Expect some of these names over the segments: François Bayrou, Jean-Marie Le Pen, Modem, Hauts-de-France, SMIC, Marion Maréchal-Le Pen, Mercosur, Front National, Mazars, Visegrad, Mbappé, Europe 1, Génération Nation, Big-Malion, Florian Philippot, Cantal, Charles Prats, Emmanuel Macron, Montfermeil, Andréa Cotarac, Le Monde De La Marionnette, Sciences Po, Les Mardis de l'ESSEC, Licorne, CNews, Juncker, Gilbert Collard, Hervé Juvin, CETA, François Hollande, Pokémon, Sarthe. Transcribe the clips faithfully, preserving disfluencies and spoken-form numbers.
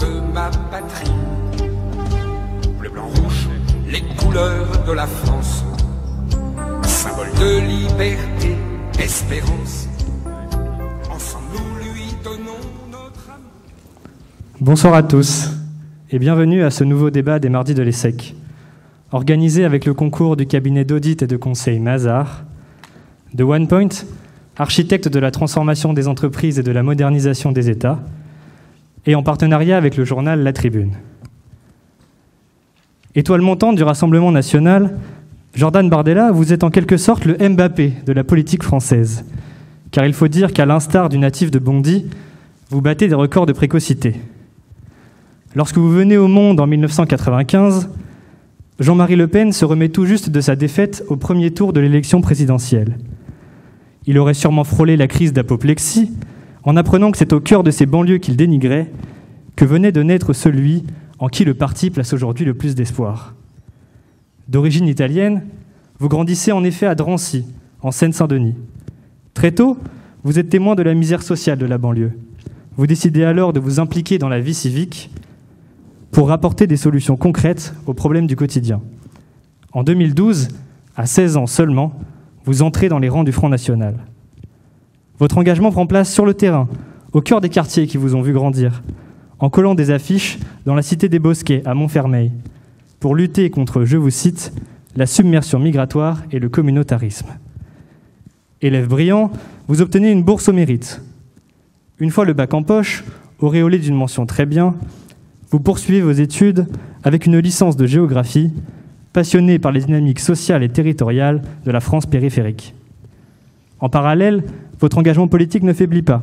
de ma patrie. Bleu, blanc, rouge, les couleurs de la France, symbole de liberté, espérance. Ensemble, nous lui donnons notre amour. Bonsoir à tous et bienvenue à ce nouveau débat des mardis de l'E S S E C. Organisé avec le concours du cabinet d'audit et de conseil Mazars, de One Point, architecte de la transformation des entreprises et de la modernisation des États, et en partenariat avec le journal La Tribune. Étoile montante du Rassemblement national, Jordan Bardella, vous êtes en quelque sorte le Mbappé de la politique française. Car il faut dire qu'à l'instar du natif de Bondy, vous battez des records de précocité. Lorsque vous venez au monde en mille neuf cent quatre-vingt-quinze, Jean-Marie Le Pen se remet tout juste de sa défaite au premier tour de l'élection présidentielle. Il aurait sûrement frôlé la crise d'apoplexie en apprenant que c'est au cœur de ces banlieues qu'il dénigrait que venait de naître celui en qui le parti place aujourd'hui le plus d'espoir. D'origine italienne, vous grandissez en effet à Drancy, en Seine-Saint-Denis. Très tôt, vous êtes témoin de la misère sociale de la banlieue. Vous décidez alors de vous impliquer dans la vie civique pour apporter des solutions concrètes aux problèmes du quotidien. En deux mille douze, à seize ans seulement, vous entrez dans les rangs du Front National. Votre engagement prend place sur le terrain, au cœur des quartiers qui vous ont vu grandir, en collant des affiches dans la cité des Bosquets, à Montfermeil, pour lutter contre, je vous cite, la submersion migratoire et le communautarisme. Élève brillant, vous obtenez une bourse au mérite. Une fois le bac en poche, auréolé d'une mention très bien, vous poursuivez vos études avec une licence de géographie, passionné par les dynamiques sociales et territoriales de la France périphérique. En parallèle, votre engagement politique ne faiblit pas.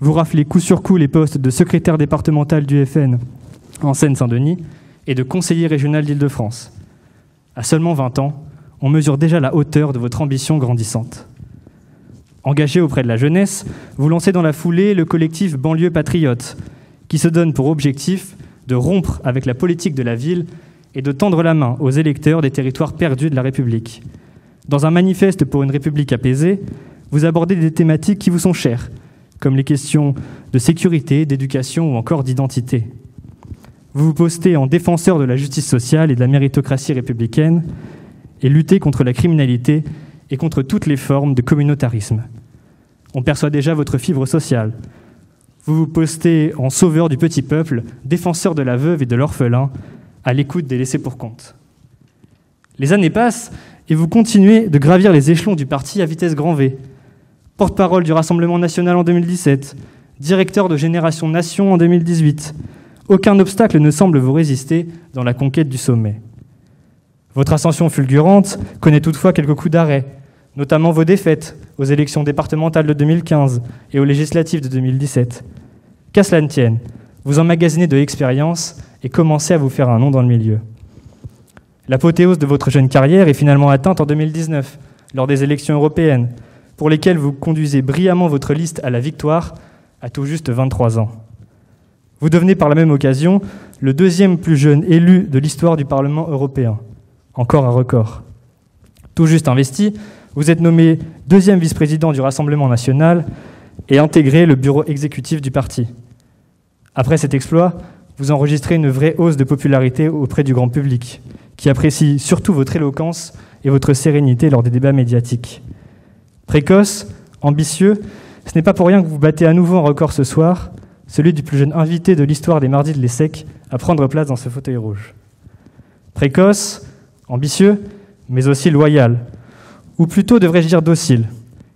Vous raflez coup sur coup les postes de secrétaire départemental du F N en Seine-Saint-Denis et de conseiller régional d'Île-de-France. À seulement vingt ans, on mesure déjà la hauteur de votre ambition grandissante. Engagé auprès de la jeunesse, vous lancez dans la foulée le collectif Banlieue Patriote, qui se donne pour objectif de rompre avec la politique de la ville et de tendre la main aux électeurs des territoires perdus de la République. Dans un manifeste pour une République apaisée, vous abordez des thématiques qui vous sont chères, comme les questions de sécurité, d'éducation ou encore d'identité. Vous vous postez en défenseur de la justice sociale et de la méritocratie républicaine et luttez contre la criminalité et contre toutes les formes de communautarisme. On perçoit déjà votre fibre sociale. Vous vous postez en sauveur du petit peuple, défenseur de la veuve et de l'orphelin, à l'écoute des laissés pour compte. Les années passent et vous continuez de gravir les échelons du parti à vitesse grand V. Porte-parole du Rassemblement national en deux mille dix-sept, directeur de Génération Nation en deux mille dix-huit. Aucun obstacle ne semble vous résister dans la conquête du sommet. Votre ascension fulgurante connaît toutefois quelques coups d'arrêt, notamment vos défaites aux élections départementales de deux mille quinze et aux législatives de deux mille dix-sept. Qu'à cela ne tienne, vous emmagasinez de l'expérience et commencez à vous faire un nom dans le milieu. L'apothéose de votre jeune carrière est finalement atteinte en deux mille dix-neuf, lors des élections européennes, pour lesquelles vous conduisez brillamment votre liste à la victoire à tout juste vingt-trois ans. Vous devenez par la même occasion le deuxième plus jeune élu de l'histoire du Parlement européen. Encore un record. Tout juste investi, vous êtes nommé deuxième vice-président du Rassemblement national et intégrez le bureau exécutif du parti. Après cet exploit, vous enregistrez une vraie hausse de popularité auprès du grand public, qui apprécie surtout votre éloquence et votre sérénité lors des débats médiatiques. Précoce, ambitieux, ce n'est pas pour rien que vous battez à nouveau un record ce soir, celui du plus jeune invité de l'histoire des mardis de l'E S S E C à prendre place dans ce fauteuil rouge. Précoce, ambitieux, mais aussi loyal, ou plutôt devrais-je dire docile,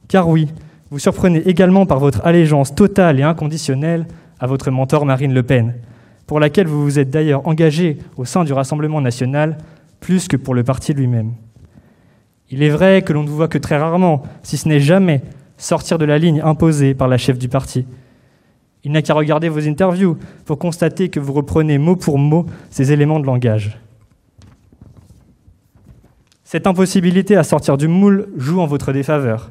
car oui, vous surprenez également par votre allégeance totale et inconditionnelle à votre mentor Marine Le Pen, pour laquelle vous vous êtes d'ailleurs engagé au sein du Rassemblement national, plus que pour le parti lui-même. Il est vrai que l'on ne vous voit que très rarement, si ce n'est jamais, sortir de la ligne imposée par la chef du parti. Il n'a qu'à regarder vos interviews pour constater que vous reprenez mot pour mot ces éléments de langage. Cette impossibilité à sortir du moule joue en votre défaveur.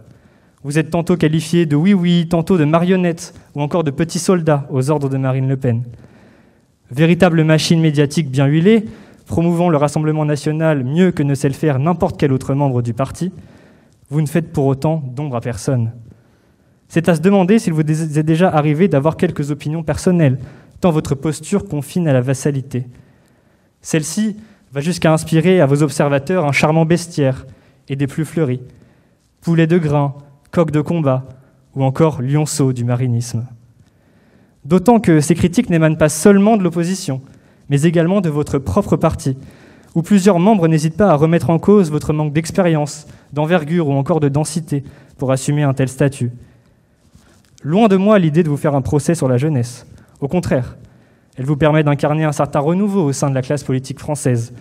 Vous êtes tantôt qualifié de oui-oui, tantôt de marionnette, ou encore de petit soldat aux ordres de Marine Le Pen. Véritable machine médiatique bien huilée, promouvant le Rassemblement national mieux que ne sait le faire n'importe quel autre membre du parti, vous ne faites pour autant d'ombre à personne. C'est à se demander s'il vous est déjà arrivé d'avoir quelques opinions personnelles, tant votre posture confine à la vassalité. Celle-ci va jusqu'à inspirer à vos observateurs un charmant bestiaire et des plus fleuris, poulet de grain, coq de combat ou encore lionceau du marinisme. D'autant que ces critiques n'émanent pas seulement de l'opposition, mais également de votre propre parti, où plusieurs membres n'hésitent pas à remettre en cause votre manque d'expérience, d'envergure ou encore de densité pour assumer un tel statut. Loin de moi l'idée de vous faire un procès sur la jeunesse. Au contraire, elle vous permet d'incarner un certain renouveau au sein de la classe politique française,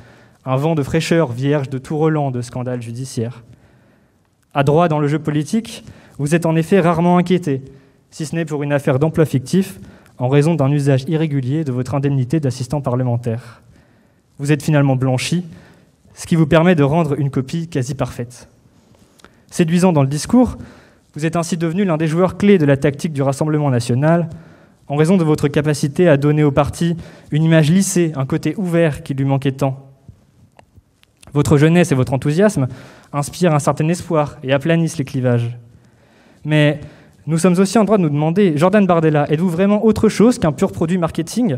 un vent de fraîcheur vierge de tout relent de scandales judiciaires. Adroit dans le jeu politique, vous êtes en effet rarement inquiété, si ce n'est pour une affaire d'emploi fictif, en raison d'un usage irrégulier de votre indemnité d'assistant parlementaire. Vous êtes finalement blanchi, ce qui vous permet de rendre une copie quasi parfaite. Séduisant dans le discours, vous êtes ainsi devenu l'un des joueurs clés de la tactique du Rassemblement national, en raison de votre capacité à donner au parti une image lissée, un côté ouvert qui lui manquait tant. Votre jeunesse et votre enthousiasme inspirent un certain espoir et aplanissent les clivages. Mais nous sommes aussi en droit de nous demander, Jordan Bardella, êtes-vous vraiment autre chose qu'un pur produit marketing,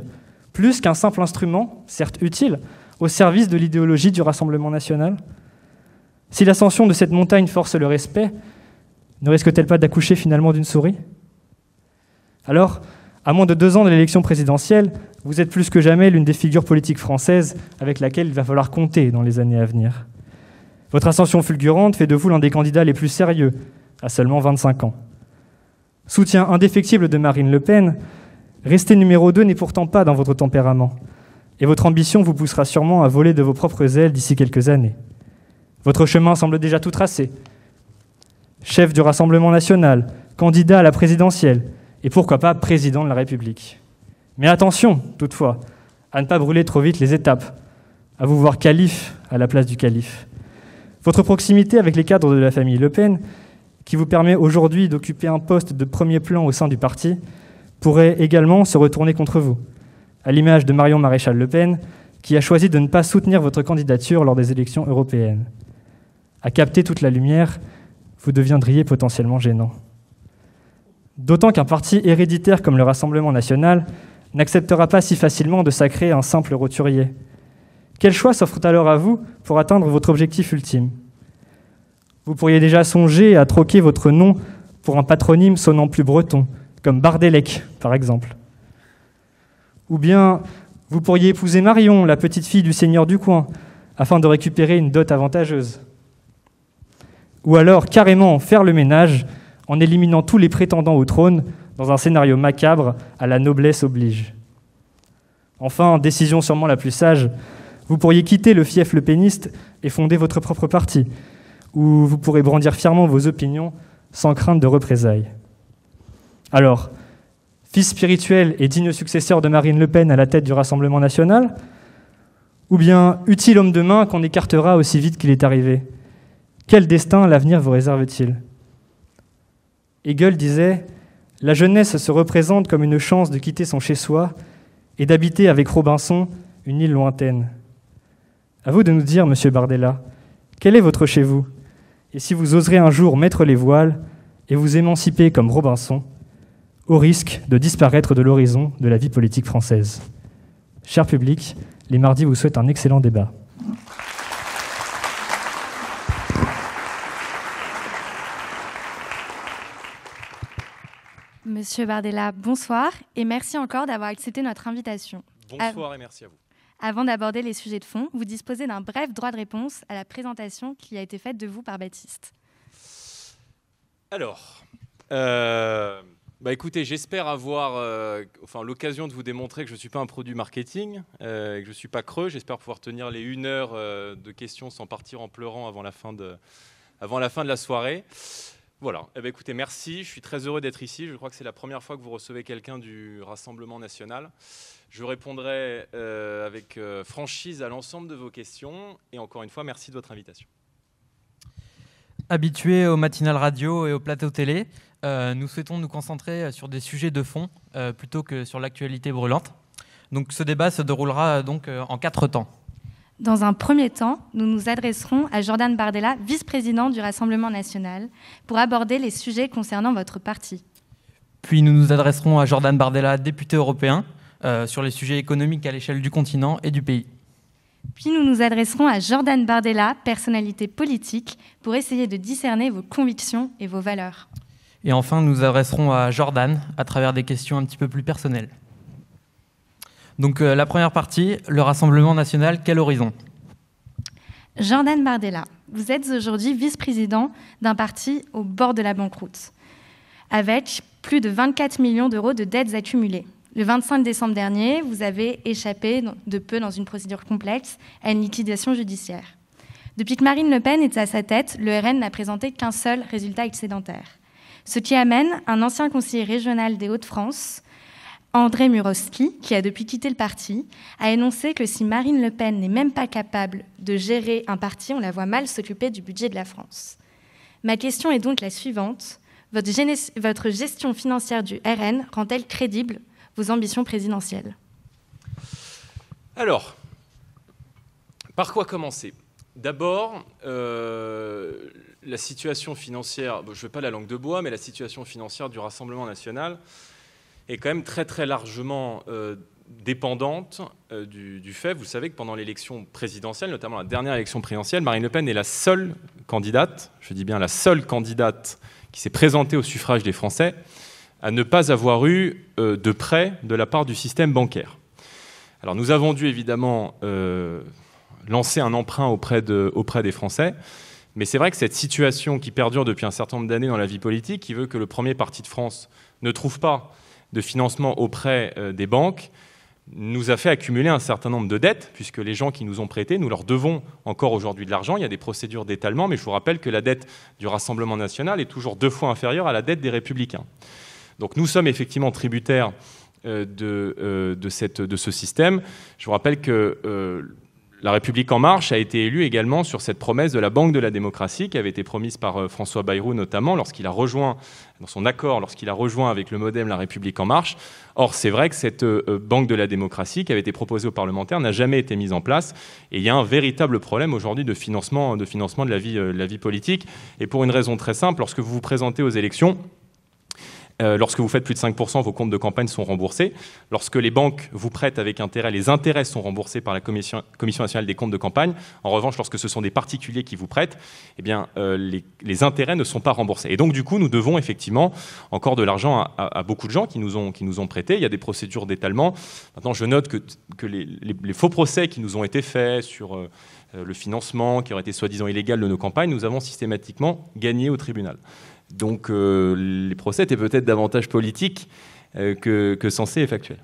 plus qu'un simple instrument, certes utile, au service de l'idéologie du Rassemblement national? Si l'ascension de cette montagne force le respect, ne risque-t-elle pas d'accoucher finalement d'une souris? Alors, à moins de deux ans de l'élection présidentielle, vous êtes plus que jamais l'une des figures politiques françaises avec laquelle il va falloir compter dans les années à venir. Votre ascension fulgurante fait de vous l'un des candidats les plus sérieux, à seulement vingt-cinq ans. Soutien indéfectible de Marine Le Pen, rester numéro deux n'est pourtant pas dans votre tempérament, et votre ambition vous poussera sûrement à voler de vos propres ailes d'ici quelques années. Votre chemin semble déjà tout tracé. Chef du Rassemblement national, candidat à la présidentielle, et pourquoi pas président de la République. Mais attention, toutefois, à ne pas brûler trop vite les étapes, à vous voir calife à la place du calife. Votre proximité avec les cadres de la famille Le Pen, qui vous permet aujourd'hui d'occuper un poste de premier plan au sein du parti, pourrait également se retourner contre vous, à l'image de Marion Maréchal-Le Pen, qui a choisi de ne pas soutenir votre candidature lors des élections européennes. À capter toute la lumière, vous deviendriez potentiellement gênant. D'autant qu'un parti héréditaire comme le Rassemblement national n'acceptera pas si facilement de sacrer un simple roturier. Quels choix s'offrent alors à vous pour atteindre votre objectif ultime? Vous pourriez déjà songer à troquer votre nom pour un patronyme sonnant plus breton, comme Bardellec, par exemple. Ou bien, vous pourriez épouser Marion, la petite fille du seigneur du coin, afin de récupérer une dot avantageuse. Ou alors, carrément, faire le ménage en éliminant tous les prétendants au trône dans un scénario macabre à la noblesse oblige. Enfin, décision sûrement la plus sage, vous pourriez quitter le fief lepéniste et fonder votre propre parti, où vous pourrez brandir fièrement vos opinions sans crainte de représailles. Alors, fils spirituel et digne successeur de Marine Le Pen à la tête du Rassemblement national, ou bien utile homme de main qu'on écartera aussi vite qu'il est arrivé? Quel destin l'avenir vous réserve-t-il? Hegel disait « La jeunesse se représente comme une chance de quitter son chez-soi et d'habiter avec Robinson une île lointaine. » À vous de nous dire, Monsieur Bardella, quel est votre chez-vous? Et si vous oserez un jour mettre les voiles et vous émanciper comme Robinson, au risque de disparaître de l'horizon de la vie politique française. Cher public, les mardis vous souhaitent un excellent débat. Monsieur Bardella, bonsoir et merci encore d'avoir accepté notre invitation. Bonsoir et merci à vous. Avant d'aborder les sujets de fond, vous disposez d'un bref droit de réponse à la présentation qui a été faite de vous par Baptiste. Alors, euh, bah écoutez, j'espère avoir euh, enfin, l'occasion de vous démontrer que je ne suis pas un produit marketing, euh, que je ne suis pas creux. J'espère pouvoir tenir les une heure euh, de questions sans partir en pleurant avant la fin de, avant la fin de la soirée. Voilà. Eh bien, écoutez, merci. Je suis très heureux d'être ici. Je crois que c'est la première fois que vous recevez quelqu'un du Rassemblement national. Je répondrai euh, avec euh, franchise à l'ensemble de vos questions. Et encore une fois, merci de votre invitation. Habitués aux matinales radio et aux plateaux télé, euh, nous souhaitons nous concentrer sur des sujets de fond euh, plutôt que sur l'actualité brûlante. Donc, ce débat se déroulera euh, donc, euh, en quatre temps. Dans un premier temps, nous nous adresserons à Jordan Bardella, vice-président du Rassemblement national, pour aborder les sujets concernant votre parti. Puis nous nous adresserons à Jordan Bardella, député européen, euh, sur les sujets économiques à l'échelle du continent et du pays. Puis nous nous adresserons à Jordan Bardella, personnalité politique, pour essayer de discerner vos convictions et vos valeurs. Et enfin, nous nous adresserons à Jordan à travers des questions un petit peu plus personnelles. Donc euh, la première partie, le Rassemblement national, quel horizon ? Jordan Bardella, vous êtes aujourd'hui vice-président d'un parti au bord de la banqueroute, avec plus de vingt-quatre millions d'euros de dettes accumulées. Le vingt-cinq décembre dernier, vous avez échappé de peu dans une procédure complexe à une liquidation judiciaire. Depuis que Marine Le Pen était à sa tête, le R N n'a présenté qu'un seul résultat excédentaire. Ce qui amène un ancien conseiller régional des Hauts-de-France, André Muroski, qui a depuis quitté le parti, a énoncé que si Marine Le Pen n'est même pas capable de gérer un parti, on la voit mal s'occuper du budget de la France. Ma question est donc la suivante. Votre, géné- votre gestion financière du R N rend-elle crédible vos ambitions présidentielles ? Alors, par quoi commencer ? D'abord, euh, la situation financière, bon, je ne veux pas la langue de bois, mais la situation financière du Rassemblement national est quand même très très largement euh, dépendante euh, du, du fait. Vous savez que pendant l'élection présidentielle, notamment la dernière élection présidentielle, Marine Le Pen est la seule candidate, je dis bien la seule candidate qui s'est présentée au suffrage des Français, à ne pas avoir eu euh, de prêt de la part du système bancaire. Alors nous avons dû évidemment euh, lancer un emprunt auprès, de, auprès des Français, mais c'est vrai que cette situation qui perdure depuis un certain nombre d'années dans la vie politique, qui veut que le premier parti de France ne trouve pas de financement auprès des banques, nous a fait accumuler un certain nombre de dettes, puisque les gens qui nous ont prêté, nous leur devons encore aujourd'hui de l'argent. Il y a des procédures d'étalement, mais je vous rappelle que la dette du Rassemblement national est toujours deux fois inférieure à la dette des Républicains. Donc nous sommes effectivement tributaires de, de, cette, de ce système. Je vous rappelle que euh, La République en marche a été élue également sur cette promesse de la Banque de la démocratie qui avait été promise par François Bayrou notamment lorsqu'il a rejoint, dans son accord, lorsqu'il a rejoint avec le MoDem La République en marche. Or, c'est vrai que cette Banque de la démocratie qui avait été proposée aux parlementaires n'a jamais été mise en place et il y a un véritable problème aujourd'hui de financement, de financement de la vie, de la vie politique et pour une raison très simple, lorsque vous vous présentez aux élections, lorsque vous faites plus de cinq pour cent, vos comptes de campagne sont remboursés. Lorsque les banques vous prêtent avec intérêt, les intérêts sont remboursés par la Commission, Commission nationale des comptes de campagne. En revanche, lorsque ce sont des particuliers qui vous prêtent, eh bien, euh, les, les intérêts ne sont pas remboursés. Et donc, du coup, nous devons effectivement encore de l'argent à, à, à beaucoup de gens qui nous ont, qui nous ont prêté. Il y a des procédures d'étalement. Maintenant, je note que, que les, les, les faux procès qui nous ont été faits sur euh, le financement qui aurait été soi-disant illégal de nos campagnes, nous avons systématiquement gagné au tribunal. Donc euh, les procès étaient peut-être davantage politiques euh, que, que censés et factuels.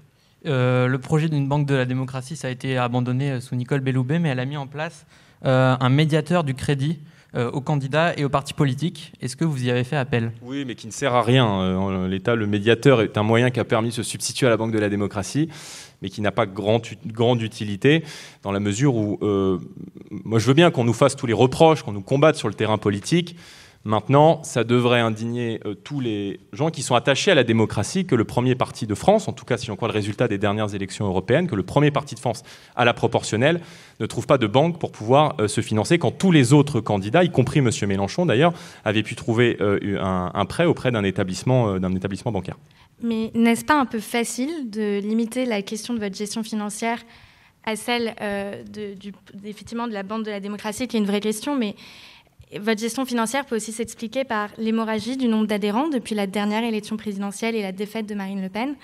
Euh, le projet d'une banque de la démocratie, ça a été abandonné sous Nicole Belloubet, mais elle a mis en place euh, un médiateur du crédit euh, aux candidats et aux partis politiques. Est-ce que vous y avez fait appel ? Oui, mais qui ne sert à rien. En l'état, le médiateur est un moyen qui a permis de se substituer à la banque de la démocratie, mais qui n'a pas grand, grande utilité dans la mesure où... Euh, moi, je veux bien qu'on nous fasse tous les reproches, qu'on nous combatte sur le terrain politique. Maintenant, ça devrait indigner euh, tous les gens qui sont attachés à la démocratie que le premier parti de France, en tout cas si on croit le résultat des dernières élections européennes, que le premier parti de France à la proportionnelle ne trouve pas de banque pour pouvoir euh, se financer quand tous les autres candidats, y compris M. Mélenchon d'ailleurs, avaient pu trouver euh, un, un prêt auprès d'un établissement, euh, d'un établissement bancaire. Mais n'est-ce pas un peu facile de limiter la question de votre gestion financière à celle euh, de, du, effectivement, de la banque de la démocratie, qui est une vraie question, mais... Votre gestion financière peut aussi s'expliquer par l'hémorragie du nombre d'adhérents depuis la dernière élection présidentielle et la défaite de Marine Le Pen.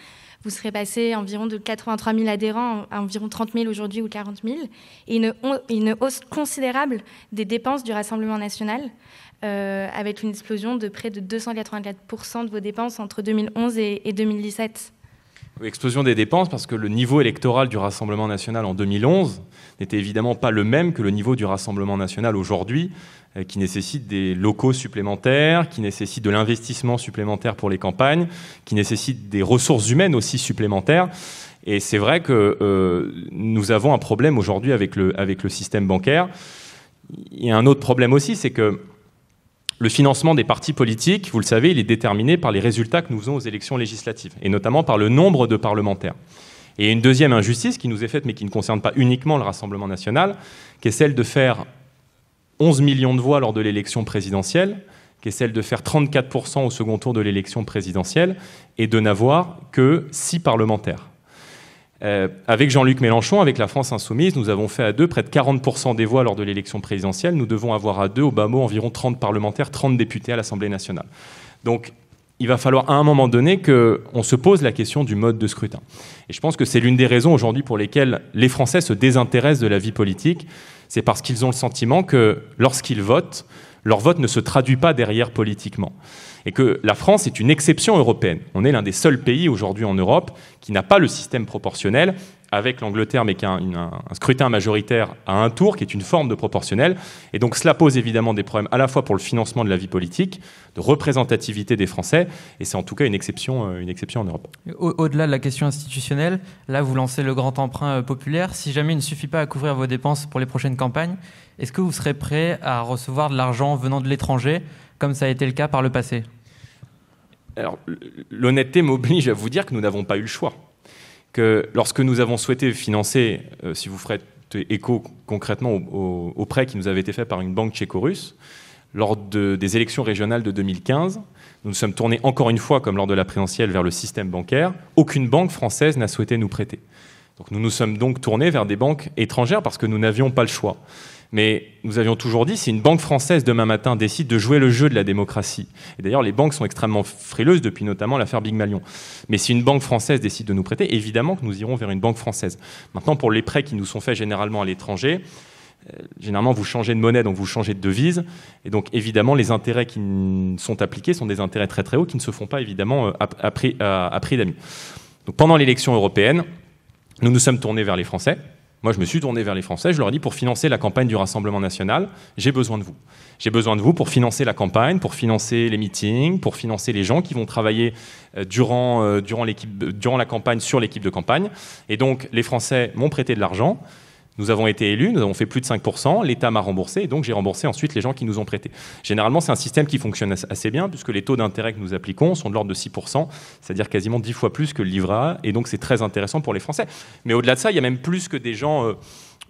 Vous serez passé environ de quatre-vingt-trois mille adhérents à environ trente mille aujourd'hui ou quarante mille. Et une, une hausse considérable des dépenses du Rassemblement national, euh, avec une explosion de près de deux cent quatre-vingt-quatre pour cent de vos dépenses entre deux mille onze et, et deux mille dix-sept. Explosion des dépenses parce que le niveau électoral du Rassemblement national en deux mille onze n'était évidemment pas le même que le niveau du Rassemblement national aujourd'hui, qui nécessite des locaux supplémentaires, qui nécessite de l'investissement supplémentaire pour les campagnes, qui nécessite des ressources humaines aussi supplémentaires. Et c'est vrai que euh, nous avons un problème aujourd'hui avec le, avec le système bancaire. Il y a un autre problème aussi, c'est que le financement des partis politiques, vous le savez, il est déterminé par les résultats que nous faisons aux élections législatives, et notamment par le nombre de parlementaires. Et une deuxième injustice qui nous est faite, mais qui ne concerne pas uniquement le Rassemblement national, qui est celle de faire onze millions de voix lors de l'élection présidentielle, qui est celle de faire trente-quatre pour cent au second tour de l'élection présidentielle, et de n'avoir que six parlementaires. Euh, avec Jean-Luc Mélenchon, avec la France insoumise, nous avons fait à deux près de quarante pour cent des voix lors de l'élection présidentielle. Nous devons avoir à deux, au bas mot, environ trente parlementaires, trente députés à l'Assemblée nationale. Donc, il va falloir à un moment donné qu'on se pose la question du mode de scrutin. Et je pense que c'est l'une des raisons aujourd'hui pour lesquelles les Français se désintéressent de la vie politique. C'est parce qu'ils ont le sentiment que lorsqu'ils votent, leur vote ne se traduit pas derrière politiquement. Et que la France est une exception européenne. On est l'un des seuls pays aujourd'hui en Europe qui n'a pas le système proportionnel, avec l'Angleterre, mais qui a un, un, un scrutin majoritaire à un tour, qui est une forme de proportionnel. Et donc cela pose évidemment des problèmes à la fois pour le financement de la vie politique, de représentativité des Français, et c'est en tout cas une exception, une exception en Europe. Au, au-delà de la question institutionnelle, là vous lancez le grand emprunt populaire. Si jamais il ne suffit pas à couvrir vos dépenses pour les prochaines campagnes, est-ce que vous serez prêt à recevoir de l'argent venant de l'étranger, comme ça a été le cas par le passé? Alors, l'honnêteté m'oblige à vous dire que nous n'avons pas eu le choix. Que lorsque nous avons souhaité financer, euh, si vous ferez écho concrètement au, au, au prêt qui nous avait été fait par une banque tchéco-russe, lors de, des élections régionales de deux mille quinze, nous nous sommes tournés encore une fois, comme lors de la présidentielle, vers le système bancaire. Aucune banque française n'a souhaité nous prêter. Donc nous nous sommes donc tournés vers des banques étrangères parce que nous n'avions pas le choix. Mais nous avions toujours dit, si une banque française demain matin décide de jouer le jeu de la démocratie, et d'ailleurs les banques sont extrêmement frileuses depuis notamment l'affaire Big-Malion, mais si une banque française décide de nous prêter, évidemment que nous irons vers une banque française. Maintenant, pour les prêts qui nous sont faits généralement à l'étranger, euh, généralement vous changez de monnaie, donc vous changez de devise, et donc évidemment les intérêts qui sont appliqués sont des intérêts très très hauts qui ne se font pas évidemment à, à prix, à, à prix d'amis. Donc pendant l'élection européenne, nous nous sommes tournés vers les Français. Moi, je me suis tourné vers les Français, je leur ai dit, pour financer la campagne du Rassemblement national, j'ai besoin de vous. J'ai besoin de vous pour financer la campagne, pour financer les meetings, pour financer les gens qui vont travailler durant, durant, l'équipe, durant la campagne sur l'équipe de campagne. Et donc, les Français m'ont prêté de l'argent, nous avons été élus, nous avons fait plus de cinq pour cent, l'État m'a remboursé, et donc j'ai remboursé ensuite les gens qui nous ont prêté. Généralement, c'est un système qui fonctionne assez bien, puisque les taux d'intérêt que nous appliquons sont de l'ordre de six pour cent, c'est-à-dire quasiment dix fois plus que le livret A, et donc c'est très intéressant pour les Français. Mais au-delà de ça, il y a même plus que des gens euh,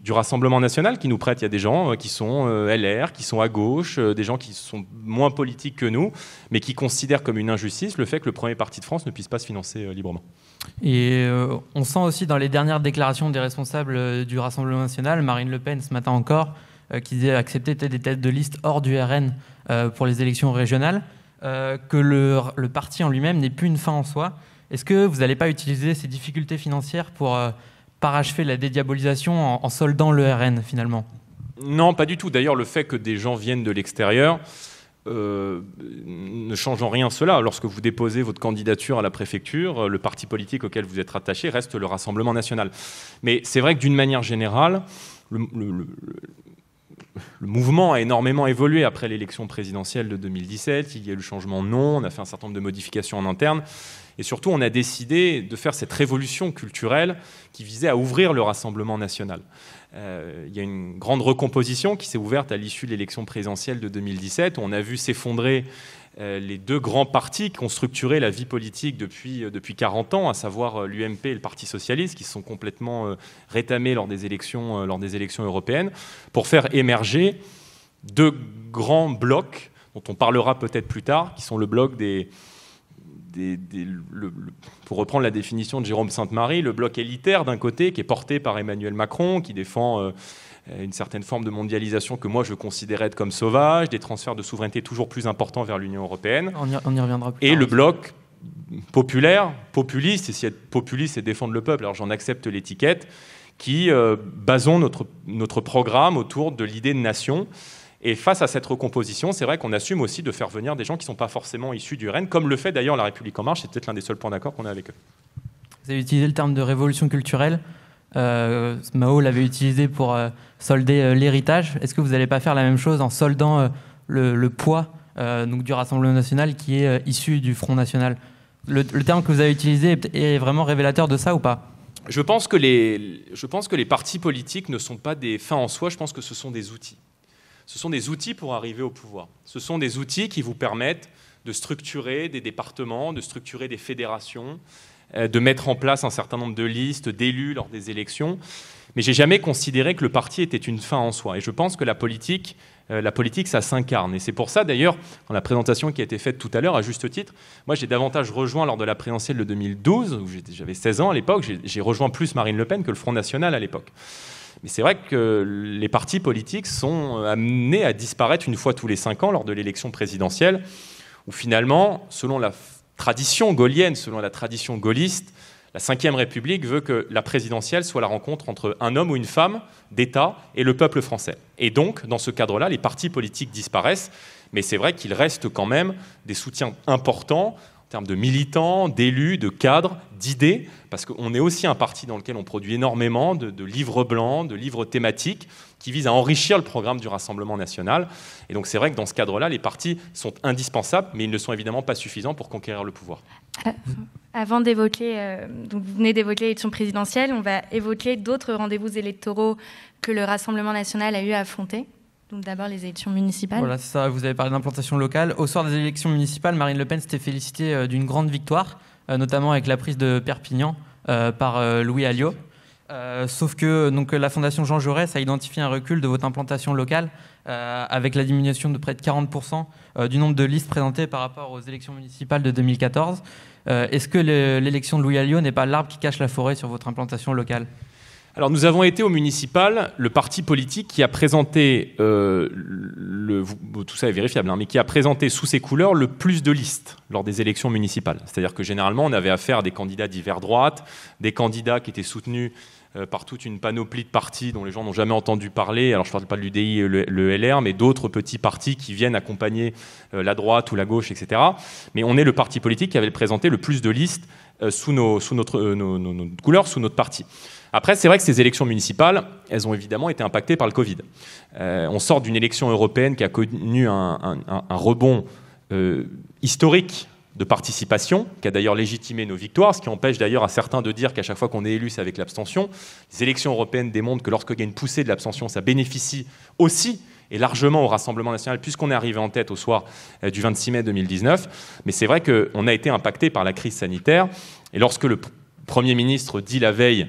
du Rassemblement national qui nous prêtent. Il y a des gens euh, qui sont euh, L R, qui sont à gauche, euh, des gens qui sont moins politiques que nous, mais qui considèrent comme une injustice le fait que le premier parti de France ne puisse pas se financer euh, librement. Et euh, on sent aussi dans les dernières déclarations des responsables euh, du Rassemblement national, Marine Le Pen ce matin encore, euh, qui disait accepter peut-être des têtes de liste hors du R N euh, pour les élections régionales, euh, que le, le parti en lui-même n'est plus une fin en soi. Est-ce que vous n'allez pas utiliser ces difficultés financières pour euh, parachever la dédiabolisation en, en soldant le R N finalement? Non, pas du tout. D'ailleurs, le fait que des gens viennent de l'extérieur... Euh, ne change en rien cela. Lorsque vous déposez votre candidature à la préfecture, le parti politique auquel vous êtes rattaché reste le Rassemblement national. Mais c'est vrai que d'une manière générale, le, le, le, le mouvement a énormément évolué après l'élection présidentielle de deux mille dix-sept. Il y a eu le changement de nom, on a fait un certain nombre de modifications en interne. Et surtout, on a décidé de faire cette révolution culturelle qui visait à ouvrir le Rassemblement national. Euh, il y a une grande recomposition qui s'est ouverte à l'issue de l'élection présidentielle de deux mille dix-sept, où on a vu s'effondrer euh, les deux grands partis qui ont structuré la vie politique depuis, euh, depuis quarante ans, à savoir euh, l'U M P et le Parti socialiste, qui se sont complètement euh, rétamés lors des, élections, euh, lors des élections européennes, pour faire émerger deux grands blocs, dont on parlera peut-être plus tard, qui sont le bloc des... Des, des, le, le, pour reprendre la définition de Jérôme Sainte-Marie, le bloc élitaire d'un côté qui est porté par Emmanuel Macron, qui défend euh, une certaine forme de mondialisation que moi je considérais être comme sauvage, des transferts de souveraineté toujours plus importants vers l'Union européenne. On y, on y reviendra plus tard. Et le bloc populaire, populiste, et si être populiste c'est défendre le peuple, alors j'en accepte l'étiquette, qui euh, basons notre, notre programme autour de l'idée de nation. Et face à cette recomposition, c'est vrai qu'on assume aussi de faire venir des gens qui ne sont pas forcément issus du R N, comme le fait d'ailleurs La République en marche, c'est peut-être l'un des seuls points d'accord qu'on a avec eux. Vous avez utilisé le terme de révolution culturelle. Euh, Mao l'avait utilisé pour euh, solder euh, l'héritage. Est-ce que vous n'allez pas faire la même chose en soldant euh, le, le poids euh, donc du Rassemblement national qui est euh, issu du Front national? le, le terme que vous avez utilisé est, est vraiment révélateur de ça ou pas? Je pense que les, je pense que les partis politiques ne sont pas des fins en soi, je pense que ce sont des outils. Ce sont des outils pour arriver au pouvoir. Ce sont des outils qui vous permettent de structurer des départements, de structurer des fédérations, de mettre en place un certain nombre de listes, d'élus lors des élections. Mais j'ai jamais considéré que le parti était une fin en soi. Et je pense que la politique, euh, la politique ça s'incarne. Et c'est pour ça, d'ailleurs, dans la présentation qui a été faite tout à l'heure, à juste titre, moi, j'ai davantage rejoint lors de la présidentielle de deux mille douze, où j'avais seize ans à l'époque, j'ai rejoint plus Marine Le Pen que le Front National à l'époque. Mais c'est vrai que les partis politiques sont amenés à disparaître une fois tous les cinq ans lors de l'élection présidentielle, où finalement, selon la tradition gaullienne, selon la tradition gaulliste, la cinquième République veut que la présidentielle soit la rencontre entre un homme ou une femme d'État et le peuple français. Et donc, dans ce cadre-là, les partis politiques disparaissent, mais c'est vrai qu'il reste quand même des soutiens importants en termes de militants, d'élus, de cadres, d'idées, parce qu'on est aussi un parti dans lequel on produit énormément de, de livres blancs, de livres thématiques, qui visent à enrichir le programme du Rassemblement national. Et donc c'est vrai que dans ce cadre-là, les partis sont indispensables, mais ils ne sont évidemment pas suffisants pour conquérir le pouvoir. Euh, avant d'évoquer, euh, donc vous venez d'évoquer l'élection présidentielle, on va évoquer d'autres rendez-vous électoraux que le Rassemblement national a eu à affronter. Donc d'abord les élections municipales. Voilà, c'est ça, vous avez parlé d'implantation locale. Au soir des élections municipales, Marine Le Pen s'était félicitée d'une grande victoire, notamment avec la prise de Perpignan euh, par euh, Louis Alliot. Euh, sauf que donc, la Fondation Jean Jaurès a identifié un recul de votre implantation locale euh, avec la diminution de près de quarante pour cent euh, du nombre de listes présentées par rapport aux élections municipales de deux mille quatorze. Euh, Est-ce que l'élection de Louis Alliot n'est pas l'arbre qui cache la forêt sur votre implantation locale ? Alors nous avons été au municipal, le parti politique qui a présenté, euh, le, tout ça est vérifiable, hein, mais qui a présenté sous ses couleurs le plus de listes lors des élections municipales. C'est-à-dire que généralement on avait affaire à des candidats divers droite, des candidats qui étaient soutenus euh, par toute une panoplie de partis dont les gens n'ont jamais entendu parler. Alors je ne parle pas de l'U D I et le, le L R, mais d'autres petits partis qui viennent accompagner euh, la droite ou la gauche, et cetera. Mais on est le parti politique qui avait présenté le plus de listes euh, sous, nos, sous notre, euh, nos, nos, nos couleurs, sous notre parti. Après, c'est vrai que ces élections municipales, elles ont évidemment été impactées par le Covid. Euh, on sort d'une élection européenne qui a connu un, un, un rebond euh, historique de participation, qui a d'ailleurs légitimé nos victoires, ce qui empêche d'ailleurs à certains de dire qu'à chaque fois qu'on est élu, c'est avec l'abstention. Les élections européennes démontrent que lorsqu'il y a une poussée de l'abstention, ça bénéficie aussi et largement au Rassemblement national, puisqu'on est arrivé en tête au soir du vingt-six mai deux mille dix-neuf. Mais c'est vrai qu'on a été impacté par la crise sanitaire. Et lorsque le Premier ministre dit la veille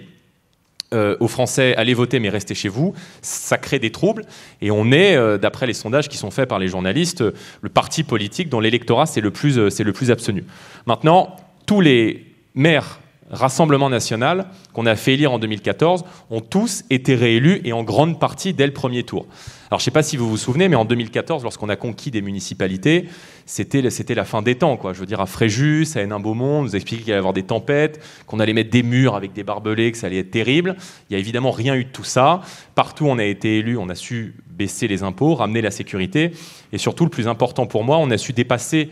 Euh, aux Français, allez voter mais restez chez vous, ça crée des troubles et on est, euh, d'après les sondages qui sont faits par les journalistes, euh, le parti politique dont l'électorat c'est le plus, euh, c'est le plus abstenu. Maintenant, tous les maires Rassemblement national qu'on a fait élire en deux mille quatorze ont tous été réélus et en grande partie dès le premier tour. Alors je ne sais pas si vous vous souvenez, mais en deux mille quatorze, lorsqu'on a conquis des municipalités, c'était la fin des temps, quoi. Je veux dire, à Fréjus, à Hénin-Beaumont, on nous expliquait qu'il allait y avoir des tempêtes, qu'on allait mettre des murs avec des barbelés, que ça allait être terrible. Il n'y a évidemment rien eu de tout ça. Partout où on a été élu, on a su baisser les impôts, ramener la sécurité. Et surtout, le plus important pour moi, on a su dépasser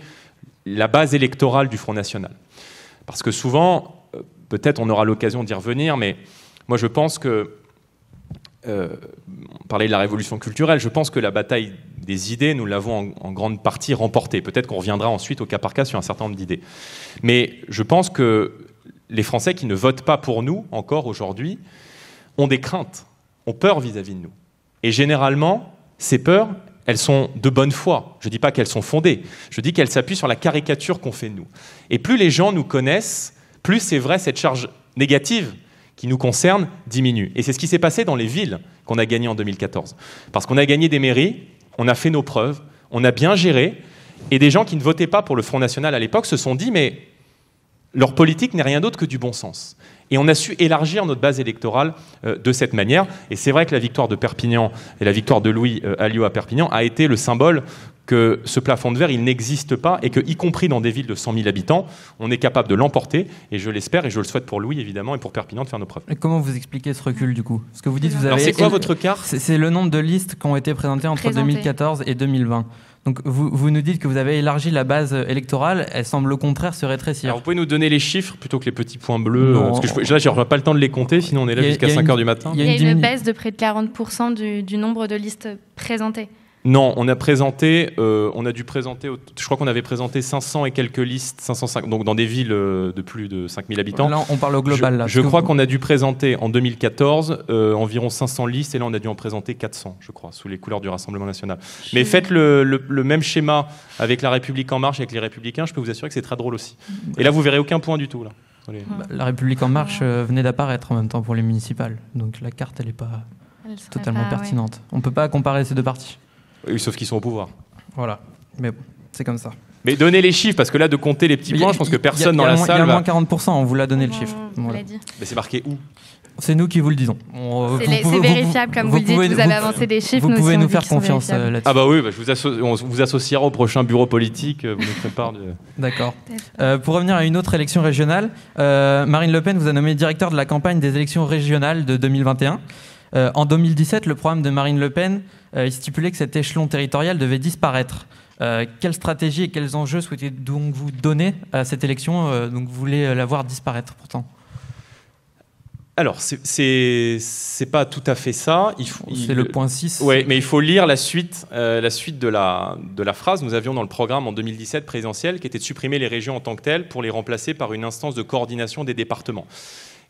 la base électorale du Front National. Parce que souvent... Peut-être on aura l'occasion d'y revenir, mais moi je pense que, euh, on parlait de la révolution culturelle, je pense que la bataille des idées, nous l'avons en, en grande partie remportée. Peut-être qu'on reviendra ensuite au cas par cas sur un certain nombre d'idées. Mais je pense que les Français qui ne votent pas pour nous, encore aujourd'hui, ont des craintes, ont peur vis-à-vis de nous. Et généralement, ces peurs, elles sont de bonne foi. Je ne dis pas qu'elles sont fondées, je dis qu'elles s'appuient sur la caricature qu'on fait de nous. Et plus les gens nous connaissent, plus c'est vrai, cette charge négative qui nous concerne diminue. Et c'est ce qui s'est passé dans les villes qu'on a gagnées en deux mille quatorze. Parce qu'on a gagné des mairies, on a fait nos preuves, on a bien géré, et des gens qui ne votaient pas pour le Front National à l'époque se sont dit « mais leur politique n'est rien d'autre que du bon sens ». Et on a su élargir notre base électorale euh, de cette manière. Et c'est vrai que la victoire de Perpignan et la victoire de Louis euh, Alliot à Perpignan a été le symbole que ce plafond de verre, il n'existe pas et que, y compris dans des villes de cent mille habitants, on est capable de l'emporter. Et je l'espère et je le souhaite pour Louis, évidemment, et pour Perpignan de faire nos preuves. Et comment vous expliquez ce recul, du coup ? Ce que vous dites, vous avez... Alors c'est quoi votre carte ? C'est le nombre de listes qui ont été présentées entre Présenté. deux mille quatorze et deux mille vingt. Donc vous, vous nous dites que vous avez élargi la base électorale, elle semble au contraire se rétrécir. Alors vous pouvez nous donner les chiffres plutôt que les petits points bleus non, parce que je, là, je n'aurai pas le temps de les compter, sinon on est là jusqu'à cinq heures du matin. Il y a une, y a une baisse de près de quarante pour cent du, du nombre de listes présentées. Non, on a présenté, euh, on a dû présenter, je crois qu'on avait présenté cinq cents et quelques listes, cinq cent cinquante, donc dans des villes de plus de cinq mille habitants. Là, on parle au global. Là, je, je crois qu'on a dû présenter en deux mille quatorze euh, environ cinq cents listes, et là on a dû en présenter quatre cents, je crois, sous les couleurs du Rassemblement national. Je... Mais faites le, le, le même schéma avec la République en marche, avec les Républicains, je peux vous assurer que c'est très drôle aussi. Et là, vous verrez aucun point du tout, là. sur les... Bah, La République en marche euh, venait d'apparaître en même temps pour les municipales. Donc la carte, elle n'est pas elle totalement pas, pertinente. Ouais. On ne peut pas comparer ces deux partis. Oui, sauf qu'ils sont au pouvoir. Voilà. Mais bon, c'est comme ça. Mais donnez les chiffres, parce que là, de compter les petits points, je pense que personne dans la salle... Il y a moins quarante pour cent, on vous l'a donné le chiffre. Voilà. Mais c'est marqué où ? C'est nous qui vous le disons. C'est vérifiable, comme vous le dites, vous avez avancé des chiffres. Vous pouvez nous faire confiance là-dessus. Ah bah oui, bah je vous asso- on vous associera au prochain bureau politique, vous nous prépare de... D'accord. Euh, pour revenir à une autre élection régionale, euh, Marine Le Pen vous a nommé directeur de la campagne des élections régionales de deux mille vingt et un. Euh, en deux mille dix-sept, le programme de Marine Le Pen euh, il stipulait que cet échelon territorial devait disparaître. Euh, quelle stratégie et quels enjeux souhaitez-vous vous donner à cette élection euh, donc vous voulez la voir disparaître pourtant. Alors, c'est, c'est, c'est pas tout à fait ça. Il faut, c'est il, le point six. Oui, mais il faut lire la suite, euh, la suite de, la, de la phrase. Nous avions dans le programme en deux mille dix-sept présidentiel qui était de supprimer les régions en tant que telles pour les remplacer par une instance de coordination des départements.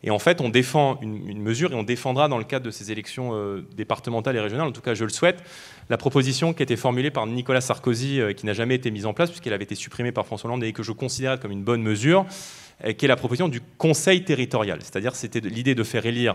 Et en fait, on défend une, une mesure et on défendra dans le cadre de ces élections euh, départementales et régionales, en tout cas je le souhaite, la proposition qui a été formulée par Nicolas Sarkozy, euh, qui n'a jamais été mise en place puisqu'elle avait été supprimée par François Hollande et que je considère comme une bonne mesure, euh, qui est la proposition du Conseil territorial. C'est-à-dire c'était l'idée de faire élire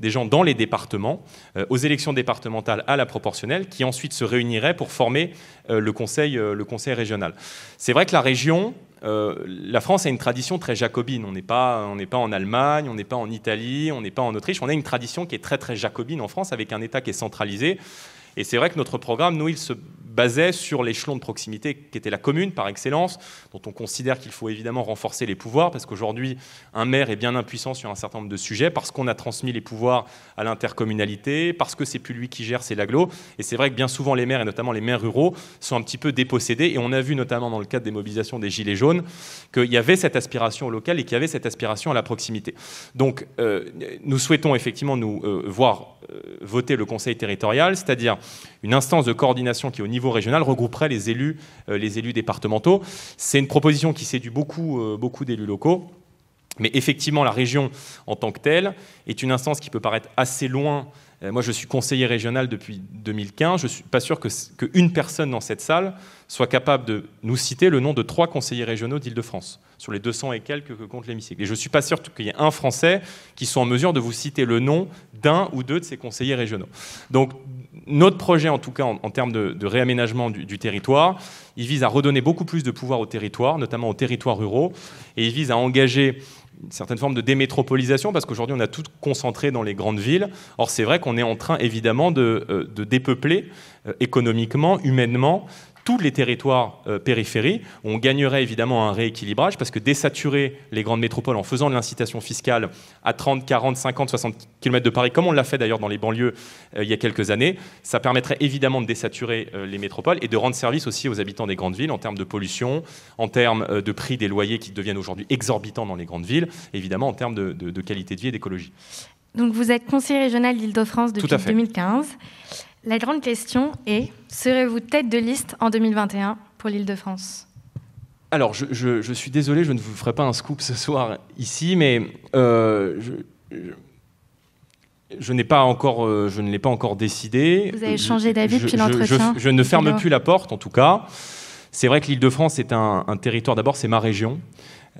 des gens dans les départements, euh, aux élections départementales à la proportionnelle, qui ensuite se réuniraient pour former euh, le, conseil, euh, le Conseil régional. C'est vrai que la région... Euh, la France a une tradition très jacobine. On n'est pas, on n'est pas en Allemagne, on n'est pas en Italie, on n'est pas en Autriche. On a une tradition qui est très très jacobine en France, avec un État qui est centralisé. Et c'est vrai que notre programme, nous, il se basait sur l'échelon de proximité qui était la commune par excellence, dont on considère qu'il faut évidemment renforcer les pouvoirs, parce qu'aujourd'hui, un maire est bien impuissant sur un certain nombre de sujets, parce qu'on a transmis les pouvoirs à l'intercommunalité, parce que c'est plus lui qui gère, c'est l'agglo. Et c'est vrai que bien souvent, les maires, et notamment les maires ruraux, sont un petit peu dépossédés. Et on a vu, notamment dans le cadre des mobilisations des Gilets jaunes, qu'il y avait cette aspiration au local et qu'il y avait cette aspiration à la proximité. Donc, euh, nous souhaitons effectivement nous euh, voir euh, voter le Conseil territorial, c'est-à-dire une instance de coordination qui, au niveau régional, regrouperait les élus, euh, les élus départementaux. C'est une proposition qui séduit beaucoup, euh, beaucoup d'élus locaux. Mais effectivement, la région, en tant que telle, est une instance qui peut paraître assez loin. Euh, moi, je suis conseiller régional depuis deux mille quinze. Je ne suis pas sûr que, qu'une personne dans cette salle soit capable de nous citer le nom de trois conseillers régionaux d'Île-de-France, sur les deux cents et quelques que compte l'hémicycle. Et je ne suis pas sûr qu'il y ait un Français qui soit en mesure de vous citer le nom d'un ou deux de ces conseillers régionaux. Donc, notre projet, en tout cas en, en termes de, de réaménagement du, du territoire, il vise à redonner beaucoup plus de pouvoir aux territoires, notamment aux territoires ruraux, et il vise à engager une certaine forme de démétropolisation, parce qu'aujourd'hui on a tout concentré dans les grandes villes. Or c'est vrai qu'on est en train évidemment de, euh, de dépeupler euh, économiquement, humainement, tous les territoires euh, périphéries. On gagnerait évidemment un rééquilibrage, parce que désaturer les grandes métropoles en faisant de l'incitation fiscale à trente, quarante, cinquante, soixante kilomètres de Paris, comme on l'a fait d'ailleurs dans les banlieues euh, il y a quelques années, ça permettrait évidemment de désaturer euh, les métropoles et de rendre service aussi aux habitants des grandes villes en termes de pollution, en termes euh, de prix des loyers qui deviennent aujourd'hui exorbitants dans les grandes villes, évidemment en termes de, de, de qualité de vie et d'écologie. Donc vous êtes conseiller régional d'Île-de-France depuis deux mille quinze. La grande question est, serez-vous tête de liste en deux mille vingt et un pour l'Île-de-France ? Alors, je, je, je suis désolé, je ne vous ferai pas un scoop ce soir ici, mais euh, je, je, je, n'ai pas encore, euh, je ne l'ai pas encore décidé. Vous avez changé d'avis depuis l'entretien ? je, je, je ne ferme plus la porte, en tout cas. C'est vrai que l'Île-de-France est un, un territoire, d'abord, c'est ma région.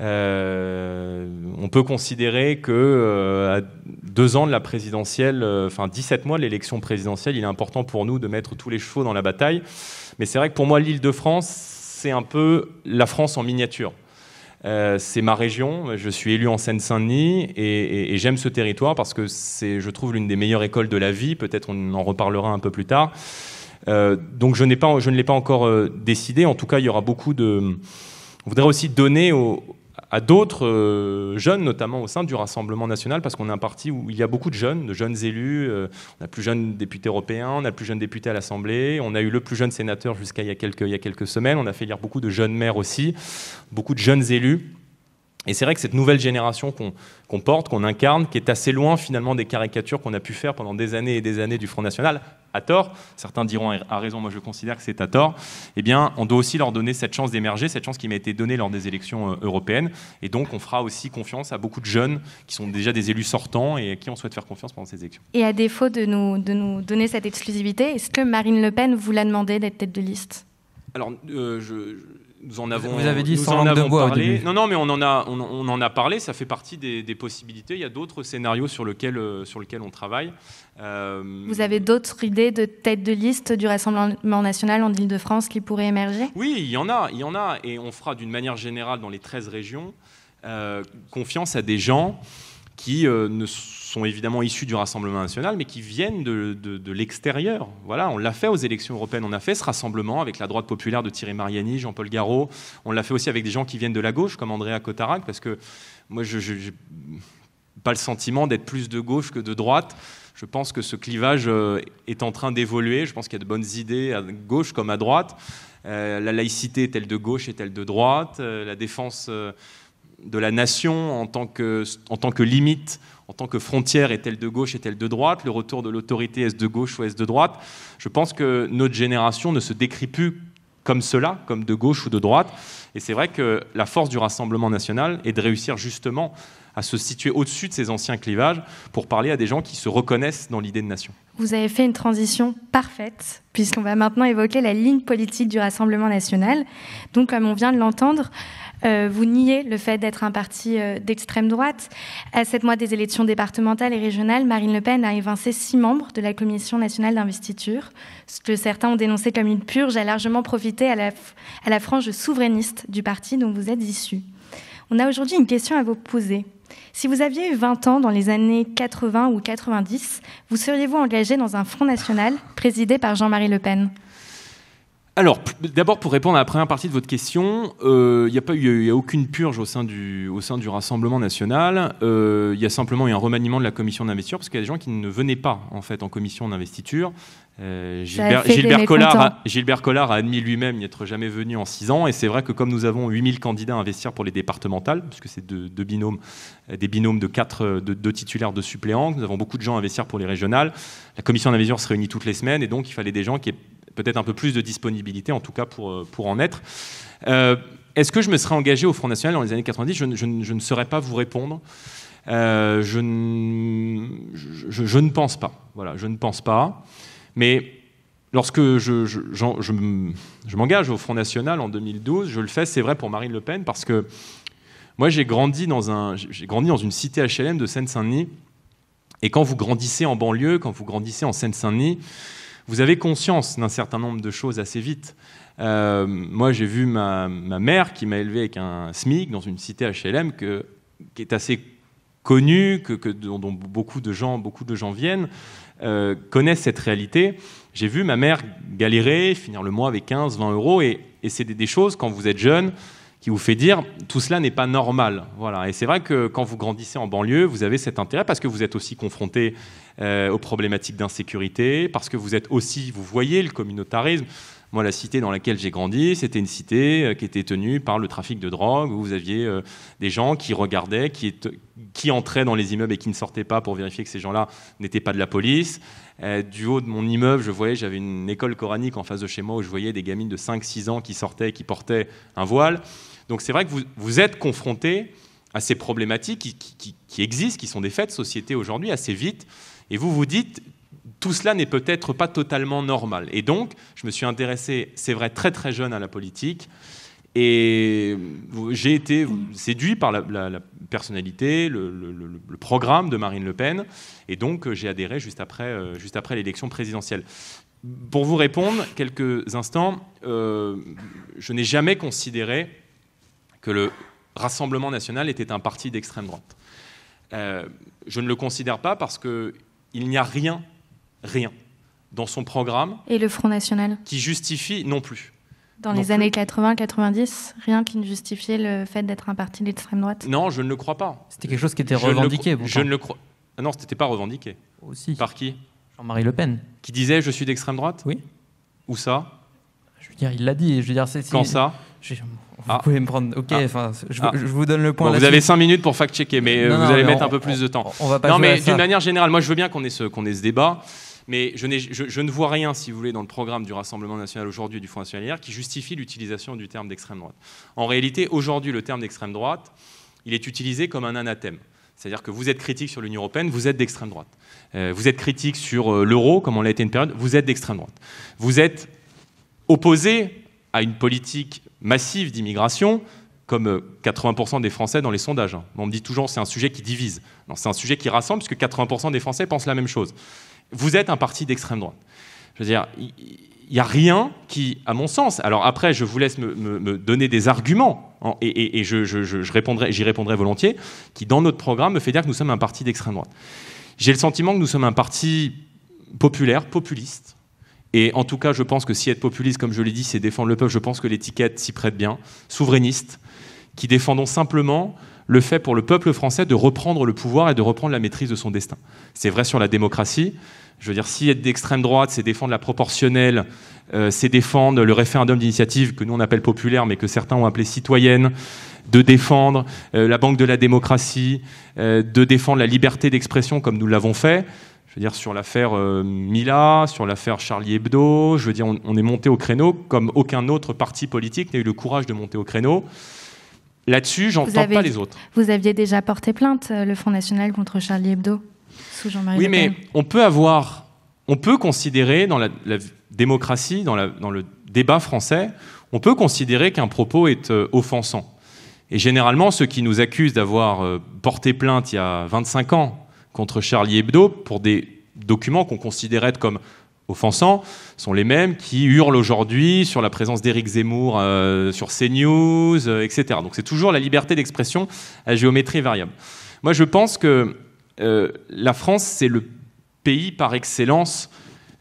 Euh, on peut considérer que euh, à deux ans de la présidentielle, euh, enfin dix-sept mois de l'élection présidentielle, il est important pour nous de mettre tous les chevaux dans la bataille. Mais c'est vrai que pour moi, l'Île-de-France, c'est un peu la France en miniature. Euh, c'est ma région, je suis élu en Seine-Saint-Denis et, et, et j'aime ce territoire parce que c'est, je trouve, l'une des meilleures écoles de la vie. Peut-être on en reparlera un peu plus tard. Euh, donc je, n'ai pas, je ne l'ai pas encore euh, décidé. En tout cas, il y aura beaucoup de... On voudrait aussi donner aux... à d'autres euh, jeunes, notamment au sein du Rassemblement national, parce qu'on est un parti où il y a beaucoup de jeunes, de jeunes élus. Euh, on a plus jeune député européen, on a plus jeune député à l'Assemblée, on a eu le plus jeune sénateur jusqu'à il y a quelques, il y a quelques semaines. On a fait élire beaucoup de jeunes maires aussi, beaucoup de jeunes élus. Et c'est vrai que cette nouvelle génération qu'on, qu'on porte, qu'on incarne, qui est assez loin finalement des caricatures qu'on a pu faire pendant des années et des années du Front National, à tort, certains diront à raison, moi je considère que c'est à tort, eh bien on doit aussi leur donner cette chance d'émerger, cette chance qui m'a été donnée lors des élections européennes. Et donc on fera aussi confiance à beaucoup de jeunes qui sont déjà des élus sortants et à qui on souhaite faire confiance pendant ces élections. Et à défaut de nous, de nous donner cette exclusivité, est-ce que Marine Le Pen vous l'a demandé d'être tête de liste ? Alors, euh, je... je... Nous en avons, vous avez dit nous en avons bois, parlé. Non, non, mais on en a, on, on en a parlé. Ça fait partie des, des possibilités. Il y a d'autres scénarios sur lesquels euh, sur lesquels on travaille. Euh... Vous avez d'autres idées de tête de liste du Rassemblement national en Île-de-France qui pourraient émerger? Oui, il y en a, il y en a, et on fera d'une manière générale dans les treize régions euh, confiance à des gens qui euh, ne sont évidemment issus du Rassemblement national, mais qui viennent de, de, de l'extérieur. Voilà, on l'a fait aux élections européennes, on a fait ce rassemblement avec la droite populaire de Thierry Mariani, Jean-Paul Garraud, on l'a fait aussi avec des gens qui viennent de la gauche, comme Andréa Cotarac, parce que moi, je n'ai pas le sentiment d'être plus de gauche que de droite. Je pense que ce clivage est en train d'évoluer, je pense qu'il y a de bonnes idées à gauche comme à droite. Euh, la laïcité est-elle de gauche, est-elle de droite? euh, La défense... Euh, de la nation en tant que, en tant que limite, en tant que frontière, est-elle de gauche, est-elle de droite? Le retour de l'autorité, est-ce de gauche ou est-ce de droite? Je pense que notre génération ne se décrit plus comme cela, comme de gauche ou de droite. Et c'est vrai que la force du Rassemblement national est de réussir justement à se situer au-dessus de ces anciens clivages pour parler à des gens qui se reconnaissent dans l'idée de nation. Vous avez fait une transition parfaite, puisqu'on va maintenant évoquer la ligne politique du Rassemblement national. Donc, comme on vient de l'entendre, euh, vous niez le fait d'être un parti euh, d'extrême droite. À sept mois des élections départementales et régionales, Marine Le Pen a évincé six membres de la Commission nationale d'investiture. Ce que certains ont dénoncé comme une purge a largement profité à la, à la frange souverainiste du parti dont vous êtes issus. On a aujourd'hui une question à vous poser. Si vous aviez eu vingt ans dans les années quatre-vingt ou quatre-vingt-dix, vous seriez-vous engagé dans un Front National présidé par Jean-Marie Le Pen? Alors, d'abord, pour répondre à la première partie de votre question, il euh, n'y a pas eu, y a aucune purge au sein du, au sein du Rassemblement national. Il euh, y a simplement eu un remaniement de la commission d'investiture, parce qu'il y a des gens qui ne venaient pas en fait en commission d'investiture. Euh, Gilbert, Gilbert, Collard a, Gilbert Collard a admis lui-même n'y être jamais venu en six ans, et c'est vrai que comme nous avons huit mille candidats à investir pour les départementales, puisque c'est deux, deux binômes, des binômes de quatre de, de titulaires de suppléants, nous avons beaucoup de gens à investir pour les régionales, la commission d'investiture se réunit toutes les semaines, et donc il fallait des gens qui aient peut-être un peu plus de disponibilité, en tout cas pour, pour en être. Euh, est-ce que je me serais engagé au Front National dans les années quatre-vingt-dix? je, je, je ne saurais pas vous répondre. Euh, je, n... je, je, je ne pense pas. Voilà, je ne pense pas. Mais lorsque je, je, je, je, je m'engage au Front National en deux mille douze, je le fais, c'est vrai, pour Marine Le Pen, parce que moi, j'ai grandi dans, un, j'ai grandi dans une cité H L M de Seine-Saint-Denis. Et quand vous grandissez en banlieue, quand vous grandissez en Seine-Saint-Denis, vous avez conscience d'un certain nombre de choses assez vite. Euh, moi, j'ai vu ma, ma mère qui m'a élevé avec un SMIC dans une cité H L M que, qui est assez connue, que, que, dont, dont beaucoup de gens, beaucoup de gens viennent. Euh, connaissent cette réalité. J'ai vu ma mère galérer, finir le mois avec quinze, vingt euros, et, et c'est des, des choses, quand vous êtes jeune, qui vous fait dire tout cela n'est pas normal. Voilà. Et c'est vrai que quand vous grandissez en banlieue, vous avez cet intérêt, parce que vous êtes aussi confronté euh, aux problématiques d'insécurité, parce que vous êtes aussi, vous voyez le communautarisme. Moi, la cité dans laquelle j'ai grandi, c'était une cité qui était tenue par le trafic de drogue, où vous aviez euh, des gens qui regardaient, qui, qui entraient dans les immeubles et qui ne sortaient pas pour vérifier que ces gens-là n'étaient pas de la police. Euh, du haut de mon immeuble, je voyais, j'avais une école coranique en face de chez moi où je voyais des gamines de cinq six ans qui sortaient et qui portaient un voile. Donc c'est vrai que vous, vous êtes confrontés à ces problématiques qui, qui, qui existent, qui sont des faits de société aujourd'hui assez vite, et vous vous dites... Tout cela n'est peut-être pas totalement normal. Et donc, je me suis intéressé, c'est vrai, très très jeune à la politique. Et j'ai été séduit par la, la, la personnalité, le, le, le programme de Marine Le Pen. Et donc, j'ai adhéré juste après, juste après l'élection présidentielle. Pour vous répondre, quelques instants, euh, je n'ai jamais considéré que le Rassemblement national était un parti d'extrême droite. Euh, je ne le considère pas parce qu'il n'y a rien... Rien. Dans son programme... Et le Front National? Qui justifie non plus. Dans non les plus. Années quatre-vingts quatre-vingt-dix, rien qui ne justifiait le fait d'être un parti d'extrême droite? Non, je ne le crois pas. C'était quelque chose qui était je revendiqué. Ne je ne le crois... Ah non, ce n'était pas revendiqué. Aussi. Par qui? Jean-Marie Le Pen. Qui disait « je suis d'extrême droite »? Oui. Où ça? Je veux dire, il l'a dit. Je veux dire, c'est... Quand ça? je... Vous ah. pouvez me prendre... Ok, ah. je, ah. je vous donne le point. Bon, vous avez cinq minutes pour fact-checker, mais non, vous non, allez mais mettre on, un peu plus on, de temps. On va pas non, mais d'une manière générale, moi, je veux bien qu'on ait ce, qu'on ait ce débat, mais je, je, je ne vois rien, si vous voulez, dans le programme du Rassemblement national aujourd'hui et du Front national hier, qui justifie l'utilisation du terme d'extrême droite. En réalité, aujourd'hui, le terme d'extrême droite, il est utilisé comme un anathème. C'est-à-dire que vous êtes critique sur l'Union européenne, vous êtes d'extrême droite. Euh, vous êtes critique sur euh, l'euro, comme on l'a été une période, vous êtes d'extrême droite. Vous êtes opposé à une politique... massive d'immigration, comme quatre-vingts pour cent des Français dans les sondages. On me dit toujours c'est un sujet qui divise. Non, c'est un sujet qui rassemble, puisque quatre-vingts pour cent des Français pensent la même chose. Vous êtes un parti d'extrême droite. Je veux dire, il n'y a rien qui, à mon sens... Alors après, je vous laisse me, me, me donner des arguments, hein, et, et, et je, je, je, je répondrai, j'y répondrai volontiers, qui, dans notre programme, me fait dire que nous sommes un parti d'extrême droite. J'ai le sentiment que nous sommes un parti populaire, populiste. Et en tout cas, je pense que si être populiste, comme je l'ai dit, c'est défendre le peuple, je pense que l'étiquette s'y prête bien. Souverainiste, qui défendons simplement le fait pour le peuple français de reprendre le pouvoir et de reprendre la maîtrise de son destin. C'est vrai sur la démocratie. Je veux dire, si être d'extrême droite, c'est défendre la proportionnelle, euh, c'est défendre le référendum d'initiative que nous on appelle populaire, mais que certains ont appelé citoyenne, de défendre euh, la banque de la démocratie, euh, de défendre la liberté d'expression comme nous l'avons fait. Je veux dire, sur l'affaire euh, Mila, sur l'affaire Charlie Hebdo, je veux dire, on, on est monté au créneau comme aucun autre parti politique n'a eu le courage de monter au créneau. Là-dessus, j'entends pas les autres. Vous aviez déjà porté plainte, euh, le Front National, contre Charlie Hebdo, sous Jean-Marie Le Pen. Oui, mais on peut avoir, on peut considérer dans la, la démocratie, dans, la, dans le débat français, on peut considérer qu'un propos est euh, offensant. Et généralement, ceux qui nous accusent d'avoir euh, porté plainte il y a vingt-cinq ans, contre Charlie Hebdo, pour des documents qu'on considérait comme offensants, sont les mêmes qui hurlent aujourd'hui sur la présence d'Éric Zemmour euh, sur CNews, euh, et cetera. Donc c'est toujours la liberté d'expression à géométrie variable. Moi, je pense que euh, la France, c'est le pays par excellence,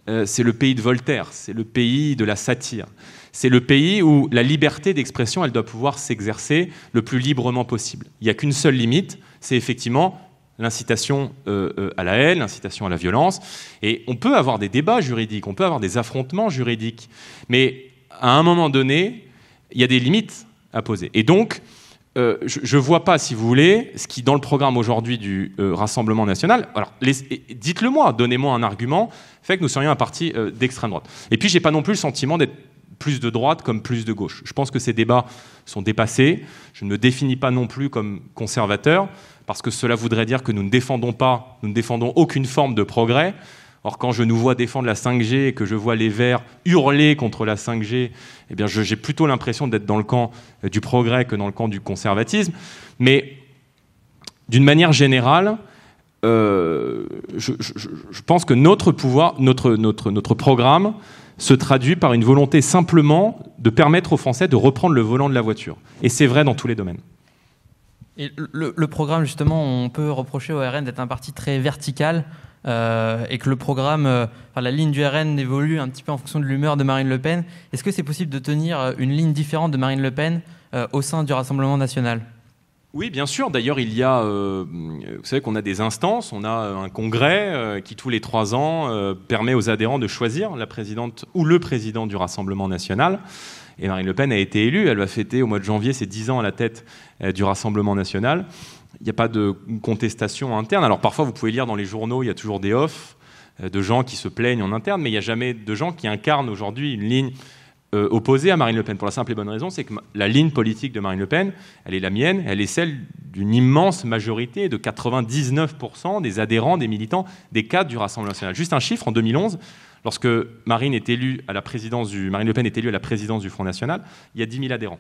euh, c'est le pays de Voltaire, c'est le pays de la satire. C'est le pays où la liberté d'expression, elle doit pouvoir s'exercer le plus librement possible. Il n'y a qu'une seule limite, c'est effectivement l'incitation euh, euh, à la haine, l'incitation à la violence. Et on peut avoir des débats juridiques, on peut avoir des affrontements juridiques, mais à un moment donné, il y a des limites à poser. Et donc, euh, je ne vois pas, si vous voulez, ce qui, dans le programme aujourd'hui du euh, Rassemblement national, alors dites-le moi, donnez-moi un argument, fait que nous serions un parti euh, d'extrême droite. Et puis, je n'ai pas non plus le sentiment d'être plus de droite comme plus de gauche. Je pense que ces débats sont dépassés. Je ne me définis pas non plus comme conservateur, parce que cela voudrait dire que nous ne défendons pas, nous ne défendons aucune forme de progrès. Or, quand je nous vois défendre la cinq G et que je vois les Verts hurler contre la cinq G, eh bien, j'ai plutôt l'impression d'être dans le camp du progrès que dans le camp du conservatisme. Mais, d'une manière générale, euh, je, je, je pense que notre pouvoir, notre, notre, notre programme se traduit par une volonté simplement de permettre aux Français de reprendre le volant de la voiture. Et c'est vrai dans tous les domaines. Et le, le programme, justement, on peut reprocher au R N d'être un parti très vertical euh, et que le programme, euh, enfin, la ligne du R N évolue un petit peu en fonction de l'humeur de Marine Le Pen. Est-ce que c'est possible de tenir une ligne différente de Marine Le Pen euh, au sein du Rassemblement national ? Oui, bien sûr. D'ailleurs, il y a, euh, vous savez qu'on a des instances, on a un congrès euh, qui, tous les trois ans, euh, permet aux adhérents de choisir la présidente ou le président du Rassemblement national. Et Marine Le Pen a été élue. Elle va fêter au mois de janvier ses dix ans à la tête euh, du Rassemblement national. Il n'y a pas de contestation interne. Alors parfois, vous pouvez lire dans les journaux, il y a toujours des offs euh, de gens qui se plaignent en interne, mais il n'y a jamais de gens qui incarnent aujourd'hui une ligne Euh, opposée à Marine Le Pen, pour la simple et bonne raison, c'est que la ligne politique de Marine Le Pen, elle est la mienne, elle est celle d'une immense majorité de quatre-vingt-dix-neuf pour cent des adhérents, des militants, des cadres du Rassemblement national. Juste un chiffre, en deux mille onze, lorsque Marine est élue à la présidence du, Marine Le Pen est élue à la présidence du Front National, il y a dix mille adhérents.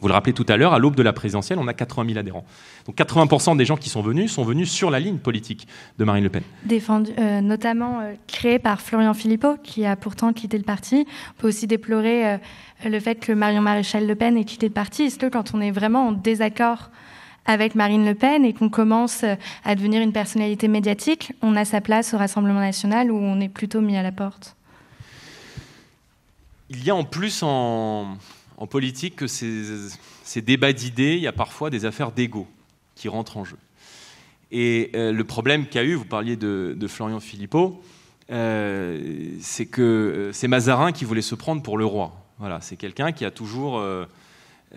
Vous le rappelez tout à l'heure, à l'aube de la présidentielle, on a quatre-vingt mille adhérents. Donc quatre-vingts pour cent des gens qui sont venus sont venus sur la ligne politique de Marine Le Pen. Défendu, euh, notamment euh, créée par Florian Philippot, qui a pourtant quitté le parti. On peut aussi déplorer euh, le fait que Marion Maréchal-Le Pen ait quitté le parti. Est-ce que quand on est vraiment en désaccord avec Marine Le Pen et qu'on commence à devenir une personnalité médiatique, on a sa place au Rassemblement national où on est plutôt mis à la porte ? Il y a en plus en... En politique, que ces, ces débats d'idées, il y a parfois des affaires d'ego qui rentrent en jeu. Et euh, le problème qu'a eu, vous parliez de, de Florian Philippot, euh, c'est que c'est Mazarin qui voulait se prendre pour le roi. Voilà, c'est quelqu'un qui a toujours euh,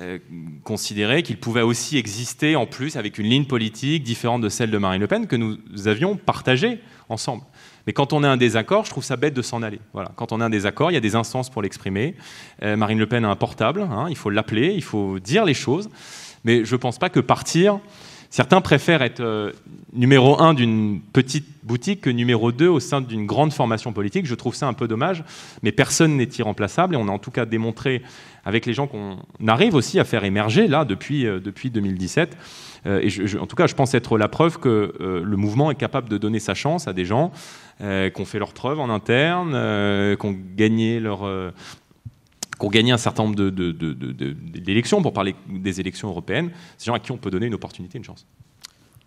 euh, considéré qu'il pouvait aussi exister en plus avec une ligne politique différente de celle de Marine Le Pen que nous avions partagée ensemble. Mais quand on a un désaccord, je trouve ça bête de s'en aller. Voilà. Quand on a un désaccord, il y a des instances pour l'exprimer. Euh, Marine Le Pen a un portable, hein, il faut l'appeler, il faut dire les choses. Mais je ne pense pas que partir Certains préfèrent être euh, numéro un d'une petite boutique que numéro deux au sein d'une grande formation politique. Je trouve ça un peu dommage, mais personne n'est irremplaçable. Et on a en tout cas démontré, avec les gens qu'on arrive aussi à faire émerger, là, depuis, euh, depuis deux mille dix-sept. Euh, et je, je, en tout cas, je pense être la preuve que euh, le mouvement est capable de donner sa chance à des gens euh, qui ont fait leurs preuves en interne, euh, qui ont gagné leur... Euh, qu'on gagnait un certain nombre de, de, de, de, de, d'élections, pour parler des élections européennes, ces gens à qui on peut donner une opportunité, une chance.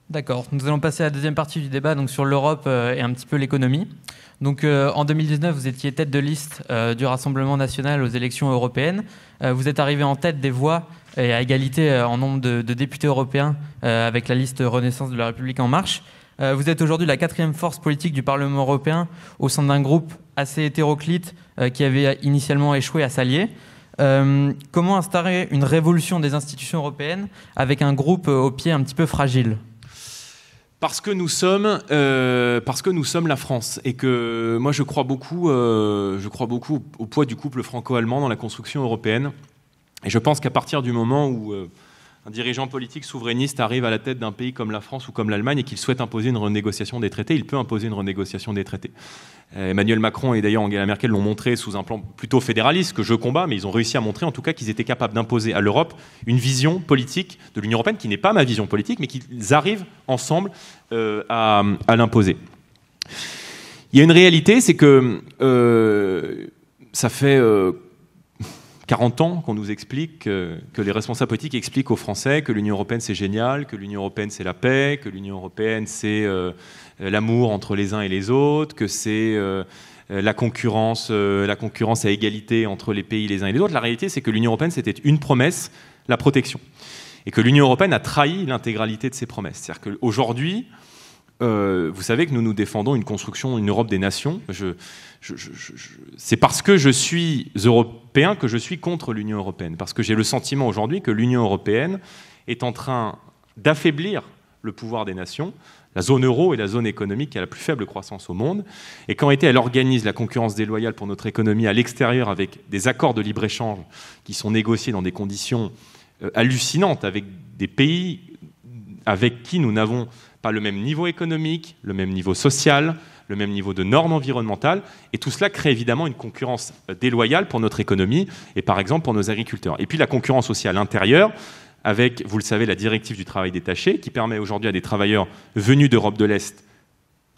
D'accord. Nous allons passer à la deuxième partie du débat, donc sur l'Europe euh, et un petit peu l'économie. Donc euh, en deux mille dix-neuf, vous étiez tête de liste euh, du Rassemblement national aux élections européennes. Euh, vous êtes arrivé en tête des voix et à égalité euh, en nombre de, de députés européens euh, avec la liste Renaissance de la République en marche. Euh, vous êtes aujourd'hui la quatrième force politique du Parlement européen au sein d'un groupe assez hétéroclite euh, qui avait initialement échoué à s'allier. Euh, comment instaurer une révolution des institutions européennes avec un groupe euh, aux pieds un petit peu fragile ? Parce que nous sommes, euh, parce que nous sommes la France, et que moi je crois beaucoup, euh, je crois beaucoup au poids du couple franco-allemand dans la construction européenne. Et je pense qu'à partir du moment où euh, un dirigeant politique souverainiste arrive à la tête d'un pays comme la France ou comme l'Allemagne et qu'il souhaite imposer une renégociation des traités, il peut imposer une renégociation des traités. Emmanuel Macron et d'ailleurs Angela Merkel l'ont montré sous un plan plutôt fédéraliste que je combats, mais ils ont réussi à montrer en tout cas qu'ils étaient capables d'imposer à l'Europe une vision politique de l'Union européenne qui n'est pas ma vision politique, mais qu'ils arrivent ensemble euh, à, à l'imposer. Il y a une réalité, c'est que euh, ça fait... Euh, quarante ans qu'on nous explique, que, que les responsables politiques expliquent aux Français que l'Union européenne c'est génial, que l'Union européenne c'est la paix, que l'Union européenne c'est euh, l'amour entre les uns et les autres, que c'est euh, la, concurrence, euh, la concurrence à égalité entre les pays les uns et les autres. La réalité c'est que l'Union européenne c'était une promesse, la protection. Et que l'Union européenne a trahi l'intégralité de ses promesses. C'est-à-dire qu'aujourd'hui, Euh, vous savez que nous nous défendons une construction, une Europe des nations. Je, je, je, je, c'est parce que je suis européen que je suis contre l'Union européenne. Parce que j'ai le sentiment aujourd'hui que l'Union européenne est en train d'affaiblir le pouvoir des nations. La zone euro est la zone économique qui a la plus faible croissance au monde. Et qu'en été, elle organise la concurrence déloyale pour notre économie à l'extérieur avec des accords de libre-échange qui sont négociés dans des conditions hallucinantes avec des pays avec qui nous n'avons pas le même niveau économique, le même niveau social, le même niveau de normes environnementales. Et tout cela crée évidemment une concurrence déloyale pour notre économie et par exemple pour nos agriculteurs. Et puis la concurrence aussi à l'intérieur avec, vous le savez, la directive du travail détaché qui permet aujourd'hui à des travailleurs venus d'Europe de l'Est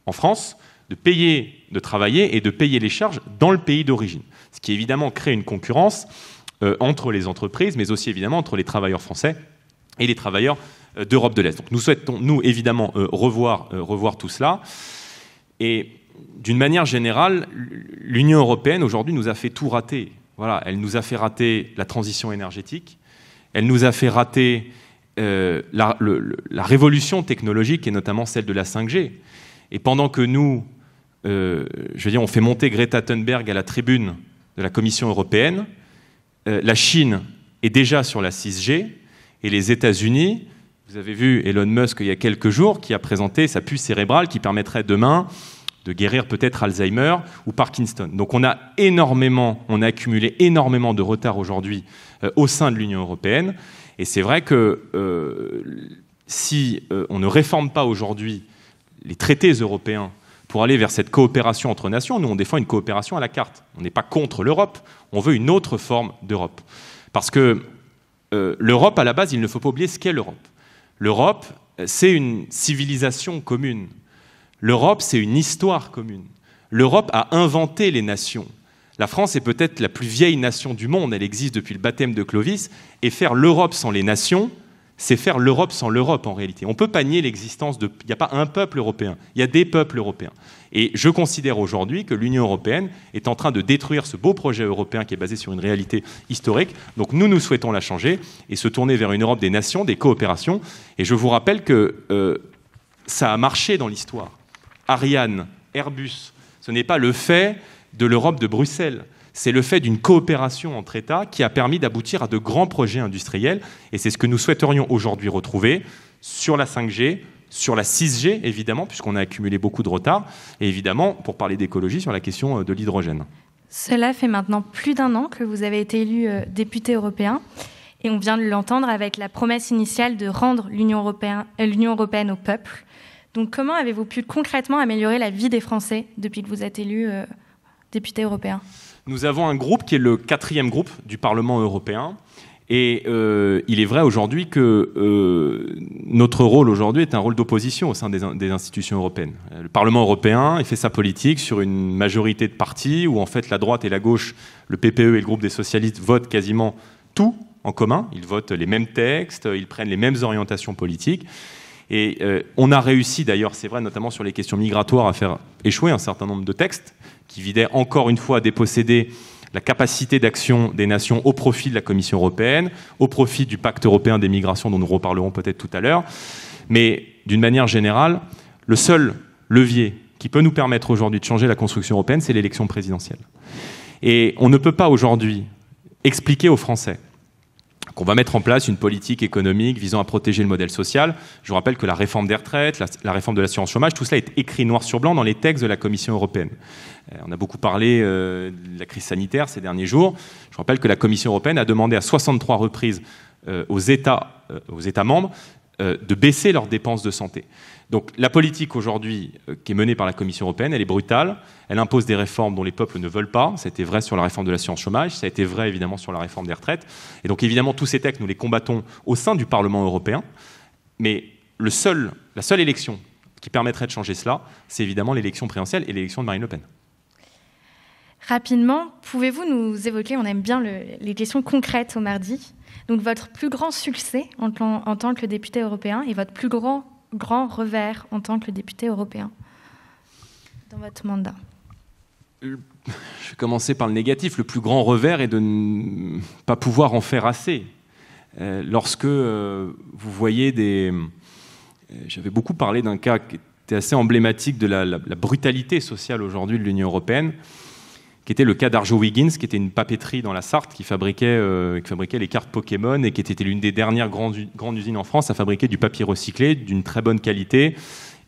en France de payer, de travailler et de payer les charges dans le pays d'origine. Ce qui évidemment crée une concurrence euh, entre les entreprises mais aussi évidemment entre les travailleurs français et les travailleurs d'Europe de l'Est. Donc nous souhaitons, nous, évidemment, euh, revoir, euh, revoir tout cela. Et d'une manière générale, l'Union européenne, aujourd'hui, nous a fait tout rater. Voilà, elle nous a fait rater la transition énergétique, elle nous a fait rater euh, la, le, le, la révolution technologique, et notamment celle de la cinq G. Et pendant que nous, euh, je veux dire, on fait monter Greta Thunberg à la tribune de la Commission européenne, euh, la Chine est déjà sur la six G, et les États-Unis... Vous avez vu Elon Musk il y a quelques jours qui a présenté sa puce cérébrale qui permettrait demain de guérir peut-être Alzheimer ou Parkinson. Donc on a énormément, on a accumulé énormément de retard aujourd'hui euh, au sein de l'Union européenne. Et c'est vrai que euh, si euh, on ne réforme pas aujourd'hui les traités européens pour aller vers cette coopération entre nations, nous on défend une coopération à la carte. On n'est pas contre l'Europe, on veut une autre forme d'Europe. Parce que euh, l'Europe, à la base, il ne faut pas oublier ce qu'est l'Europe. L'Europe, c'est une civilisation commune. L'Europe, c'est une histoire commune. L'Europe a inventé les nations. La France est peut-être la plus vieille nation du monde. Elle existe depuis le baptême de Clovis. Et faire l'Europe sans les nations, c'est faire l'Europe sans l'Europe, en réalité. On ne peut pas nier l'existence de... Il n'y a pas un peuple européen, il y a des peuples européens. Et je considère aujourd'hui que l'Union européenne est en train de détruire ce beau projet européen qui est basé sur une réalité historique. Donc nous, nous souhaitons la changer et se tourner vers une Europe des nations, des coopérations. Et je vous rappelle que euh, ça a marché dans l'histoire. Ariane, Airbus, ce n'est pas le fait de l'Europe de Bruxelles. C'est le fait d'une coopération entre États qui a permis d'aboutir à de grands projets industriels. Et c'est ce que nous souhaiterions aujourd'hui retrouver sur la cinq G, sur la six G, évidemment, puisqu'on a accumulé beaucoup de retard, et évidemment, pour parler d'écologie, sur la question de l'hydrogène. Cela fait maintenant plus d'un an que vous avez été élu député européen. Et on vient de l'entendre avec la promesse initiale de rendre l'Union européenne, l'Union européenne au peuple. Donc comment avez-vous pu concrètement améliorer la vie des Français depuis que vous êtes élu euh, député européen ? Nous avons un groupe qui est le quatrième groupe du Parlement européen. Et euh, il est vrai aujourd'hui que euh, notre rôle aujourd'hui est un rôle d'opposition au sein des, des institutions européennes. Le Parlement européen, il fait sa politique sur une majorité de partis où en fait la droite et la gauche, le P P E et le groupe des socialistes votent quasiment tout en commun. Ils votent les mêmes textes, ils prennent les mêmes orientations politiques. Et euh, on a réussi d'ailleurs, c'est vrai, notamment sur les questions migratoires, à faire échouer un certain nombre de textes qui vidaient encore une fois à déposséder la capacité d'action des nations au profit de la Commission européenne, au profit du pacte européen des migrations dont nous reparlerons peut-être tout à l'heure. Mais d'une manière générale, le seul levier qui peut nous permettre aujourd'hui de changer la construction européenne, c'est l'élection présidentielle. Et on ne peut pas aujourd'hui expliquer aux Français qu'on va mettre en place une politique économique visant à protéger le modèle social. Je vous rappelle que la réforme des retraites, la, la réforme de l'assurance chômage, tout cela est écrit noir sur blanc dans les textes de la Commission européenne. Euh, on a beaucoup parlé euh, de la crise sanitaire ces derniers jours. Je vous rappelle que la Commission européenne a demandé à soixante-trois reprises euh, aux États, euh, aux États membres euh, de baisser leurs dépenses de santé. Donc la politique aujourd'hui euh, qui est menée par la Commission européenne, elle est brutale, elle impose des réformes dont les peuples ne veulent pas. Ça a été vrai sur la réforme de l'assurance chômage, ça a été vrai évidemment sur la réforme des retraites. Et donc évidemment tous ces textes, nous les combattons au sein du Parlement européen, mais le seul, la seule élection qui permettrait de changer cela, c'est évidemment l'élection présidentielle et l'élection de Marine Le Pen. Rapidement, pouvez-vous nous évoquer, on aime bien le, les questions concrètes au mardi, donc votre plus grand succès en, en, en tant que député européen et votre plus grand grand revers en tant que député européen dans votre mandat? Je vais commencer par le négatif. Le plus grand revers est de ne pas pouvoir en faire assez. Euh, lorsque euh, vous voyez des... J'avais beaucoup parlé d'un cas qui était assez emblématique de la, la, la brutalité sociale aujourd'hui de l'Union européenne, qui était le cas d'Arjo Wiggins, qui était une papeterie dans la Sarthe qui fabriquait, euh, qui fabriquait les cartes Pokémon et qui était l'une des dernières grandes, grandes usines en France à fabriquer du papier recyclé d'une très bonne qualité.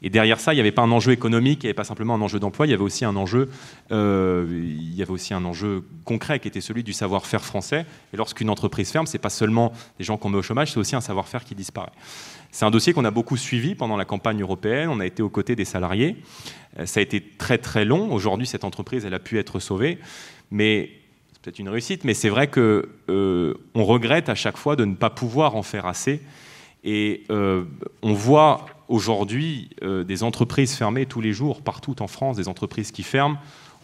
Et derrière ça, il n'y avait pas un enjeu économique, il n'y avait pas simplement un enjeu d'emploi, il y avait aussi un enjeu, euh, il y avait aussi un enjeu concret qui était celui du savoir-faire français. Et lorsqu'une entreprise ferme, ce n'est pas seulement des gens qu'on met au chômage, c'est aussi un savoir-faire qui disparaît. C'est un dossier qu'on a beaucoup suivi pendant la campagne européenne, on a été aux côtés des salariés. Ça a été très très long. Aujourd'hui, cette entreprise, elle a pu être sauvée, mais c'est peut-être une réussite. Mais c'est vrai que euh, on regrette à chaque fois de ne pas pouvoir en faire assez. Et euh, on voit aujourd'hui euh, des entreprises fermées tous les jours, partout en France, des entreprises qui ferment.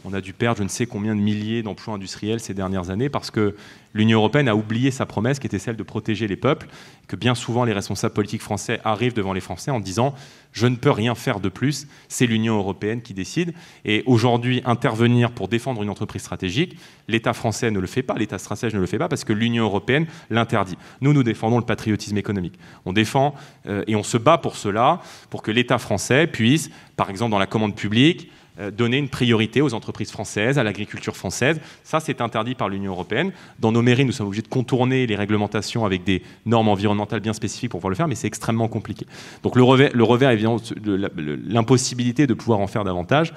On a dû perdre je ne sais combien de milliers d'emplois industriels ces dernières années parce que l'Union européenne a oublié sa promesse qui était celle de protéger les peuples, que bien souvent les responsables politiques français arrivent devant les Français en disant « je ne peux rien faire de plus, c'est l'Union européenne qui décide ». Et aujourd'hui, intervenir pour défendre une entreprise stratégique, l'État français ne le fait pas, l'État stratège ne le fait pas parce que l'Union européenne l'interdit. Nous, nous défendons le patriotisme économique. On défend euh, et on se bat pour cela, pour que l'État français puisse, par exemple dans la commande publique, donner une priorité aux entreprises françaises, à l'agriculture française. Ça, c'est interdit par l'Union européenne. Dans nos mairies, nous sommes obligés de contourner les réglementations avec des normes environnementales bien spécifiques pour pouvoir le faire, mais c'est extrêmement compliqué. Donc le revers, le revers évidemment, l'impossibilité de pouvoir en faire davantage.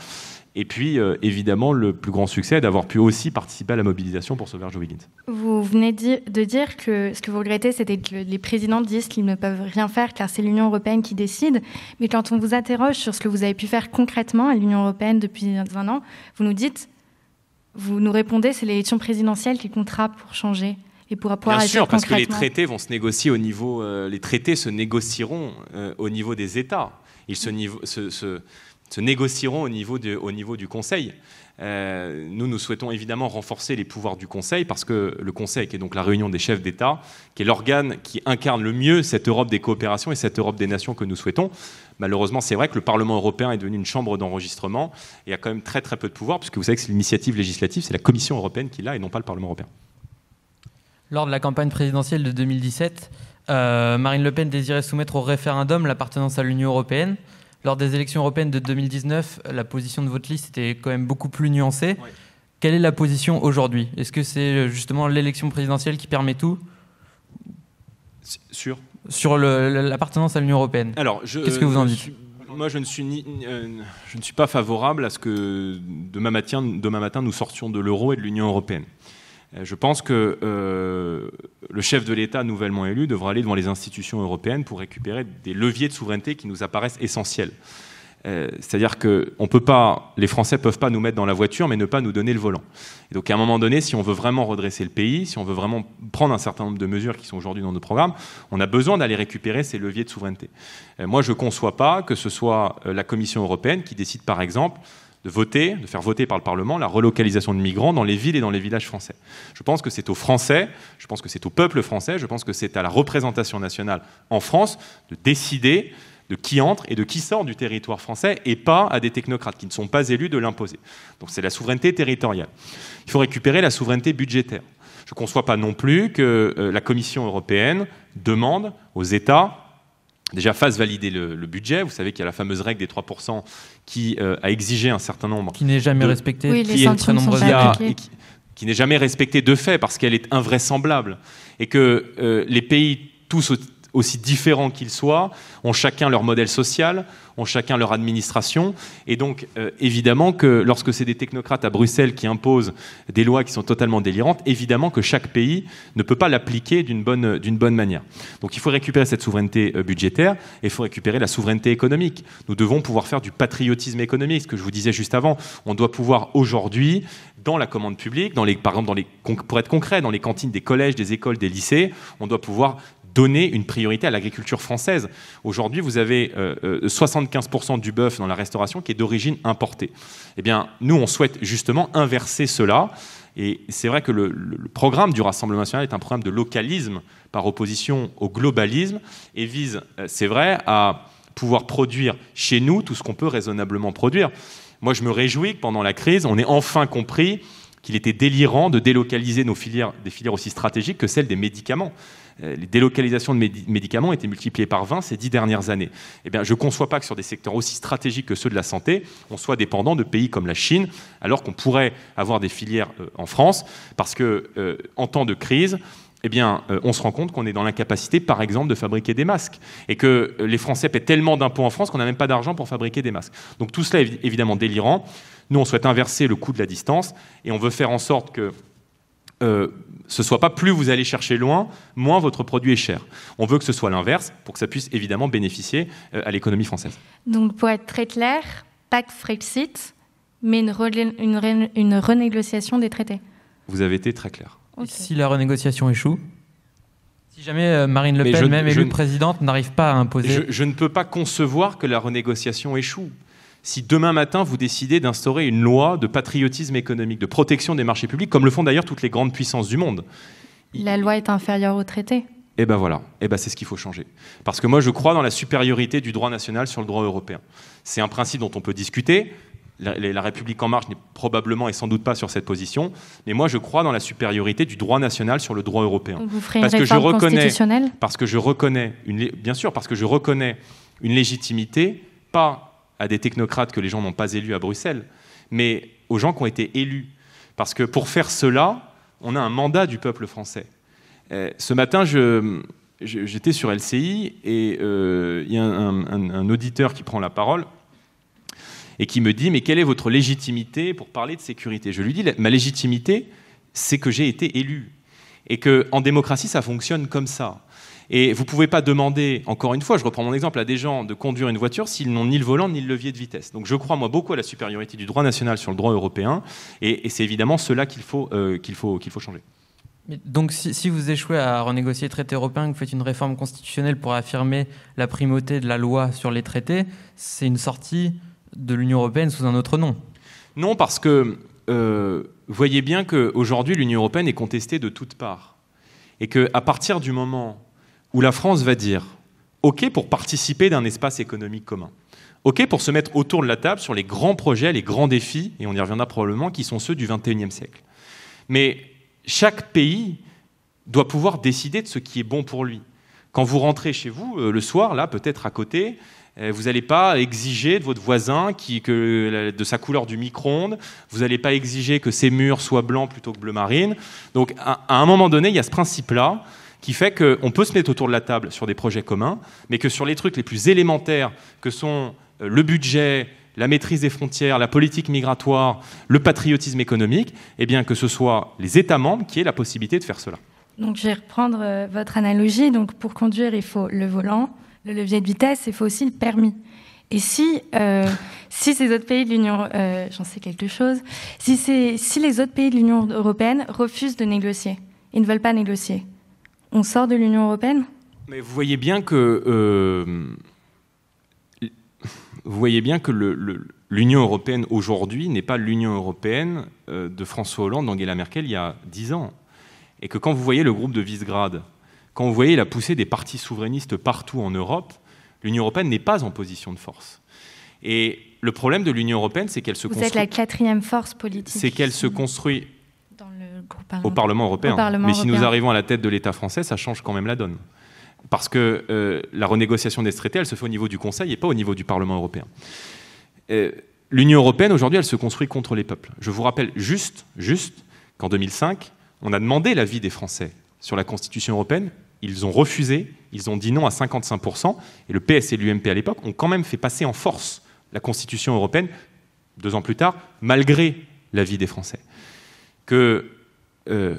Et puis, euh, évidemment, le plus grand succès, d'avoir pu aussi participer à la mobilisation pour sauver Joe Wiggins. Vous venez de dire que ce que vous regrettez, c'était que les présidents disent qu'ils ne peuvent rien faire car c'est l'Union européenne qui décide. Mais quand on vous interroge sur ce que vous avez pu faire concrètement à l'Union européenne depuis un an, vous nous dites, vous nous répondez, c'est l'élection présidentielle qui comptera pour changer. Et pour pouvoir agir concrètement. Bien sûr, parce que les traités vont se négocier au niveau... Euh, les traités se négocieront euh, au niveau des États. Ils se... Nive- se, se se négocieront au niveau, de, au niveau du Conseil. Euh, nous, nous souhaitons évidemment renforcer les pouvoirs du Conseil parce que le Conseil, qui est donc la réunion des chefs d'État, qui est l'organe qui incarne le mieux cette Europe des coopérations et cette Europe des nations que nous souhaitons, malheureusement, c'est vrai que le Parlement européen est devenu une chambre d'enregistrement et a quand même très très peu de pouvoir puisque vous savez que c'est l'initiative législative, c'est la Commission européenne qui l'a et non pas le Parlement européen. Lors de la campagne présidentielle de deux mille dix-sept, euh, Marine Le Pen désirait soumettre au référendum l'appartenance à l'Union européenne. Lors des élections européennes de deux mille dix-neuf, la position de votre liste était quand même beaucoup plus nuancée. Oui. Quelle est la position aujourd'hui? Est-ce que c'est justement l'élection présidentielle qui permet tout? Sur Sur le, l'appartenance à l'Union européenne. Alors, je, qu'est-ce que vous en dites? Suis, Moi, je ne, suis ni, euh, je ne suis pas favorable à ce que demain matin, demain matin nous sortions de l'euro et de l'Union européenne. Je pense que euh, le chef de l'État nouvellement élu devra aller devant les institutions européennes pour récupérer des leviers de souveraineté qui nous apparaissent essentiels. Euh, C'est-à-dire que on peut pas, les Français ne peuvent pas nous mettre dans la voiture, mais ne pas nous donner le volant. Et donc à un moment donné, si on veut vraiment redresser le pays, si on veut vraiment prendre un certain nombre de mesures qui sont aujourd'hui dans nos programmes, on a besoin d'aller récupérer ces leviers de souveraineté. Euh, moi, je ne conçois pas que ce soit euh, la Commission européenne qui décide, par exemple, de voter, de faire voter par le Parlement la relocalisation de migrants dans les villes et dans les villages français. Je pense que c'est aux Français, je pense que c'est au peuple français, je pense que c'est à la représentation nationale en France de décider de qui entre et de qui sort du territoire français, et pas à des technocrates qui ne sont pas élus de l'imposer. Donc c'est la souveraineté territoriale. Il faut récupérer la souveraineté budgétaire. Je ne conçois pas non plus que euh, la Commission européenne demande aux États... Déjà, fasse valider le, le budget. Vous savez qu'il y a la fameuse règle des trois pour cent qui euh, a exigé un certain nombre... Qui n'est jamais de... respectée. Oui, les sanctions sont pas appliquées. Qui, qui n'est jamais respectée de fait, parce qu'elle est invraisemblable. Et que euh, les pays, tous aussi différents qu'ils soient, ont chacun leur modèle social, ont chacun leur administration. Et donc, euh, évidemment que lorsque c'est des technocrates à Bruxelles qui imposent des lois qui sont totalement délirantes, évidemment que chaque pays ne peut pas l'appliquer d'une bonne, d'une bonne manière. Donc il faut récupérer cette souveraineté budgétaire et il faut récupérer la souveraineté économique. Nous devons pouvoir faire du patriotisme économique, ce que je vous disais juste avant. On doit pouvoir aujourd'hui, dans la commande publique, dans les, par exemple, dans les, pour être concret, dans les cantines des collèges, des écoles, des lycées, on doit pouvoir donner une priorité à l'agriculture française. Aujourd'hui, vous avez euh, soixante-quinze pour cent du bœuf dans la restauration qui est d'origine importée. Eh bien, nous, on souhaite justement inverser cela. Et c'est vrai que le, le programme du Rassemblement national est un programme de localisme par opposition au globalisme et vise, c'est vrai, à pouvoir produire chez nous tout ce qu'on peut raisonnablement produire. Moi, je me réjouis que pendant la crise, on ait enfin compris qu'il était délirant de délocaliser nos filières, des filières aussi stratégiques que celles des médicaments. Les délocalisations de médicaments ont été multipliées par vingt ces dix dernières années. Eh bien, je ne conçois pas que sur des secteurs aussi stratégiques que ceux de la santé, on soit dépendant de pays comme la Chine, alors qu'on pourrait avoir des filières euh, en France, parce qu'en euh, temps de crise, eh bien, euh, on se rend compte qu'on est dans l'incapacité, par exemple, de fabriquer des masques, et que euh, les Français paient tellement d'impôts en France qu'on n'a même pas d'argent pour fabriquer des masques. Donc tout cela est évidemment délirant. Nous, on souhaite inverser le coût de la distance, et on veut faire en sorte que... Euh, ce soit pas plus vous allez chercher loin, moins votre produit est cher. On veut que ce soit l'inverse pour que ça puisse évidemment bénéficier euh, à l'économie française. Donc pour être très clair, pas de Frexit, mais une, relé, une, ré, une renégociation des traités. Vous avez été très clair. Okay. Si la renégociation échoue, si jamais Marine Le Pen, je, même élue présidente, n'arrive pas à imposer... Je, je ne peux pas concevoir que la renégociation échoue. Si demain matin, vous décidez d'instaurer une loi de patriotisme économique, de protection des marchés publics, comme le font d'ailleurs toutes les grandes puissances du monde. La loi est inférieure au traité. Eh bien voilà, eh ben c'est ce qu'il faut changer. Parce que moi, je crois dans la supériorité du droit national sur le droit européen. C'est un principe dont on peut discuter. La, la République en marche n'est probablement et sans doute pas sur cette position. Mais moi, je crois dans la supériorité du droit national sur le droit européen. Vous ferez une réforme constitutionnelle ? Parce que je reconnais, une, bien sûr, parce que je reconnais une légitimité, pas... à des technocrates que les gens n'ont pas élus à Bruxelles, mais aux gens qui ont été élus. Parce que pour faire cela, on a un mandat du peuple français. Euh, ce matin, je, je, j'étais sur L C I, et euh, y a un, un, un auditeur qui prend la parole et qui me dit « Mais quelle est votre légitimité pour parler de sécurité ?» Je lui dis « Ma légitimité, c'est que j'ai été élu. Et qu'en démocratie, ça fonctionne comme ça. » Et vous ne pouvez pas demander, encore une fois, je reprends mon exemple, à des gens de conduire une voiture s'ils n'ont ni le volant ni le levier de vitesse. Donc je crois, moi, beaucoup à la supériorité du droit national sur le droit européen, et, et c'est évidemment cela qu'il faut, euh, qu'il faut, qu'il faut changer. Mais donc si, si vous échouez à renégocier le traité européen, que vous faites une réforme constitutionnelle pour affirmer la primauté de la loi sur les traités, c'est une sortie de l'Union européenne sous un autre nom? Non, parce que euh, voyez bien qu'aujourd'hui, l'Union européenne est contestée de toutes parts. Et qu'à partir du moment... où la France va dire « OK pour participer d'un espace économique commun, OK pour se mettre autour de la table sur les grands projets, les grands défis, et on y reviendra probablement, qui sont ceux du vingt et unième siècle. » Mais chaque pays doit pouvoir décider de ce qui est bon pour lui. Quand vous rentrez chez vous, le soir, là, peut-être à côté... Vous n'allez pas exiger de votre voisin qui, que, de sa couleur du micro-ondes. Vous n'allez pas exiger que ses murs soient blancs plutôt que bleu marine. Donc, à, à un moment donné, il y a ce principe-là qui fait qu'on peut se mettre autour de la table sur des projets communs, mais que sur les trucs les plus élémentaires que sont le budget, la maîtrise des frontières, la politique migratoire, le patriotisme économique, eh bien que ce soit les États membres qui aient la possibilité de faire cela. Donc je vais reprendre euh, votre analogie. Donc pour conduire, il faut le volant, le levier de vitesse, il faut aussi le permis. Et si, euh, si ces autres pays de l'Union, euh, j'en sais quelque chose, si, si les autres pays de l'Union européenne refusent de négocier, ils ne veulent pas négocier, on sort de l'Union européenne ? Mais vous voyez bien que euh, vous voyez bien que le, le, l'Union européenne aujourd'hui n'est pas l'Union européenne euh, de François Hollande, d'Angela Merkel il y a dix ans. Et que quand vous voyez le groupe de Visegrad, quand vous voyez la poussée des partis souverainistes partout en Europe, l'Union européenne n'est pas en position de force. Et le problème de l'Union européenne, c'est qu'elle se vous construit... Vous êtes la quatrième force politique. C'est qu'elle se construit dans le groupe parlement... au Parlement européen. Au Parlement Mais européen. Si nous arrivons à la tête de l'État français, ça change quand même la donne. Parce que euh, la renégociation des traités, elle se fait au niveau du Conseil et pas au niveau du Parlement européen. Euh, L'Union européenne, aujourd'hui, elle se construit contre les peuples. Je vous rappelle juste, juste qu'en deux mille cinq... on a demandé l'avis des Français sur la Constitution européenne. Ils ont refusé, ils ont dit non à cinquante-cinq pour cent. Et le P S et l'U M P à l'époque ont quand même fait passer en force la Constitution européenne, deux ans plus tard, malgré l'avis des Français. Que euh,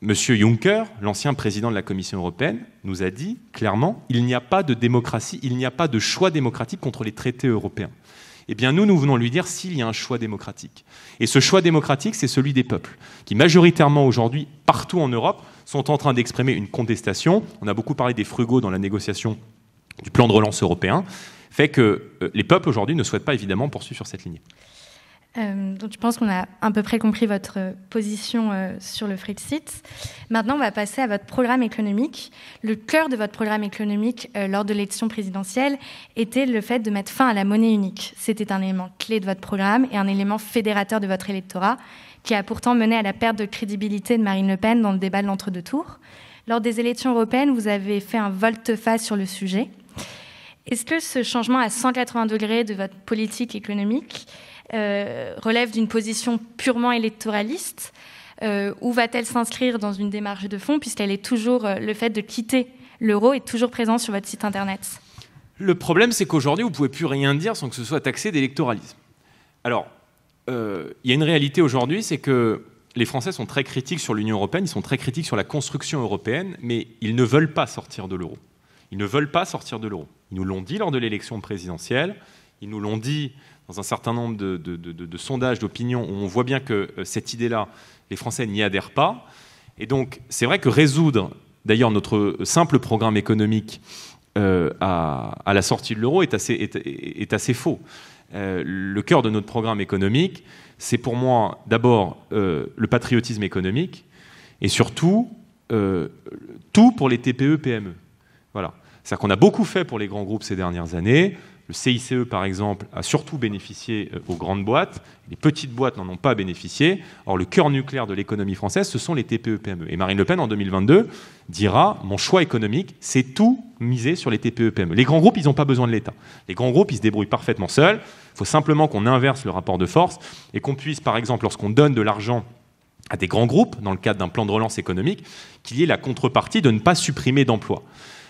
M. Juncker, l'ancien président de la Commission européenne, nous a dit clairement, il n'y a pas de démocratie, il n'y a pas de choix démocratique contre les traités européens. Eh bien nous, nous venons lui dire s'il y a un choix démocratique. Et ce choix démocratique, c'est celui des peuples, qui majoritairement aujourd'hui, partout en Europe, sont en train d'exprimer une contestation. On a beaucoup parlé des frugaux dans la négociation du plan de relance européen, fait que euh, les peuples aujourd'hui ne souhaitent pas évidemment poursuivre sur cette lignée. Euh, donc je pense qu'on a à peu près compris votre position euh, sur le Frexit. Maintenant, on va passer à votre programme économique. Le cœur de votre programme économique euh, lors de l'élection présidentielle était le fait de mettre fin à la monnaie unique. C'était un élément clé de votre programme et un élément fédérateur de votre électorat qui a pourtant mené à la perte de crédibilité de Marine Le Pen dans le débat de l'entre-deux-tours. Lors des élections européennes, vous avez fait un volte-face sur le sujet. Est-ce que ce changement à cent quatre-vingts degrés de votre politique économique Euh, relève d'une position purement électoraliste euh, ou va-t-elle s'inscrire dans une démarche de fond puisqu'elle est toujours, euh, le fait de quitter l'euro est toujours présent sur votre site internet? Le problème, c'est qu'aujourd'hui, vous ne pouvez plus rien dire sans que ce soit taxé d'électoralisme. Alors, il euh, y a une réalité aujourd'hui, c'est que les Français sont très critiques sur l'Union européenne, ils sont très critiques sur la construction européenne, mais ils ne veulent pas sortir de l'euro. Ils ne veulent pas sortir de l'euro. Ils nous l'ont dit lors de l'élection présidentielle, ils nous l'ont dit dans un certain nombre de, de, de, de, de sondages, d'opinions, où on voit bien que euh, cette idée-là, les Français n'y adhèrent pas. Et donc, c'est vrai que résoudre, d'ailleurs, notre simple programme économique euh, à, à la sortie de l'euro est assez, est, est assez faux. Euh, le cœur de notre programme économique, c'est pour moi, d'abord, euh, le patriotisme économique, et surtout, euh, tout pour les T P E P M E. Voilà. C'est-à-dire qu'on a beaucoup fait pour les grands groupes ces dernières années. Le C I C E, par exemple, a surtout bénéficié aux grandes boîtes. Les petites boîtes n'en ont pas bénéficié. Or, le cœur nucléaire de l'économie française, ce sont les T P E P M E. Et Marine Le Pen, en deux mille vingt-deux, dira « Mon choix économique, c'est tout miser sur les T P E P M E. » Les grands groupes, ils n'ont pas besoin de l'État. Les grands groupes, ils se débrouillent parfaitement seuls. Il faut simplement qu'on inverse le rapport de force et qu'on puisse, par exemple, lorsqu'on donne de l'argent à des grands groupes, dans le cadre d'un plan de relance économique, qu'il y ait la contrepartie de ne pas supprimer d'emplois.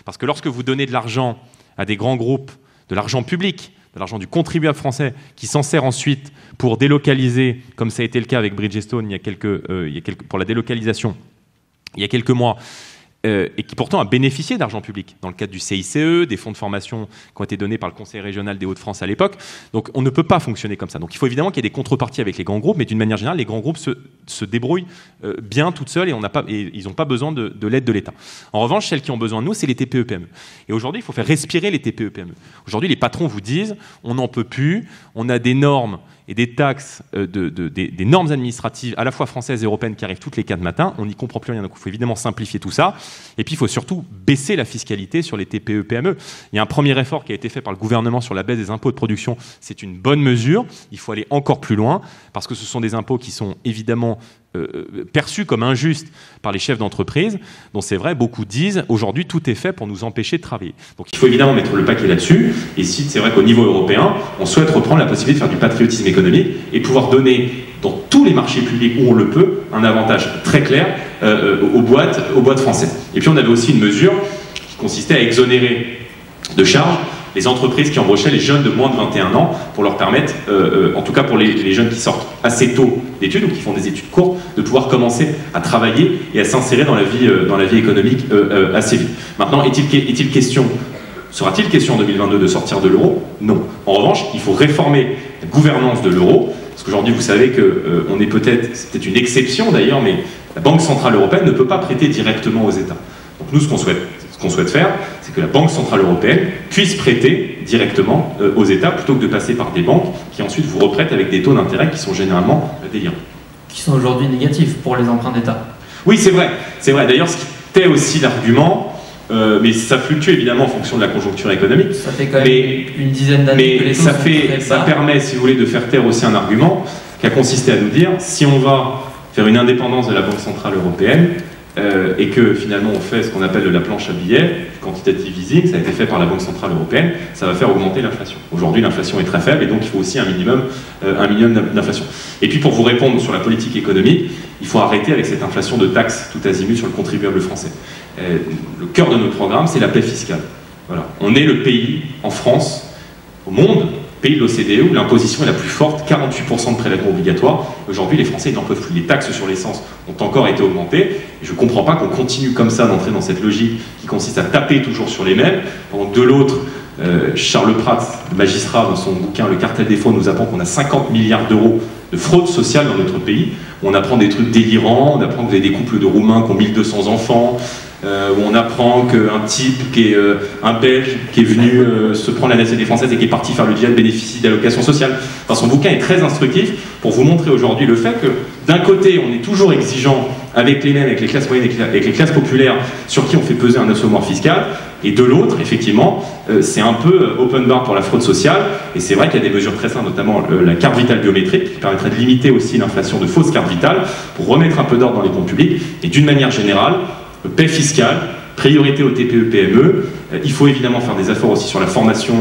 Parce que lorsque vous donnez de l'argent à des grands groupes, de l'argent public, de l'argent du contribuable français, qui s'en sert ensuite pour délocaliser, comme ça a été le cas avec Bridgestone il y a quelques, euh, il y a quelques, pour la délocalisation il y a quelques mois, euh, et qui pourtant a bénéficié d'argent public, dans le cadre du C I C E, des fonds de formation qui ont été donnés par le Conseil régional des Hauts-de-France à l'époque. Donc on ne peut pas fonctionner comme ça. Donc il faut évidemment qu'il y ait des contreparties avec les grands groupes, mais d'une manière générale, les grands groupes se, se débrouillent euh, bien toutes seules et, on a pas, et ils n'ont pas besoin de l'aide de l'État. En revanche, celles qui ont besoin de nous, c'est les T P E P M E. Et aujourd'hui, il faut faire respirer les T P E P M E. Aujourd'hui, les patrons vous disent, on n'en peut plus, on a des normes et des taxes, euh, de, de, des, des normes administratives à la fois françaises et européennes qui arrivent toutes les quatre matins, on n'y comprend plus rien. Donc il faut évidemment simplifier tout ça. Et puis il faut surtout baisser la fiscalité sur les T P E P M E. Il y a un premier effort qui a été fait par le gouvernement sur la baisse des impôts de production. C'est une bonne mesure. Il faut aller encore plus loin parce que ce sont des impôts qui sont évidemment euh, perçus comme injustes par les chefs d'entreprise, dont c'est vrai, beaucoup disent aujourd'hui tout est fait pour nous empêcher de travailler. Donc il faut évidemment mettre le paquet là-dessus. Et si c'est vrai qu'au niveau européen, on souhaite reprendre la possibilité de faire du patriotisme économique et pouvoir donner dans tous les marchés publics où on le peut, un avantage très clair euh, aux boîtes, aux boîtes françaises. Et puis on avait aussi une mesure qui consistait à exonérer de charges les entreprises qui embauchaient les jeunes de moins de vingt et un ans pour leur permettre, euh, euh, en tout cas pour les, les jeunes qui sortent assez tôt d'études ou qui font des études courtes, de pouvoir commencer à travailler et à s'insérer dans la vie, euh, dans la vie économique euh, euh, assez vite. Maintenant, est-il est-il question, sera-t-il question en deux mille vingt-deux de sortir de l'euro? Non. En revanche, il faut réformer la gouvernance de l'euro, parce qu'aujourd'hui, vous savez que euh, on est peut-être, c'est peut-être une exception d'ailleurs, mais la Banque Centrale Européenne ne peut pas prêter directement aux États. Donc nous, ce qu'on souhaite, ce qu'on souhaite faire, c'est que la Banque Centrale Européenne puisse prêter directement euh, aux États, plutôt que de passer par des banques qui ensuite vous reprêtent avec des taux d'intérêt qui sont généralement euh, délirants. Qui sont aujourd'hui négatifs pour les emprunts d'État. Oui, c'est vrai. C'est vrai. D'ailleurs, ce qui était aussi l'argument, euh, mais ça fluctue évidemment en fonction de la conjoncture économique. Ça fait quand même mais, une dizaine d'années que les taux sont très bas. Mais ça permet, si vous voulez, de faire taire aussi un argument qui a consisté à nous dire, si on va faire une indépendance de la Banque Centrale Européenne, Euh, et que finalement on fait ce qu'on appelle la planche à billets, quantitative easing, ça a été fait par la Banque Centrale Européenne, ça va faire augmenter l'inflation. Aujourd'hui l'inflation est très faible et donc il faut aussi un minimum, euh, un minimum d'inflation. Et puis pour vous répondre sur la politique économique, il faut arrêter avec cette inflation de taxes tout azimut sur le contribuable français. Euh, le cœur de notre programme, c'est la paix fiscale. Voilà. On est le pays en France, au monde, pays de l'O C D E où l'imposition est la plus forte, quarante-huit pour cent de prélèvements obligatoires. Aujourd'hui, les Français n'en peuvent plus. Les taxes sur l'essence ont encore été augmentées. Et je ne comprends pas qu'on continue comme ça d'entrer dans cette logique qui consiste à taper toujours sur les mêmes. Pendant de l'autre, euh, Charles Prats, le magistrat, dans son bouquin Le Cartel des fraudes, nous apprend qu'on a cinquante milliards d'euros de fraude sociale dans notre pays. On apprend des trucs délirants, on apprend que vous avez des couples de Roumains qui ont mille deux cents enfants, Euh, où on apprend qu'un type, qui est, euh, un Belge, qui est venu euh, se prendre la nationalité française et qui est parti faire le djihad bénéficie d'allocations sociales. Enfin, son bouquin est très instructif pour vous montrer aujourd'hui le fait que, d'un côté, on est toujours exigeant avec les mêmes, avec les classes moyennes, avec les classes populaires, sur qui on fait peser un assommoir fiscal, et de l'autre, effectivement, euh, c'est un peu open bar pour la fraude sociale, et c'est vrai qu'il y a des mesures très simples, notamment euh, la carte vitale biométrique, qui permettrait de limiter aussi l'inflation de fausses cartes vitales, pour remettre un peu d'ordre dans les comptes publics, et d'une manière générale, paix fiscale, priorité aux T P E P M E, il faut évidemment faire des efforts aussi sur la formation,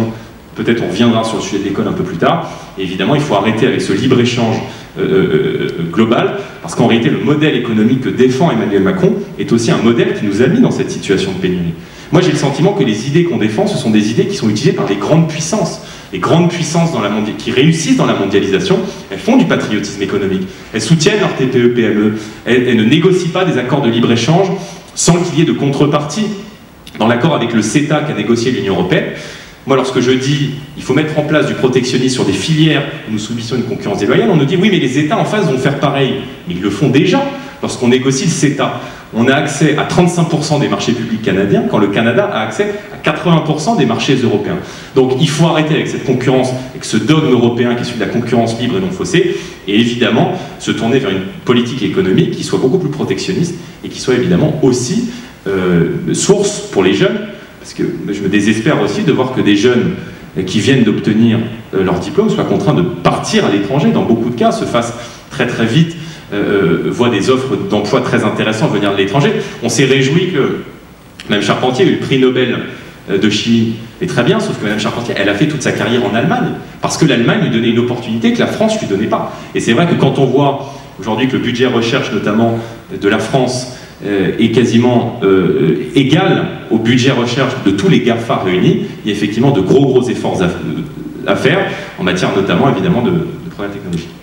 peut-être on reviendra sur le sujet de l'école un peu plus tard, et évidemment il faut arrêter avec ce libre-échange euh, euh, global, parce qu'en réalité le modèle économique que défend Emmanuel Macron est aussi un modèle qui nous a mis dans cette situation de pénurie. Moi j'ai le sentiment que les idées qu'on défend, ce sont des idées qui sont utilisées par les grandes puissances. Les grandes puissances dans la mondia- qui réussissent dans la mondialisation, elles font du patriotisme économique, elles soutiennent leur T P E P M E, elles, elles ne négocient pas des accords de libre-échange sans qu'il y ait de contrepartie. Dans l'accord avec le CETA qu'a négocié l'Union Européenne, moi lorsque je dis il faut mettre en place du protectionnisme sur des filières où nous subissons une concurrence déloyale, on nous dit oui mais les États en face vont faire pareil. Mais ils le font déjà. Lorsqu'on négocie le CETA, on a accès à trente-cinq pour cent des marchés publics canadiens quand le Canada a accès à quatre-vingts pour cent des marchés européens. Donc il faut arrêter avec cette concurrence, avec ce dogme européen qui est celui de la concurrence libre et non faussée, et évidemment se tourner vers une politique économique qui soit beaucoup plus protectionniste et qui soit évidemment aussi euh, source pour les jeunes, parce que je me désespère aussi de voir que des jeunes qui viennent d'obtenir leur diplôme soient contraints de partir à l'étranger, dans beaucoup de cas, se fassent très très vite Euh, voit des offres d'emploi très intéressantes venir de l'étranger. On s'est réjoui que Mme Charpentier a eu le prix Nobel de chimie, et très bien, sauf que Mme Charpentier, elle a fait toute sa carrière en Allemagne, parce que l'Allemagne lui donnait une opportunité que la France ne lui donnait pas. Et c'est vrai que quand on voit aujourd'hui que le budget recherche, notamment de la France, euh, est quasiment euh, égal au budget recherche de tous les GAFA réunis, il y a effectivement de gros gros efforts à, à faire, en matière notamment évidemment de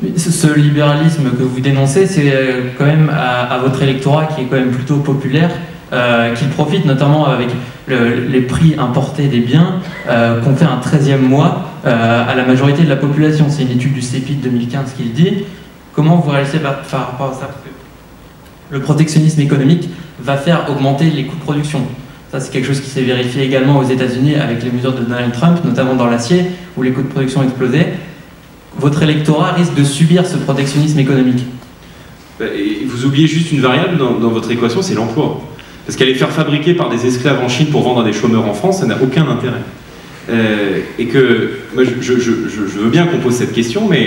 Mais ce libéralisme que vous dénoncez, c'est quand même à, à votre électorat qui est quand même plutôt populaire, euh, qui profite notamment avec le, les prix importés des biens, euh, qu'on fait un treizième mois euh, à la majorité de la population. C'est une étude du CEPI de deux mille quinze qui le dit. Comment vous réalisez par rapport à ça? Le protectionnisme économique va faire augmenter les coûts de production. Ça, c'est quelque chose qui s'est vérifié également aux États-Unis avec les mesures de Donald Trump, notamment dans l'acier, où les coûts de production explosaient. Votre électorat risque de subir ce protectionnisme économique. Et vous oubliez juste une variable dans, dans votre équation, c'est l'emploi. Parce qu'aller faire fabriquer par des esclaves en Chine pour vendre à des chômeurs en France, ça n'a aucun intérêt. Euh, et que, moi, je, je, je, je veux bien qu'on pose cette question, mais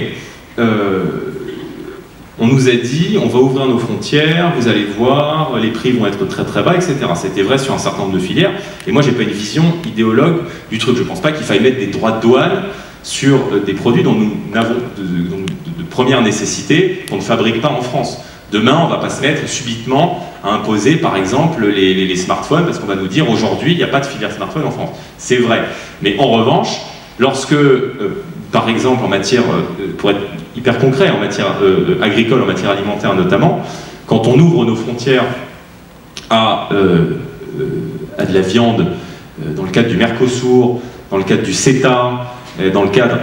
euh, on nous a dit, on va ouvrir nos frontières, vous allez voir, les prix vont être très très bas, et cetera. C'était vrai sur un certain nombre de filières, et moi j'ai pas une vision idéologue du truc. Je pense pas qu'il faille mettre des droits de douane sur des produits dont nous n'avons de, de, de, de première nécessité, qu'on ne fabrique pas en France. Demain, on ne va pas se mettre subitement à imposer, par exemple, les, les, les smartphones, parce qu'on va nous dire, aujourd'hui, il n'y a pas de filière smartphone en France. C'est vrai. Mais en revanche, lorsque, euh, par exemple, en matière, euh, pour être hyper concret, en matière euh, agricole, en matière alimentaire notamment, quand on ouvre nos frontières à, euh, euh, à de la viande, euh, dans le cadre du Mercosur, dans le cadre du CETA, euh, dans le cadre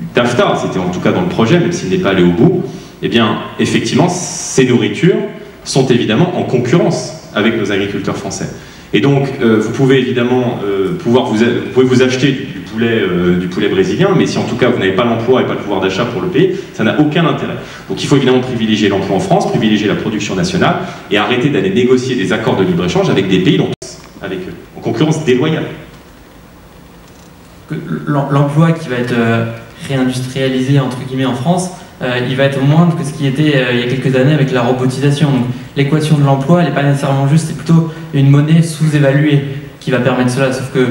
du TAFTA, c'était en tout cas dans le projet, même s'il n'est pas allé au bout, eh bien, effectivement, ces nourritures sont évidemment en concurrence avec nos agriculteurs français. Et donc, euh, vous pouvez évidemment euh, pouvoir vous, vous, pouvez vous acheter du poulet, euh, du poulet brésilien, mais si en tout cas vous n'avez pas l'emploi et pas le pouvoir d'achat pour le pays, ça n'a aucun intérêt. Donc il faut évidemment privilégier l'emploi en France, privilégier la production nationale, et arrêter d'aller négocier des accords de libre-échange avec des pays dont on avec eux, en concurrence déloyale. L'emploi qui va être euh, réindustrialisé, entre guillemets, en France, Euh, il va être moindre que ce qui était euh, il y a quelques années avec la robotisation. L'équation de l'emploi, elle n'est pas nécessairement juste, c'est plutôt une monnaie sous-évaluée qui va permettre cela. Sauf que,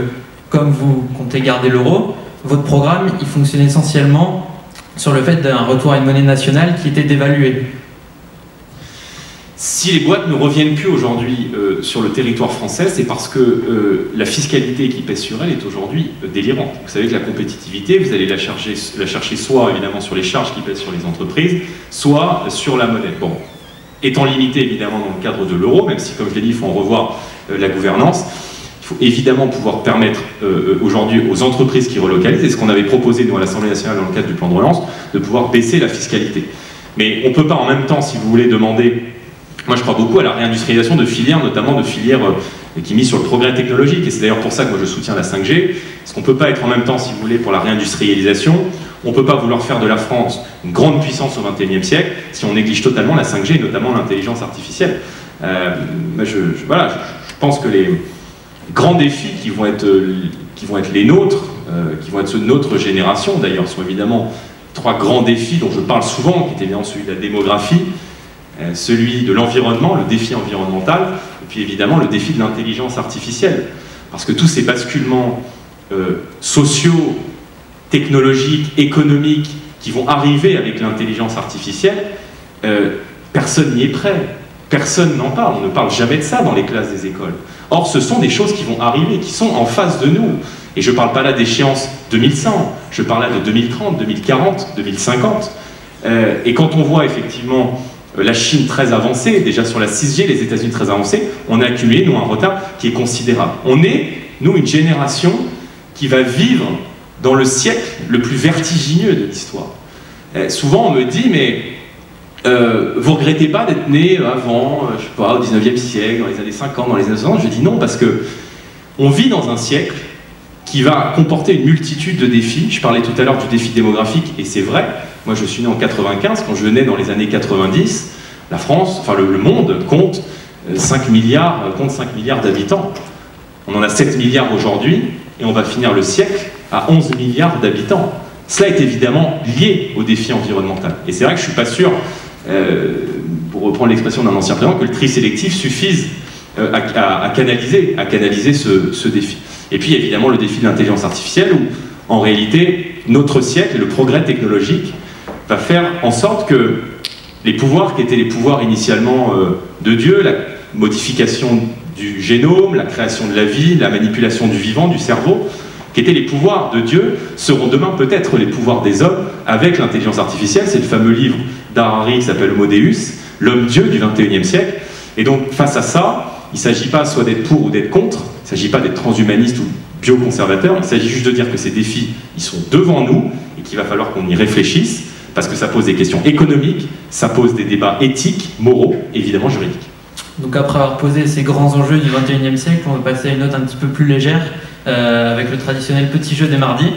comme vous comptez garder l'euro, votre programme, il fonctionne essentiellement sur le fait d'un retour à une monnaie nationale qui était dévaluée. Si les boîtes ne reviennent plus aujourd'hui euh, sur le territoire français, c'est parce que euh, la fiscalité qui pèse sur elle est aujourd'hui euh, délirante. Vous savez que la compétitivité, vous allez la chercher, la chercher soit évidemment sur les charges qui pèsent sur les entreprises, soit sur la monnaie. Bon, étant limité évidemment dans le cadre de l'euro, même si comme je l'ai dit, il faut en revoir euh, la gouvernance, il faut évidemment pouvoir permettre euh, aujourd'hui aux entreprises qui relocalisent, et ce qu'on avait proposé nous à l'Assemblée nationale dans le cadre du plan de relance, de pouvoir baisser la fiscalité. Mais on ne peut pas en même temps, si vous voulez, demander... Moi, je crois beaucoup à la réindustrialisation de filières, notamment de filières euh, qui misent sur le progrès technologique. Et c'est d'ailleurs pour ça que moi, je soutiens la cinq G. Parce qu'on ne peut pas être en même temps, si vous voulez, pour la réindustrialisation. On ne peut pas vouloir faire de la France une grande puissance au vingt et unième siècle si on néglige totalement la cinq G, et notamment l'intelligence artificielle. Euh, je, je, voilà, je, je pense que les grands défis qui vont être, qui vont être les nôtres, euh, qui vont être ceux de notre génération, d'ailleurs, sont évidemment trois grands défis dont je parle souvent, qui est évidemment celui de la démographie, celui de l'environnement, le défi environnemental, et puis évidemment le défi de l'intelligence artificielle. Parce que tous ces basculements euh, sociaux, technologiques, économiques, qui vont arriver avec l'intelligence artificielle, euh, personne n'y est prêt, personne n'en parle, on ne parle jamais de ça dans les classes des écoles. Or ce sont des choses qui vont arriver, qui sont en face de nous. Et je ne parle pas là d'échéance deux mille cent, je parle là de deux mille trente, deux mille quarante, deux mille cinquante. Euh, et quand on voit effectivement... la Chine très avancée, déjà sur la six G, les États-Unis très avancés, on a accumulé, nous, un retard qui est considérable. On est, nous, une génération qui va vivre dans le siècle le plus vertigineux de l'histoire. Eh, souvent, on me dit, mais euh, vous regrettez pas d'être né avant, je sais pas, au dix-neuvième siècle, dans les années cinquante, dans les années soixante? Je dis non, parce que on vit dans un siècle qui va comporter une multitude de défis. Je parlais tout à l'heure du défi démographique, et c'est vrai. Moi, je suis né en quatre-vingt-quinze. Quand je nais dans les années quatre-vingt-dix, la France, enfin le, le monde, compte cinq milliards, compte cinq milliards d'habitants. On en a sept milliards aujourd'hui, et on va finir le siècle à onze milliards d'habitants. Cela est évidemment lié au défi environnemental. Et c'est vrai que je ne suis pas sûr, euh, pour reprendre l'expression d'un ancien président, que le tri sélectif suffise euh, à, à, à canaliser, à canaliser ce, ce défi. Et puis, évidemment, le défi de l'intelligence artificielle, où, en réalité, notre siècle et le progrès technologique va faire en sorte que les pouvoirs qui étaient les pouvoirs initialement euh, de Dieu, la modification du génome, la création de la vie, la manipulation du vivant, du cerveau, qui étaient les pouvoirs de Dieu, seront demain peut-être les pouvoirs des hommes avec l'intelligence artificielle. C'est le fameux livre d'Harari qui s'appelle Homo Deus, l'homme-dieu du vingt et unième siècle. Et donc, face à ça, il ne s'agit pas soit d'être pour ou d'être contre, il ne s'agit pas d'être transhumaniste ou bioconservateur, il s'agit juste de dire que ces défis, ils sont devant nous et qu'il va falloir qu'on y réfléchisse. Parce que ça pose des questions économiques, ça pose des débats éthiques, moraux, évidemment juridiques. Donc après avoir posé ces grands enjeux du vingt et unième siècle, on va passer à une note un petit peu plus légère, euh, avec le traditionnel petit jeu des mardis.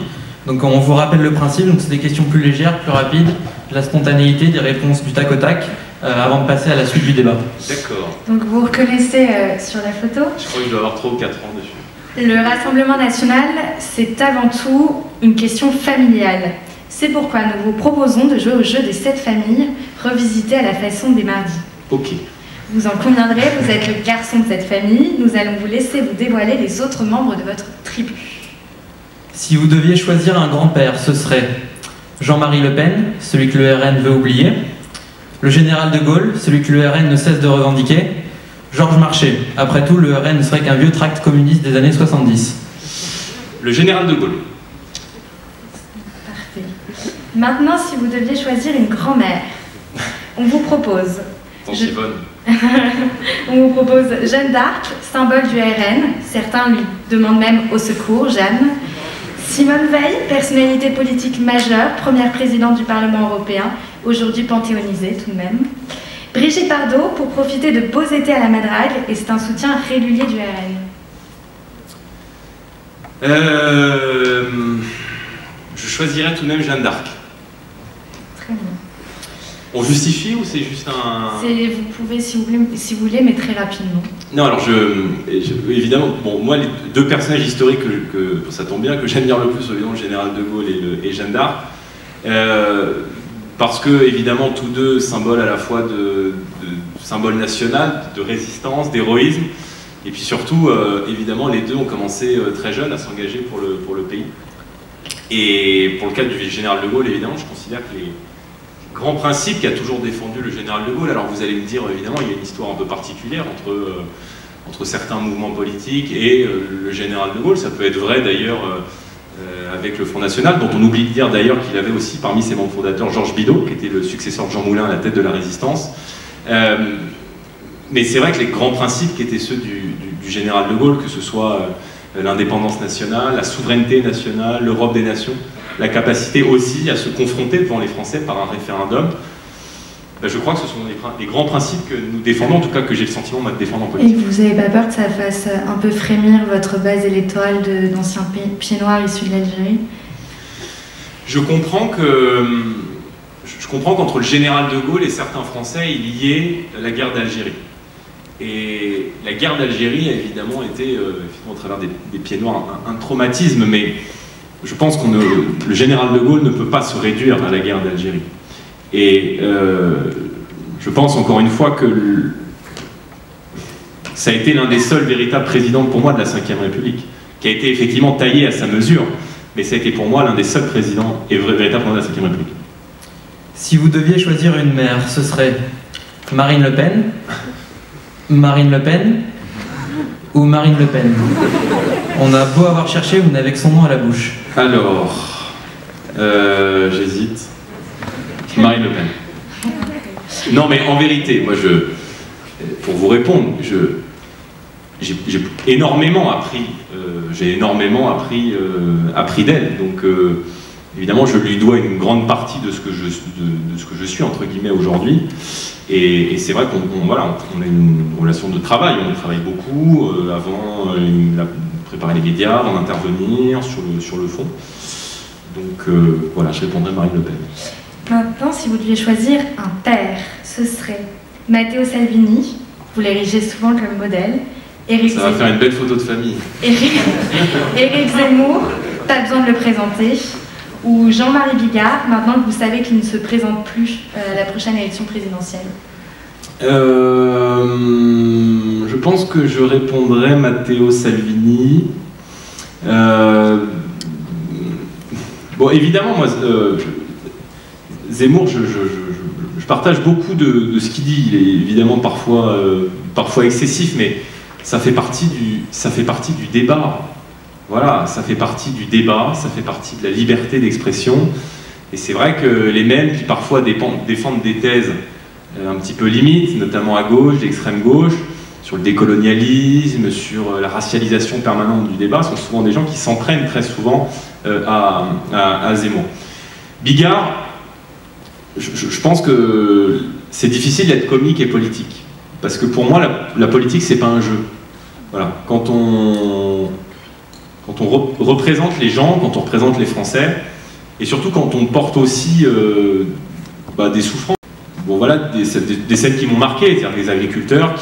Donc on vous rappelle le principe, donc c'est des questions plus légères, plus rapides, de la spontanéité, des réponses du tac au tac, euh, avant de passer à la suite du débat. D'accord. Donc vous reconnaissez euh, sur la photo. Je crois que je dois avoir trois ou quatre ans dessus. Le Rassemblement national, c'est avant tout une question familiale. C'est pourquoi nous vous proposons de jouer au jeu des sept familles, revisité à la façon des mardis. Ok. Vous en conviendrez, vous êtes le garçon de cette famille. Nous allons vous laisser vous dévoiler les autres membres de votre tribu. Si vous deviez choisir un grand-père, ce serait Jean-Marie Le Pen, celui que le R N veut oublier, Le général de Gaulle, celui que le R N ne cesse de revendiquer. Georges Marchais, après tout, le R N ne serait qu'un vieux tract communiste des années soixante-dix. Le général de Gaulle. Parfait. Maintenant, si vous deviez choisir une grand-mère, on vous propose... Je... On vous propose Jeanne d'Arc, symbole du R N, certains lui demandent même au secours, Jeanne. Simone Veil, personnalité politique majeure, première présidente du Parlement européen, aujourd'hui panthéonisée tout de même. Brigitte Bardot, pour profiter de beaux étés à la Madrague, et c'est un soutien régulier du R N. Euh... Je choisirais tout de même Jeanne d'Arc. Très bien. On justifie ou c'est juste un... Vous pouvez, si vous, voulez, si vous voulez, mais très rapidement. Non, alors je... je évidemment, bon, moi, les deux personnages historiques, que, que ça tombe bien, que j'admire le plus, évidemment, le général de Gaulle et, le, et Jeanne d'Arc, euh, parce que, évidemment, tous deux symboles à la fois de, de symbole national, de résistance, d'héroïsme, et puis surtout, euh, évidemment, les deux ont commencé euh, très jeunes à s'engager pour le, pour le pays. Et pour le cas du général de Gaulle, évidemment, je considère que les... grand principe qu'a toujours défendu le général de Gaulle. Alors vous allez me dire, évidemment, il y a une histoire un peu particulière entre, euh, entre certains mouvements politiques et euh, le général de Gaulle. Ça peut être vrai d'ailleurs euh, avec le Front National, dont on oublie de dire d'ailleurs qu'il avait aussi parmi ses membres fondateurs Georges Bidault, qui était le successeur de Jean Moulin à la tête de la Résistance. Euh, mais c'est vrai que les grands principes qui étaient ceux du, du, du général de Gaulle, que ce soit euh, l'indépendance nationale, la souveraineté nationale, l'Europe des nations, la capacité aussi à se confronter devant les Français par un référendum, ben je crois que ce sont les, les grands principes que nous défendons, en tout cas que j'ai le sentiment de défendre en politique. Et vous n'avez pas peur que ça fasse un peu frémir votre base électorale d'anciens pieds noirs issus de l'Algérie? Je comprends que... Je comprends qu'entre le général de Gaulle et certains Français, il y ait la guerre d'Algérie. Et la guerre d'Algérie a évidemment été, euh, au travers des, des pieds noirs, un, un traumatisme, mais... Je pense que le général de Gaulle ne peut pas se réduire à la guerre d'Algérie. Et euh, je pense encore une fois que le... ça a été l'un des seuls véritables présidents pour moi de la cinquième République, qui a été effectivement taillé à sa mesure, mais ça a été pour moi l'un des seuls présidents et véritables de la cinquième République. Si vous deviez choisir une mère, ce serait Marine Le Pen, Marine Le Pen ou Marine Le Pen? On a beau avoir cherché, vous n'avez que son nom à la bouche. Alors, euh, j'hésite. Marine Le Pen. Non, mais en vérité, moi, je, pour vous répondre, je, j'ai, j'ai énormément appris. Euh, j'ai énormément appris, euh, appris d'elle. Donc, euh, évidemment, je lui dois une grande partie de ce que je, de, de ce que je suis entre guillemets aujourd'hui. Et, et c'est vrai qu'on, on, voilà, on a une relation de travail. On travaille beaucoup euh, avant euh, la préparer les médias, en intervenir sur le, sur le fond. Donc euh, voilà, je répondrai Marine Le Pen. Maintenant, si vous deviez choisir un père, ce serait Matteo Salvini, vous l'érigez souvent comme modèle, Eric Ça Zemmour. va faire une belle photo de famille. Eric, Eric Zemmour, pas besoin de le présenter, ou Jean-Marie Bigard, maintenant que vous savez qu'il ne se présente plus à la prochaine élection présidentielle. Euh, je pense que je répondrai Matteo Salvini. Euh, bon, évidemment, moi, euh, je, Zemmour, je, je, je, je partage beaucoup de, de ce qu'il dit. Il est évidemment parfois, euh, parfois excessif, mais ça fait partie du, ça fait partie du débat. Voilà, ça fait partie du débat, ça fait partie de la liberté d'expression. Et c'est vrai que les mêmes qui parfois défendent des thèses un petit peu limite, notamment à gauche, l'extrême gauche, sur le décolonialisme, sur la racialisation permanente du débat, sont souvent des gens qui s'en prennent très souvent euh, à, à, à Zemmour. Bigard, je, je pense que c'est difficile d'être comique et politique, parce que pour moi, la, la politique, c'est pas un jeu. Voilà. Quand on, quand on re, représente les gens, quand on représente les Français, et surtout quand on porte aussi euh, bah, des souffrances. Bon voilà, des, des, des scènes qui m'ont marqué, c'est-à-dire des agriculteurs qui,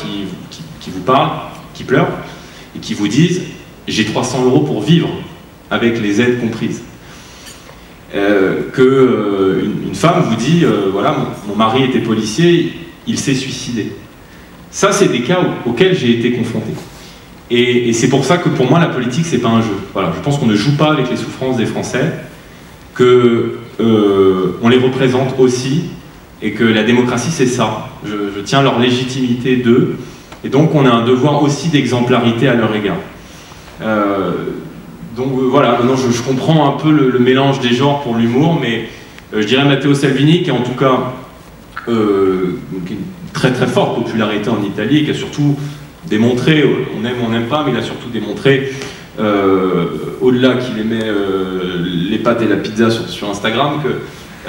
qui, qui vous parlent, qui pleurent, et qui vous disent « j'ai trois cents euros pour vivre, avec les aides comprises euh, ». Que euh, une, une femme vous dit euh, « voilà, mon, mon mari était policier, il s'est suicidé ». Ça, c'est des cas aux, auxquels j'ai été confronté. Et, et c'est pour ça que pour moi, la politique, c'est pas un jeu. Voilà, je pense qu'on ne joue pas avec les souffrances des Français, qu'on euh, les représente aussi, et que la démocratie c'est ça. Je, je tiens leur légitimité d'eux, et donc on a un devoir aussi d'exemplarité à leur égard. Euh, donc euh, voilà, non, je, je comprends un peu le, le mélange des genres pour l'humour, mais euh, je dirais Matteo Salvini, qui est en tout cas euh, qui a une très très forte popularité en Italie, et qui a surtout démontré, on aime, on n'aime pas, mais il a surtout démontré, euh, au-delà qu'il aimait euh, les pâtes et la pizza sur, sur Instagram, que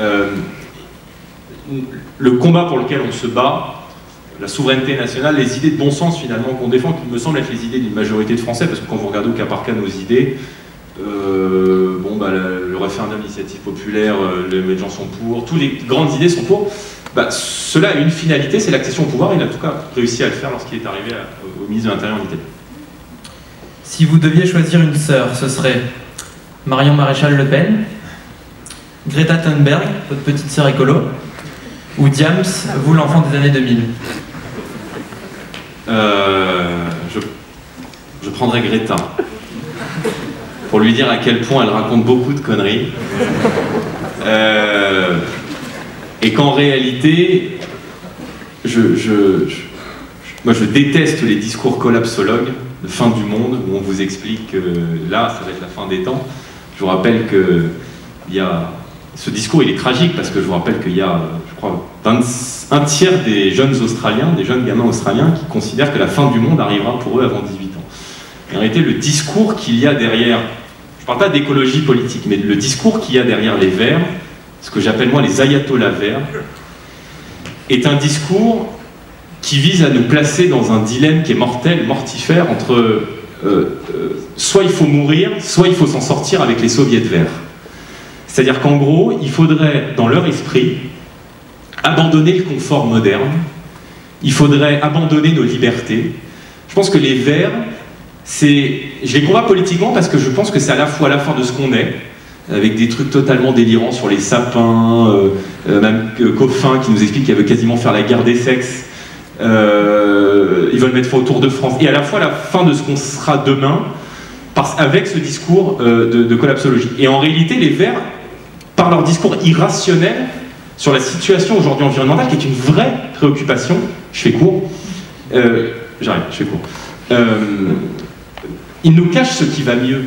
euh, le combat pour lequel on se bat, la souveraineté nationale, les idées de bon sens finalement qu'on défend, qui me semblent être les idées d'une majorité de Français, parce que quand vous regardez au cas par cas nos idées, euh, bon, bah, le, le référendum d'initiative populaire, euh, les gens sont pour, toutes les grandes idées sont pour, bah, cela a une finalité, c'est l'accession au pouvoir, il a en tout cas réussi à le faire lorsqu'il est arrivé à, au ministre de l'Intérieur en Italie. Si vous deviez choisir une sœur, ce serait Marion Maréchal-Le Pen, Greta Thunberg, votre petite sœur écolo, ou Diams, vous l'enfant des années deux mille? Euh, je, je prendrai Greta pour lui dire à quel point elle raconte beaucoup de conneries euh, et qu'en réalité je, je, je, moi je déteste les discours collapsologues de fin du monde où on vous explique que là ça va être la fin des temps. Je vous rappelle que y a, ce discours il est tragique parce que je vous rappelle qu'il y a je crois un tiers des jeunes Australiens, des jeunes gamins australiens qui considèrent que la fin du monde arrivera pour eux avant dix-huit ans. En réalité, le discours qu'il y a derrière, je ne parle pas d'écologie politique, mais le discours qu'il y a derrière les Verts, ce que j'appelle moi les ayatollahs verts, est un discours qui vise à nous placer dans un dilemme qui est mortel, mortifère, entre euh, euh, soit il faut mourir, soit il faut s'en sortir avec les soviets verts. C'est-à-dire qu'en gros, il faudrait, dans leur esprit, abandonner le confort moderne, il faudrait abandonner nos libertés. Je pense que les Verts, c'est, je les combats politiquement parce que je pense que c'est à la fois à la fin de ce qu'on est, avec des trucs totalement délirants sur les sapins, euh, euh, même euh, Coffin qui nous explique qu'il veut quasiment faire la guerre des sexes, euh, ils veulent mettre fin au Tour de France, et à la fois à la fin de ce qu'on sera demain, parce, avec ce discours euh, de, de collapsologie. Et en réalité, les Verts, par leur discours irrationnel, sur la situation aujourd'hui environnementale, qui est une vraie préoccupation, je fais court, euh, j'arrive, je fais court, euh, ils nous cachent ce qui va mieux.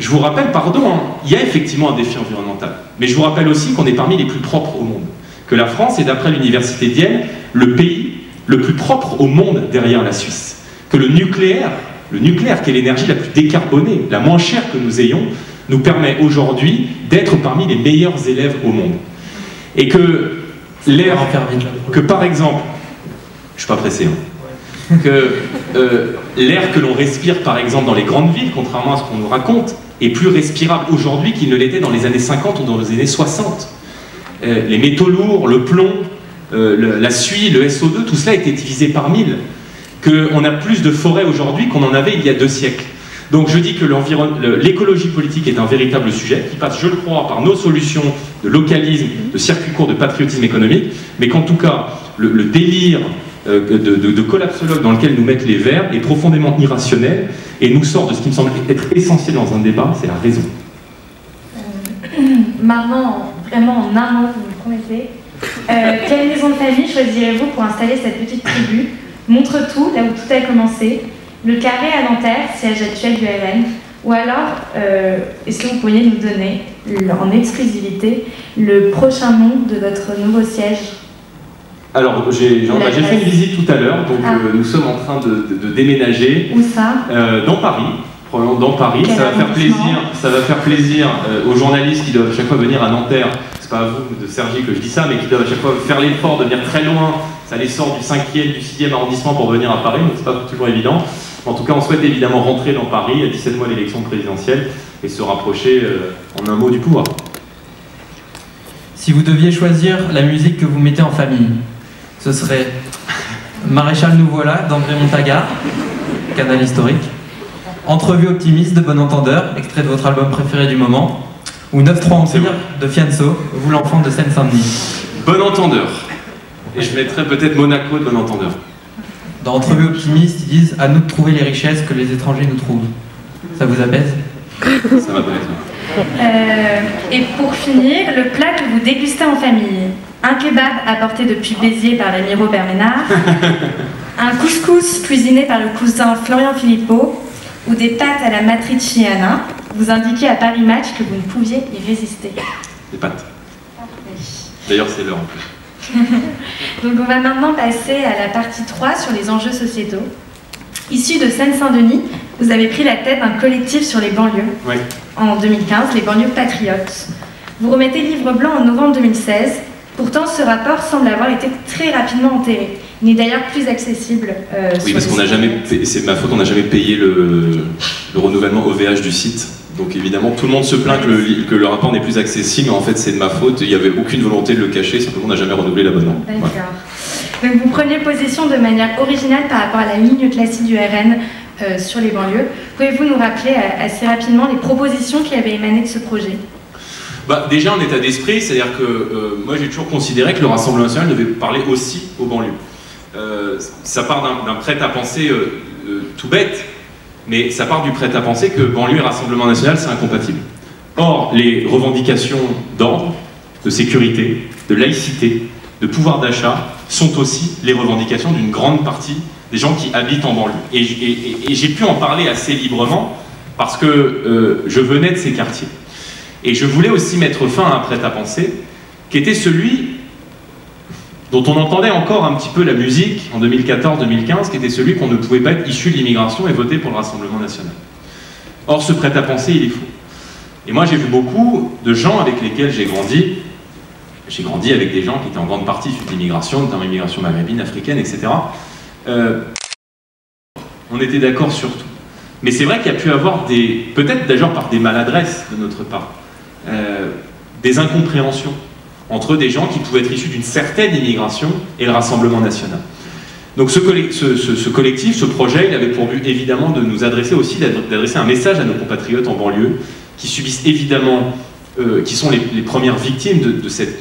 Je vous rappelle, pardon, hein, il y a effectivement un défi environnemental, mais je vous rappelle aussi qu'on est parmi les plus propres au monde, que la France est, d'après l'université d'Yale, le pays le plus propre au monde derrière la Suisse, que le nucléaire, le nucléaire qui est l'énergie la plus décarbonée, la moins chère que nous ayons, nous permet aujourd'hui d'être parmi les meilleurs élèves au monde. Et que l'air, que par exemple, je suis pas pressé, hein, que euh, l'air que l'on respire par exemple dans les grandes villes, contrairement à ce qu'on nous raconte, est plus respirable aujourd'hui qu'il ne l'était dans les années cinquante ou dans les années soixante. Euh, les métaux lourds, le plomb, euh, le, la suie, le S O deux, tout cela était divisé par mille. Qu'on a plus de forêts aujourd'hui qu'on en avait il y a deux siècles. Donc je dis que l'écologie politique est un véritable sujet qui passe, je le crois, par nos solutions de localisme, de circuit court, de patriotisme économique, mais qu'en tout cas, le, le délire de, de, de collapsologue dans lequel nous mettent les Verts est profondément irrationnel et nous sort de ce qui me semble être essentiel dans un débat, c'est la raison. Euh, maintenant, vraiment en un mot, vous me promettez, euh, quelle maison de famille choisirez-vous pour installer cette petite tribu? Montre tout, là où tout a commencé. Le carré à Nanterre, siège actuel du L N, ou alors, euh, est-ce que vous pourriez nous donner, en exclusivité, le prochain nom de votre nouveau siège? Alors, j'ai fait une visite tout à l'heure, donc ah. euh, nous sommes en train de, de, de déménager. Où ça? euh, Dans Paris, probablement dans Paris. Ça va, faire plaisir, ça va faire plaisir euh, aux journalistes qui doivent à chaque fois venir à Nanterre. C'est pas à vous, de Sergi, que je dis ça, mais qui doivent à chaque fois faire l'effort de venir très loin. Ça les sort du cinquième, du sixième arrondissement pour venir à Paris, donc c'est pas toujours évident. En tout cas, on souhaite évidemment rentrer dans Paris à dix-sept mois de l'élection présidentielle et se rapprocher, euh, en un mot, du pouvoir. Si vous deviez choisir la musique que vous mettez en famille, ce serait Maréchal nous voilà d'André Montagar, canal historique, Entrevue optimiste de Bon Entendeur, extrait de votre album préféré du moment, ou neuf trois Empire de Fianso, vous l'enfant de Seine-Saint-Denis. Bon Entendeur. Et je mettrais peut-être Monaco de Bon Entendeur. Dans Entrevue optimiste, ils disent « À nous de trouver les richesses que les étrangers nous trouvent ». Ça vous apaise? Ça m'apaise. Euh, et pour finir, le plat que vous dégustez en famille. Un kebab apporté depuis Béziers par l'ami Robert Ménard, un couscous cuisiné par le cousin Florian Philippot, ou des pâtes à la matriciana. Vous indiquez à Paris Match que vous ne pouviez y résister. Des pâtes. D'ailleurs, c'est l'heure en plus. Donc on va maintenant passer à la partie trois sur les enjeux sociétaux. Issu de Seine-Saint-Denis, vous avez pris la tête d'un collectif sur les banlieues. Oui. En deux mille quinze, les banlieues patriotes. Vous remettez livre blanc en novembre deux mille seize. Pourtant, ce rapport semble avoir été très rapidement enterré. Il n'est d'ailleurs plus accessible. Euh, oui, parce qu'on n'a jamais, c'est ma faute, on n'a jamais payé le, le renouvellement O V H du site. Donc évidemment, tout le monde se plaint que le, que le rapport n'est plus accessible, mais en fait, c'est de ma faute. Il n'y avait aucune volonté de le cacher, simplement on n'a jamais renouvelé l'abonnement. D'accord. Ouais. Donc vous prenez position de manière originale par rapport à la ligne classique du R N euh, sur les banlieues. Pouvez-vous nous rappeler assez rapidement les propositions qui avaient émané de ce projet ? Bah, déjà en état d'esprit, c'est-à-dire que euh, moi j'ai toujours considéré que le Rassemblement national devait parler aussi aux banlieues. Euh, ça part d'un prêt-à-penser euh, euh, tout bête, mais ça part du prêt-à-penser que banlieue et Rassemblement national c'est incompatible. Or, les revendications d'ordre, de sécurité, de laïcité, de pouvoir d'achat sont aussi les revendications d'une grande partie des gens qui habitent en banlieue. Et, et, et j'ai pu en parler assez librement parce que euh, je venais de ces quartiers. Et je voulais aussi mettre fin à un prêt-à-penser qui était celui dont on entendait encore un petit peu la musique en deux mille quatorze deux mille quinze, qui était celui qu'on ne pouvait pas être issu de l'immigration et voter pour le Rassemblement national. Or, ce prêt-à-penser, il est faux. Et moi, j'ai vu beaucoup de gens avec lesquels j'ai grandi. J'ai grandi avec des gens qui étaient en grande partie issus de l'immigration, notamment l'immigration maghrébine, africaine, et cetera. Euh, on était d'accord sur tout. Mais c'est vrai qu'il y a pu avoir des... peut-être d'ailleurs par des maladresses de notre part. Euh, des incompréhensions entre des gens qui pouvaient être issus d'une certaine immigration et le Rassemblement national. Donc ce, ce, ce, ce collectif, ce projet, il avait pour but évidemment de nous adresser aussi, d'adresser un message à nos compatriotes en banlieue qui subissent évidemment, euh, qui sont les, les premières victimes de, de cette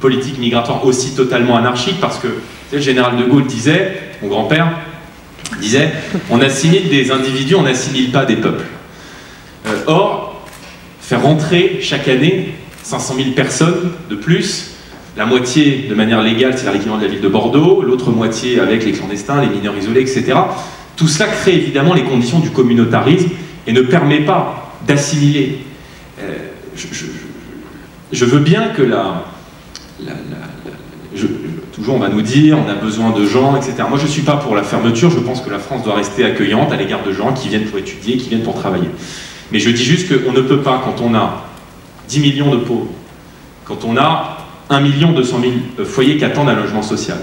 politique migratoire aussi totalement anarchique parce que, vous savez, le général de Gaulle disait, mon grand-père disait, on assimile des individus, on n'assimile pas des peuples. Euh, or, faire rentrer chaque année cinq cent mille personnes de plus, la moitié de manière légale, c'est-à-dire l'équivalent de la ville de Bordeaux, l'autre moitié avec les clandestins, les mineurs isolés, et cetera. Tout cela crée évidemment les conditions du communautarisme et ne permet pas d'assimiler. Euh, je, je, je veux bien que la... la, la, la je, toujours on va nous dire, on a besoin de gens, et cetera. Moi je ne suis pas pour la fermeture, je pense que la France doit rester accueillante à l'égard de gens qui viennent pour étudier, qui viennent pour travailler. Mais je dis juste qu'on ne peut pas, quand on a dix millions de pauvres, quand on a un million deux cent mille foyers qui attendent un logement social,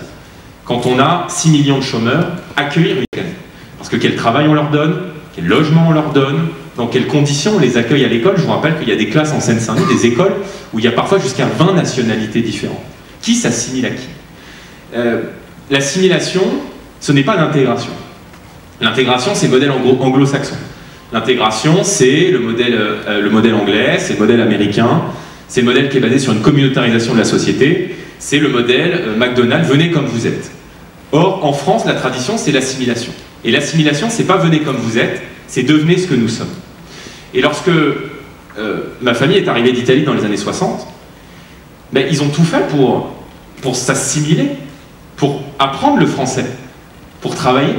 quand on a six millions de chômeurs, accueillir les jeunes. Parce que quel travail on leur donne, quel logement on leur donne, dans quelles conditions on les accueille à l'école. Je vous rappelle qu'il y a des classes en Seine-Saint-Denis, des écoles, où il y a parfois jusqu'à vingt nationalités différentes. Qui s'assimile à qui ? euh, L'assimilation, ce n'est pas l'intégration. L'intégration, c'est modèle anglo-saxon. L'intégration, c'est le modèle, euh, le modèle anglais, c'est le modèle américain, c'est le modèle qui est basé sur une communautarisation de la société, c'est le modèle euh, McDonald's, venez comme vous êtes. Or, en France, la tradition, c'est l'assimilation. Et l'assimilation, c'est pas venez comme vous êtes, c'est devenez ce que nous sommes. Et lorsque euh, ma famille est arrivée d'Italie dans les années soixante, ben, ils ont tout fait pour, pour s'assimiler, pour apprendre le français, pour travailler,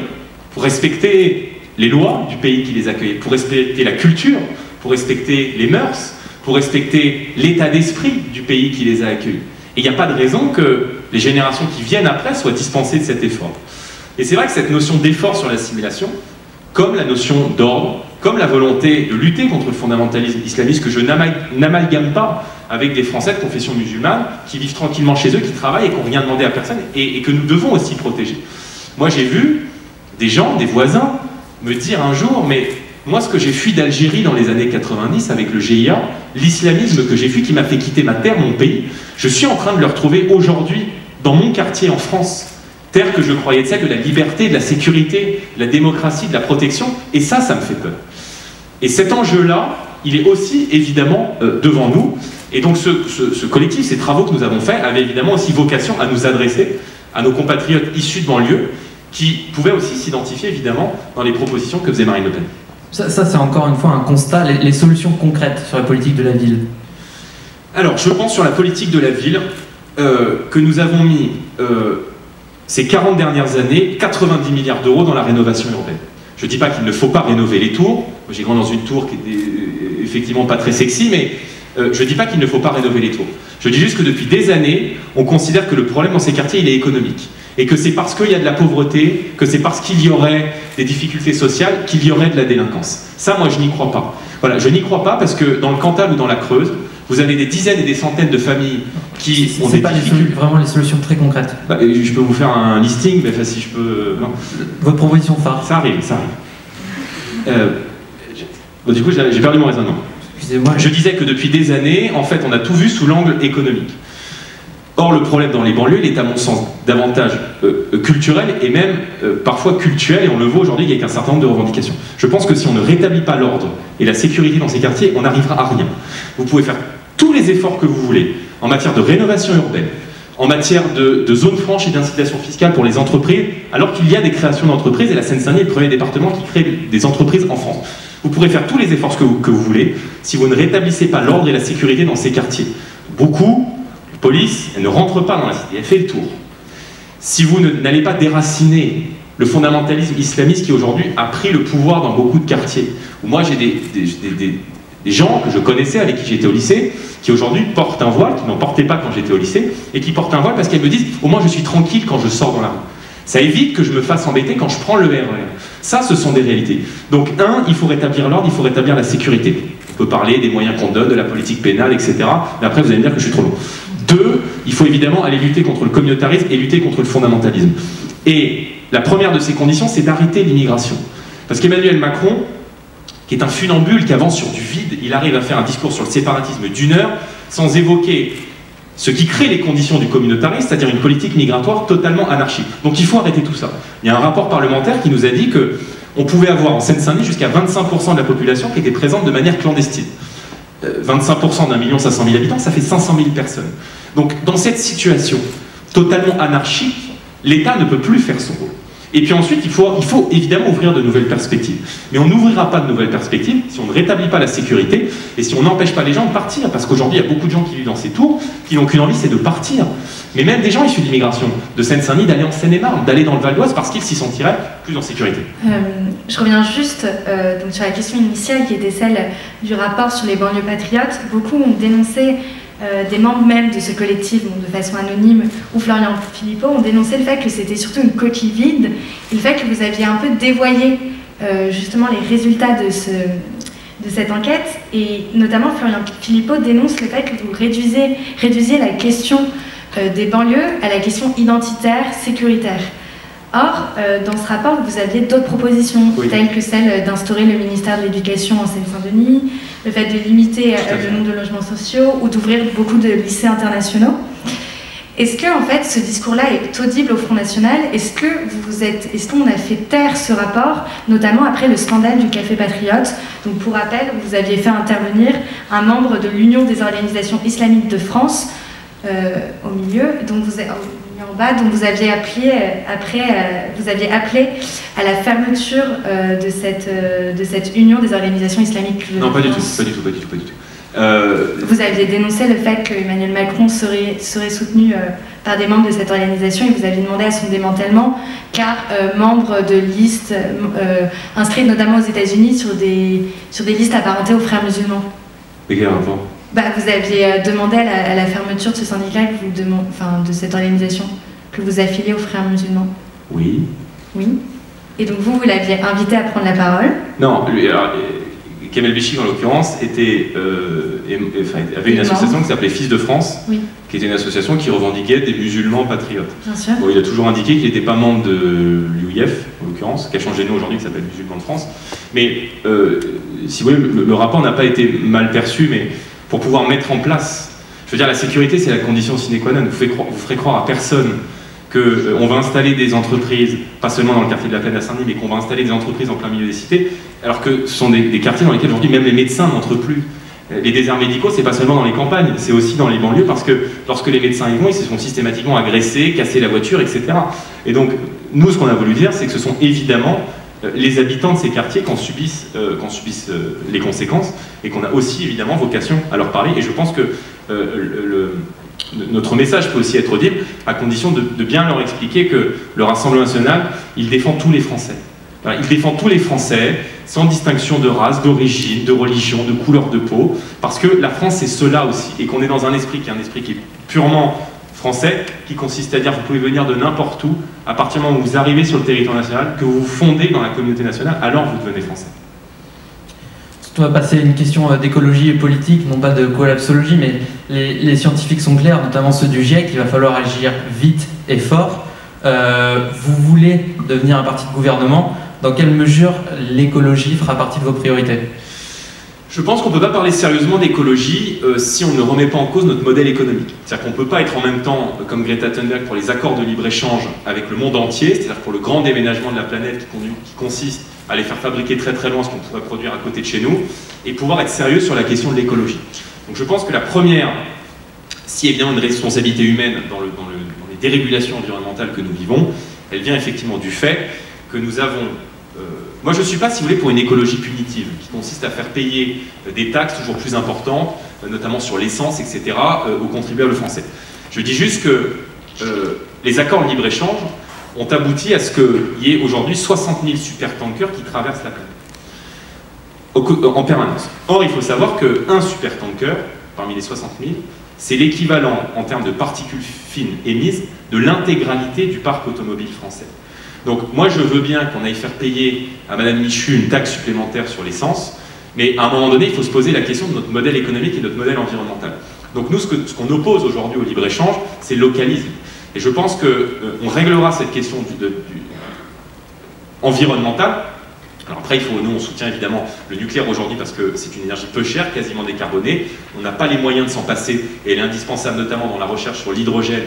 pour respecter les lois du pays qui les accueillait, pour respecter la culture, pour respecter les mœurs, pour respecter l'état d'esprit du pays qui les a accueillis. Et il n'y a pas de raison que les générations qui viennent après soient dispensées de cet effort. Et c'est vrai que cette notion d'effort sur l'assimilation, comme la notion d'ordre, comme la volonté de lutter contre le fondamentalisme islamiste, que je n'amalgame pas avec des Français de confession musulmane qui vivent tranquillement chez eux, qui travaillent et qui n'ont rien demandé à personne, et, et que nous devons aussi protéger. Moi j'ai vu des gens, des voisins, me dire un jour, mais moi ce que j'ai fui d'Algérie dans les années quatre-vingt-dix avec le G I A, l'islamisme que j'ai fui qui m'a fait quitter ma terre, mon pays, je suis en train de le retrouver aujourd'hui dans mon quartier en France, terre que je croyais de celle de la liberté, de la sécurité, de la démocratie, de la protection, et ça, ça me fait peur. Et cet enjeu-là, il est aussi évidemment euh, devant nous, et donc ce, ce, ce collectif, ces travaux que nous avons faits, avaient évidemment aussi vocation à nous adresser à nos compatriotes issus de banlieue, qui pouvaient aussi s'identifier évidemment dans les propositions que faisait Marine Le Pen. Ça, ça c'est encore une fois un constat, les, les solutions concrètes sur la politique de la ville. Alors, je pense sur la politique de la ville euh, que nous avons mis euh, ces quarante dernières années quatre-vingt-dix milliards d'euros dans la rénovation urbaine. Je ne dis pas qu'il ne faut pas rénover les tours. J'ai grandi dans une tour qui est effectivement pas très sexy, mais euh, je ne dis pas qu'il ne faut pas rénover les tours. Je dis juste que depuis des années, on considère que le problème dans ces quartiers, il est économique. Et que c'est parce qu'il y a de la pauvreté, que c'est parce qu'il y aurait des difficultés sociales, qu'il y aurait de la délinquance. Ça, moi, je n'y crois pas. Voilà, je n'y crois pas parce que dans le Cantal ou dans la Creuse, vous avez des dizaines et des centaines de familles qui ont des difficultés. Ce n'est pas les vraiment les solutions très concrètes. Bah, je peux vous faire un listing, mais enfin, si je peux... Non. Votre proposition phare. Ça arrive, ça arrive. Euh, bon, du coup, j'ai perdu mon raisonnement. Excusez-moi. Je disais que depuis des années, en fait, on a tout vu sous l'angle économique. Or, le problème dans les banlieues, il est à mon sens davantage euh, culturel et même euh, parfois cultuel, et on le voit aujourd'hui avec un certain nombre de revendications. Je pense que si on ne rétablit pas l'ordre et la sécurité dans ces quartiers, on n'arrivera à rien. Vous pouvez faire tous les efforts que vous voulez en matière de rénovation urbaine, en matière de, de zones franches et d'incitation fiscale pour les entreprises, alors qu'il y a des créations d'entreprises, et la Seine-Saint-Denis est le premier département qui crée des entreprises en France. Vous pourrez faire tous les efforts que vous, que vous voulez si vous ne rétablissez pas l'ordre et la sécurité dans ces quartiers. Beaucoup... La police, elle ne rentre pas dans la cité, elle fait le tour. Si vous n'allez pas déraciner le fondamentalisme islamiste qui aujourd'hui a pris le pouvoir dans beaucoup de quartiers, où moi j'ai des, des, des, des gens que je connaissais, avec qui j'étais au lycée, qui aujourd'hui portent un voile, qui n'en portaient pas quand j'étais au lycée, et qui portent un voile parce qu'ils me disent « au moins je suis tranquille quand je sors dans la rue ». Ça évite que je me fasse embêter quand je prends le R E R. Ça, ce sont des réalités. Donc, un, il faut rétablir l'ordre, il faut rétablir la sécurité. On peut parler des moyens qu'on donne, de la politique pénale, et cetera. Mais après, vous allez me dire que je suis trop long. Deux, il faut évidemment aller lutter contre le communautarisme et lutter contre le fondamentalisme. Et la première de ces conditions, c'est d'arrêter l'immigration. Parce qu'Emmanuel Macron, qui est un funambule qui avance sur du vide, il arrive à faire un discours sur le séparatisme d'une heure sans évoquer ce qui crée les conditions du communautarisme, c'est-à-dire une politique migratoire totalement anarchique. Donc il faut arrêter tout ça. Il y a un rapport parlementaire qui nous a dit qu'on pouvait avoir en Seine-Saint-Denis jusqu'à vingt-cinq pour cent de la population qui était présente de manière clandestine. vingt-cinq pour cent d'un million cinq cent mille habitants, ça fait cinq cent mille personnes. Donc dans cette situation totalement anarchique, l'État ne peut plus faire son rôle. Et puis ensuite, il faut, il faut évidemment ouvrir de nouvelles perspectives. Mais on n'ouvrira pas de nouvelles perspectives si on ne rétablit pas la sécurité et si on n'empêche pas les gens de partir. Parce qu'aujourd'hui, il y a beaucoup de gens qui vivent dans ces tours, qui n'ont qu'une envie, c'est de partir. Mais même des gens issus de l'immigration, de Seine-Saint-Denis, d'aller en Seine-et-Marne, d'aller dans le Val-d'Oise, parce qu'ils s'y sentiraient plus en sécurité. Euh, je reviens juste euh, donc sur la question initiale qui était celle du rapport sur les banlieues patriotes. Beaucoup ont dénoncé... Euh, des membres même de ce collectif, bon, de façon anonyme, ou Florian Philippot, ont dénoncé le fait que c'était surtout une coquille vide, et le fait que vous aviez un peu dévoyé euh, justement les résultats de, ce, de cette enquête, et notamment Florian Philippot dénonce le fait que vous réduisez, réduisez la question euh, des banlieues à la question identitaire, sécuritaire. Or, euh, dans ce rapport, vous aviez d'autres propositions, oui, telles que celle d'instaurer le ministère de l'Éducation en Seine-Saint-Denis, le fait de limiter euh, le nombre de logements sociaux ou d'ouvrir beaucoup de lycées internationaux. Est-ce que, en fait, ce discours-là est audible au Front National? Est-ce que vous êtes, est-ce qu'on a fait taire ce rapport, notamment après le scandale du Café Patriote? Donc, pour rappel, vous aviez fait intervenir un membre de l'Union des organisations islamiques de France euh, au milieu, donc vous avez... en bas, donc vous aviez appelé, après, vous aviez appelé à la fermeture euh, de, cette, euh, de cette union des organisations islamiques. Non, pas du tout, pas du tout, pas du tout, pas du tout. Euh... Vous aviez dénoncé le fait que Emmanuel Macron serait, serait soutenu euh, par des membres de cette organisation et vous aviez demandé à son démantèlement, car euh, membre de listes euh, inscrites notamment aux États-Unis sur des, sur des listes apparentées aux Frères musulmans. Mais quel rapport ? Bah, vous aviez demandé à la, à la fermeture de ce syndicat, que vous demande, enfin, de cette organisation, que vous affiliez aux Frères musulmans. Oui. Oui. Et donc vous, vous l'aviez invité à prendre la parole. Non, lui, alors, euh, Kamel Béchik, en l'occurrence, était, euh, et, et, enfin, avait une association qui s'appelait Fils de France, oui, qui était une association qui revendiquait des musulmans patriotes. Bien sûr. Bon, il a toujours indiqué qu'il n'était pas membre de l'U I F, en l'occurrence, qui a changé de nom aujourd'hui, qui s'appelle Musulmans de France. Mais, euh, si vous voulez, le, le rapport n'a pas été mal perçu, mais... pour pouvoir mettre en place. Je veux dire, la sécurité, c'est la condition sine qua non. Vous ferez croire, vous ferez croire à personne qu'on euh, va installer des entreprises, pas seulement dans le quartier de la Plaine à Saint-Denis, mais qu'on va installer des entreprises en plein milieu des cités, alors que ce sont des, des quartiers dans lesquels aujourd'hui même les médecins n'entrent plus. Les déserts médicaux, c'est pas seulement dans les campagnes, c'est aussi dans les banlieues, parce que lorsque les médecins y vont, ils se sont systématiquement agressés, cassés la voiture, et cetera. Et donc, nous, ce qu'on a voulu dire, c'est que ce sont évidemment les habitants de ces quartiers qu'en subissent, euh, qu'en subissent euh, les conséquences, et qu'on a aussi évidemment vocation à leur parler. Et je pense que euh, le, le, notre message peut aussi être audible, à condition de, de bien leur expliquer que le Rassemblement national, il défend tous les Français. Enfin, il défend tous les Français, sans distinction de race, d'origine, de religion, de couleur de peau, parce que la France, c'est cela aussi, et qu'on est dans un esprit qui est un esprit qui est purement français, qui consiste à dire vous pouvez venir de n'importe où, à partir du moment où vous arrivez sur le territoire national, que vous vous fondez dans la communauté nationale, alors vous devenez français. On va passer à une question d'écologie et politique, non pas de collapsologie, mais les, les scientifiques sont clairs, notamment ceux du GIEC, il va falloir agir vite et fort. Euh, vous voulez devenir un parti de gouvernement, dans quelle mesure l'écologie fera partie de vos priorités ? Je pense qu'on ne peut pas parler sérieusement d'écologie euh, si on ne remet pas en cause notre modèle économique. C'est-à-dire qu'on ne peut pas être en même temps, euh, comme Greta Thunberg, pour les accords de libre-échange avec le monde entier, c'est-à-dire pour le grand déménagement de la planète qui, conduit, qui consiste à les faire fabriquer très très loin ce qu'on pourrait produire à côté de chez nous, et pouvoir être sérieux sur la question de l'écologie. Donc je pense que la première, si évidemment une responsabilité humaine dans, le, dans, le, dans les dérégulations environnementales que nous vivons, elle vient effectivement du fait que nous avons... Euh, Moi, je ne suis pas, si vous voulez, pour une écologie punitive, qui consiste à faire payer des taxes toujours plus importantes, notamment sur l'essence, et cetera, aux contribuables français. Je dis juste que euh, les accords de libre-échange ont abouti à ce qu'il y ait aujourd'hui soixante mille supertankers qui traversent la planète en permanence. Or, il faut savoir qu'un supertanker, parmi les soixante mille, c'est l'équivalent, en termes de particules fines émises, de l'intégralité du parc automobile français. Donc moi je veux bien qu'on aille faire payer à Madame Michu une taxe supplémentaire sur l'essence, mais à un moment donné il faut se poser la question de notre modèle économique et de notre modèle environnemental. Donc nous ce qu'on ce qu'on oppose aujourd'hui au libre-échange, c'est le localisme. Et je pense qu'on euh, réglera cette question du, de, du environnementale. Alors après, il faut, nous on soutient évidemment le nucléaire aujourd'hui parce que c'est une énergie peu chère, quasiment décarbonée. On n'a pas les moyens de s'en passer et elle est indispensable notamment dans la recherche sur l'hydrogène,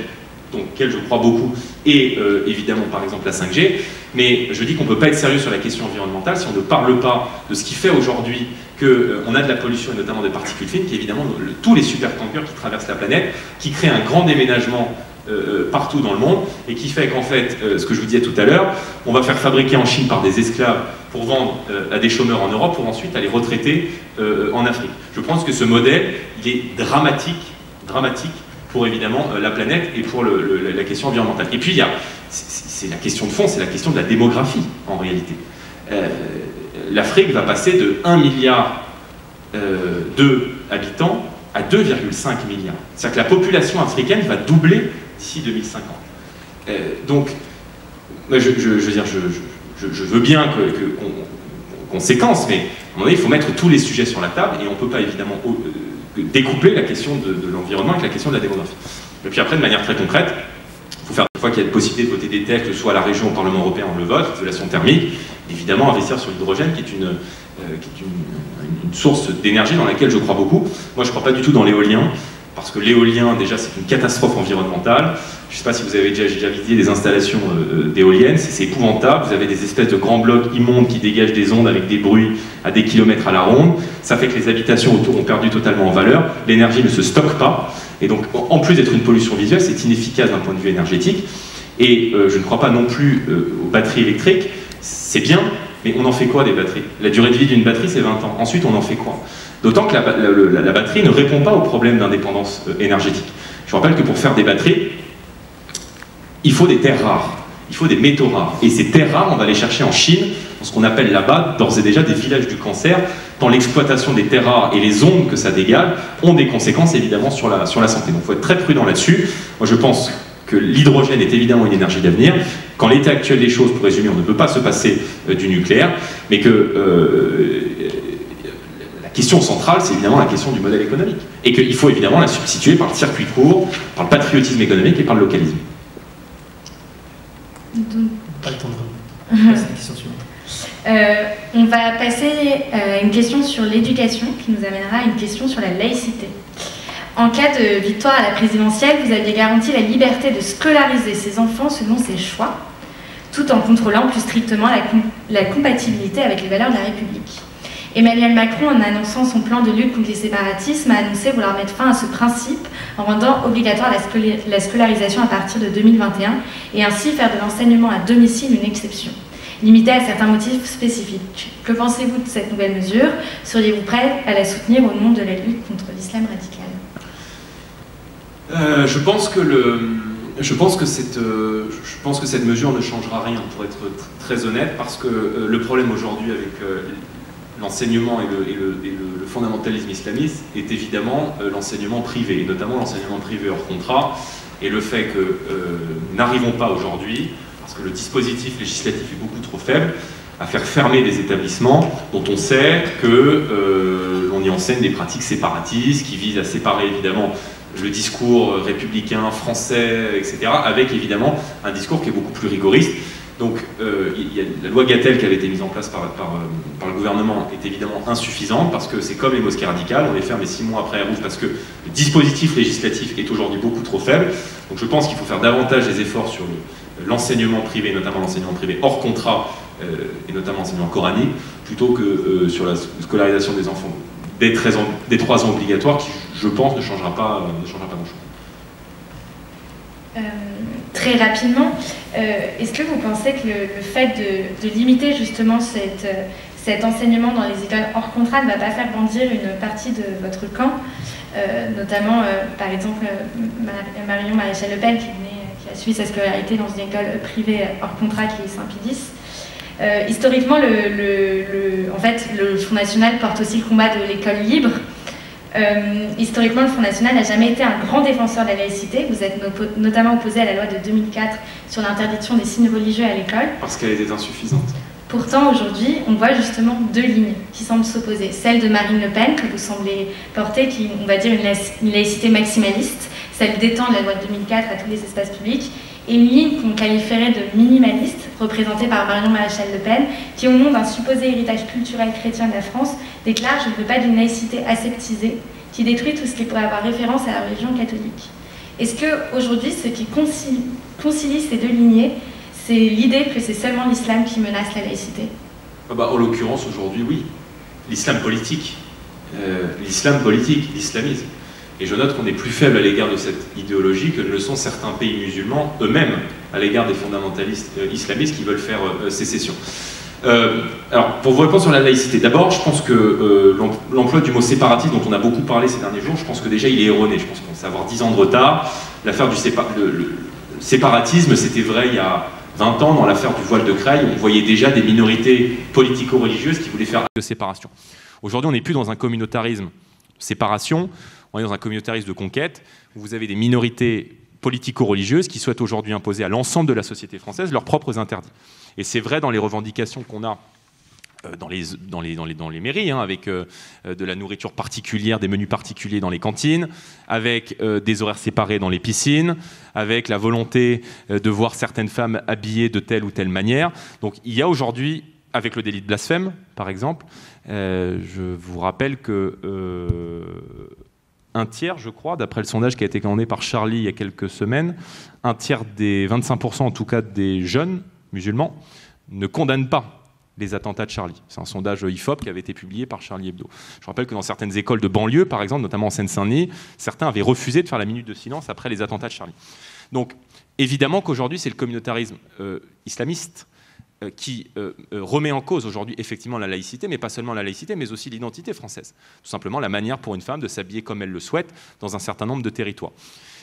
donc auquel je crois beaucoup, et euh, évidemment par exemple la cinq G, mais je dis qu'on ne peut pas être sérieux sur la question environnementale si on ne parle pas de ce qui fait aujourd'hui qu'on euh, a de la pollution, et notamment des particules fines, qui est évidemment le, tous les supertankers qui traversent la planète, qui créent un grand déménagement euh, partout dans le monde, et qui fait qu'en fait, euh, ce que je vous disais tout à l'heure, on va faire fabriquer en Chine par des esclaves pour vendre euh, à des chômeurs en Europe, pour ensuite aller retraiter euh, en Afrique. Je pense que ce modèle, il est dramatique, dramatique, pour évidemment euh, la planète et pour le, le, la question environnementale. Et puis il y a, c'est la question de fond, c'est la question de la démographie en réalité. Euh, L'Afrique va passer de un milliard euh, de habitants à deux virgule cinq milliards. C'est-à-dire que la population africaine va doubler d'ici deux mille cinquante. Euh, donc, je, je, je veux dire, je, je, je veux bien que, que on, on, conséquence, mais à un moment donné, il faut mettre tous les sujets sur la table et on ne peut pas évidemment euh, découpler la question de, de l'environnement avec la question de la démographie. Et puis après, de manière très concrète, il faut faire une fois qu'il y a la possibilité de voter des textes, soit à la région, au Parlement européen, on le vote, isolation thermique, évidemment investir sur l'hydrogène, qui est une, euh, qui est une, une source d'énergie dans laquelle je crois beaucoup. Moi, je ne crois pas du tout dans l'éolien, parce que l'éolien, déjà, c'est une catastrophe environnementale. Je ne sais pas si vous avez déjà, déjà visité des installations euh, d'éoliennes, c'est épouvantable. Vous avez des espèces de grands blocs immondes qui dégagent des ondes avec des bruits à des kilomètres à la ronde. Ça fait que les habitations autour ont perdu totalement en valeur. L'énergie ne se stocke pas. Et donc, en plus d'être une pollution visuelle, c'est inefficace d'un point de vue énergétique. Et euh, je ne crois pas non plus euh, aux batteries électriques. C'est bien, mais on en fait quoi des batteries? La durée de vie d'une batterie, c'est vingt ans. Ensuite, on en fait quoi? D'autant que la, la, la, la batterie ne répond pas au problème d'indépendance euh, énergétique. Je rappelle que pour faire des batteries, il faut des terres rares, il faut des métaux rares. Et ces terres rares, on va les chercher en Chine, dans ce qu'on appelle là-bas, d'ores et déjà, des villages du cancer, tant l'exploitation des terres rares et les ondes que ça dégage ont des conséquences évidemment sur la, sur la santé. Donc il faut être très prudent là-dessus. Moi je pense que l'hydrogène est évidemment une énergie d'avenir. Qu'en l'état actuel des choses, pour résumer, on ne peut pas se passer euh, du nucléaire, mais que... Euh, La question centrale, c'est évidemment la question du modèle économique. Et qu'il faut évidemment la substituer par le circuit court, par le patriotisme économique et par le localisme. Donc, pas le temps de revenir. C'est la question suivante. Euh, on va passer à une question sur l'éducation qui nous amènera à une question sur la laïcité. En cas de victoire à la présidentielle, vous aviez garanti la liberté de scolariser ses enfants selon ses choix, tout en contrôlant plus strictement la, com la compatibilité avec les valeurs de la République. Emmanuel Macron, en annonçant son plan de lutte contre les séparatismes, a annoncé vouloir mettre fin à ce principe en rendant obligatoire la, scola la scolarisation à partir de deux mille vingt et un et ainsi faire de l'enseignement à domicile une exception. limitée à certains motifs spécifiques. Que pensez-vous de cette nouvelle mesure? Seriez-vous prêt à la soutenir au nom de la lutte contre l'islam radical? Euh, je pense que le... Je pense, que cette, euh, je pense que cette mesure ne changera rien, pour être très honnête, parce que euh, le problème aujourd'hui avec euh, l'enseignement et, le, et, le, et le, le fondamentalisme islamiste est évidemment euh, l'enseignement privé, et notamment l'enseignement privé hors contrat, et le fait que euh, nous n'arrivons pas aujourd'hui, parce que le dispositif législatif est beaucoup trop faible, à faire fermer des établissements dont on sait que euh, l'on y enseigne des pratiques séparatistes, qui visent à séparer évidemment le discours républicain, français, et cetera, avec évidemment un discours qui est beaucoup plus rigoriste. Donc euh, il y a la loi Gatel qui avait été mise en place par, par, par le gouvernement est évidemment insuffisante, parce que c'est comme les mosquées radicales, on les ferme et six mois après elles rouvrent, parce que le dispositif législatif est aujourd'hui beaucoup trop faible. Donc je pense qu'il faut faire davantage des efforts sur l'enseignement privé, notamment l'enseignement privé hors contrat, euh, et notamment l'enseignement coranique, plutôt que euh, sur la scolarisation des enfants des trois ans obligatoires, qui, je pense, ne changera pas, ne changera pas grand-chose. Euh, très rapidement, euh, est-ce que vous pensez que le, le fait de, de limiter justement cette, cet enseignement dans les écoles hors contrat ne va pas faire bondir une partie de votre camp, euh, notamment, euh, par exemple, euh, Marion Maréchal-Le Pen, qui, qui a suivi sa scolarité dans une école privée hors contrat qui est Saint-Pédis. Euh, historiquement, le, le, le, en fait, le Front National porte aussi le combat de l'école libre. Euh, historiquement, le Front National n'a jamais été un grand défenseur de la laïcité. Vous êtes no notamment opposé à la loi de deux mille quatre sur l'interdiction des signes religieux à l'école. Parce qu'elle était insuffisante. Pourtant, aujourd'hui, on voit justement deux lignes qui semblent s'opposer. Celle de Marine Le Pen, que vous semblez porter, qui est, on va dire, une, laïc une laïcité maximaliste, celle d'étendre la loi de deux mille quatre à tous les espaces publics, et une ligne qu'on qualifierait de minimaliste, représentée par Marion Maréchal-Le Pen, qui, au nom d'un supposé héritage culturel chrétien de la France, déclare « Je ne veux pas d'une laïcité aseptisée qui détruit tout ce qui pourrait avoir référence à la religion catholique ». Est-ce qu'aujourd'hui, ce qui concilie, concilie ces deux lignées, c'est l'idée que c'est seulement l'islam qui menace la laïcité? ah bah, En l'occurrence, aujourd'hui, oui. L'islam politique, euh, l'islam politique, l'islamisme. Et je note qu'on est plus faible à l'égard de cette idéologie que ne le sont certains pays musulmans eux-mêmes à l'égard des fondamentalistes euh, islamistes qui veulent faire euh, sécession. Euh, alors, pour vous répondre sur la laïcité, d'abord, je pense que euh, l'emploi du mot séparatiste, dont on a beaucoup parlé ces derniers jours, je pense que déjà il est erroné. Je pense qu'on va avoir dix ans de retard. L'affaire du sépa le, le, le séparatisme, c'était vrai il y a vingt ans, dans l'affaire du voile de Creil, on voyait déjà des minorités politico-religieuses qui voulaient faire de séparation. Aujourd'hui, on n'est plus dans un communautarisme de séparation. On est dans un communautarisme de conquête, où vous avez des minorités politico-religieuses qui souhaitent aujourd'hui imposer à l'ensemble de la société française leurs propres interdits. Et c'est vrai dans les revendications qu'on a dans les, dans les, dans les, dans les mairies, hein, avec euh, de la nourriture particulière, des menus particuliers dans les cantines, avec euh, des horaires séparés dans les piscines, avec la volonté euh, de voir certaines femmes habillées de telle ou telle manière. Donc il y a aujourd'hui, avec le délit de blasphème, par exemple, euh, je vous rappelle que... Euh, Un tiers, je crois, d'après le sondage qui a été commandé par Charlie il y a quelques semaines, un tiers des vingt-cinq pour cent en tout cas des jeunes musulmans ne condamnent pas les attentats de Charlie. C'est un sondage I F O P qui avait été publié par Charlie Hebdo. Je rappelle que dans certaines écoles de banlieue, par exemple, notamment en Seine-Saint-Denis, certains avaient refusé de faire la minute de silence après les attentats de Charlie. Donc évidemment qu'aujourd'hui c'est le communautarisme euh, islamiste qui euh, remet en cause aujourd'hui effectivement la laïcité, mais pas seulement la laïcité, mais aussi l'identité française. Tout simplement la manière pour une femme de s'habiller comme elle le souhaite dans un certain nombre de territoires.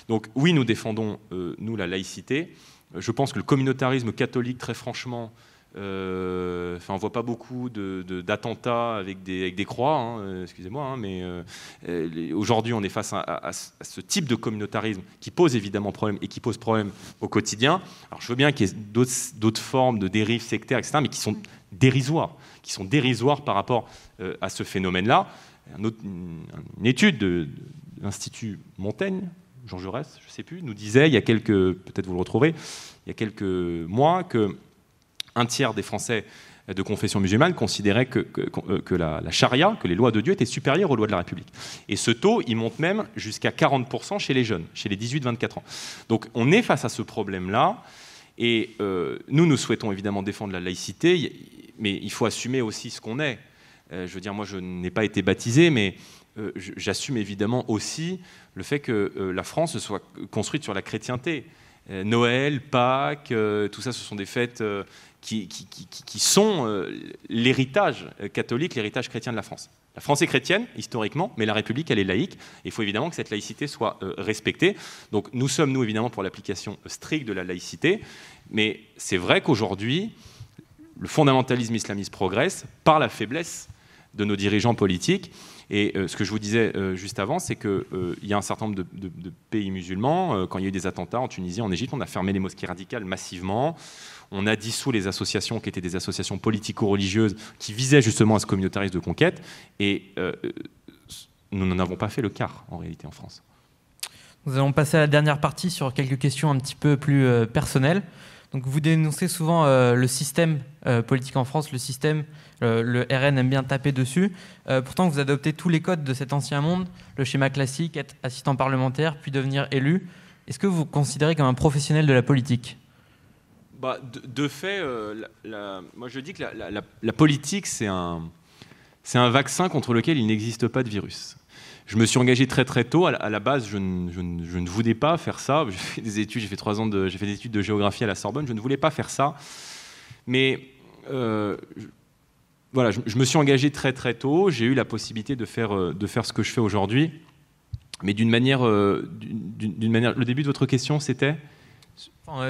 Donc oui, nous défendons, euh, nous, la laïcité. Je pense que le communautarisme catholique, très franchement, euh, on ne voit pas beaucoup d'attentats de, de, avec, des, avec des croix, hein, excusez-moi, hein, mais euh, aujourd'hui on est face à, à, à ce type de communautarisme qui pose évidemment problème et qui pose problème au quotidien. Alors je veux bien qu'il y ait d'autres, d'autres formes de dérives sectaires, et cetera, mais qui sont dérisoires, qui sont dérisoires par rapport euh, à ce phénomène-là. Un autre, une étude de, de l'Institut Montaigne, Jean Jaurès, je ne sais plus, nous disait, il y a quelques, peut-être vous le retrouverez, il y a quelques mois, que un tiers des Français de confession musulmane considéraient que, que, que la, la charia, que les lois de Dieu étaient supérieures aux lois de la République. Et ce taux, il monte même jusqu'à quarante pour cent chez les jeunes, chez les dix-huit vingt-quatre ans. Donc on est face à ce problème-là, et euh, nous, nous souhaitons évidemment défendre la laïcité, mais il faut assumer aussi ce qu'on est. Euh, je veux dire, moi, je n'ai pas été baptisé, mais euh, j'assume évidemment aussi le fait que euh, la France soit construite sur la chrétienté, Euh, Noël, Pâques, euh, tout ça, ce sont des fêtes euh, qui, qui, qui, qui sont euh, l'héritage catholique, l'héritage chrétien de la France. La France est chrétienne, historiquement, mais la République, elle est laïque. Il faut évidemment que cette laïcité soit euh, respectée. Donc nous sommes, nous, évidemment, pour l'application stricte de la laïcité, mais c'est vrai qu'aujourd'hui, le fondamentalisme islamiste progresse par la faiblesse de nos dirigeants politiques. Et euh, ce que je vous disais euh, juste avant, c'est qu'il euh, y a un certain nombre de, de, de pays musulmans. Euh, quand il y a eu des attentats en Tunisie, en Égypte, on a fermé les mosquées radicales massivement. On a dissous les associations qui étaient des associations politico-religieuses qui visaient justement à ce communautarisme de conquête. Et euh, nous n'en avons pas fait le quart, en réalité, en France. Nous allons passer à la dernière partie sur quelques questions un petit peu plus euh, personnelles. Donc vous dénoncez souvent euh, le système euh, politique en France, le système, euh, le R N aime bien taper dessus. Euh, pourtant, vous adoptez tous les codes de cet ancien monde, le schéma classique, être assistant parlementaire, puis devenir élu. Est-ce que vous vous considérez comme un professionnel de la politique ? Bah, de, de fait, euh, la, la, moi je dis que la, la, la politique, c'est un, c'est un vaccin contre lequel il n'existe pas de virus. Je me suis engagé très très tôt. À la base, je ne, je ne, je ne voulais pas faire ça. J'ai fait des études, j'ai fait trois ans de, j'ai fait des études de géographie à la Sorbonne. Je ne voulais pas faire ça, mais euh, je, voilà, je, je me suis engagé très très tôt. J'ai eu la possibilité de faire de faire ce que je fais aujourd'hui, mais d'une manière, euh, d'une manière. Le début de votre question, c'était.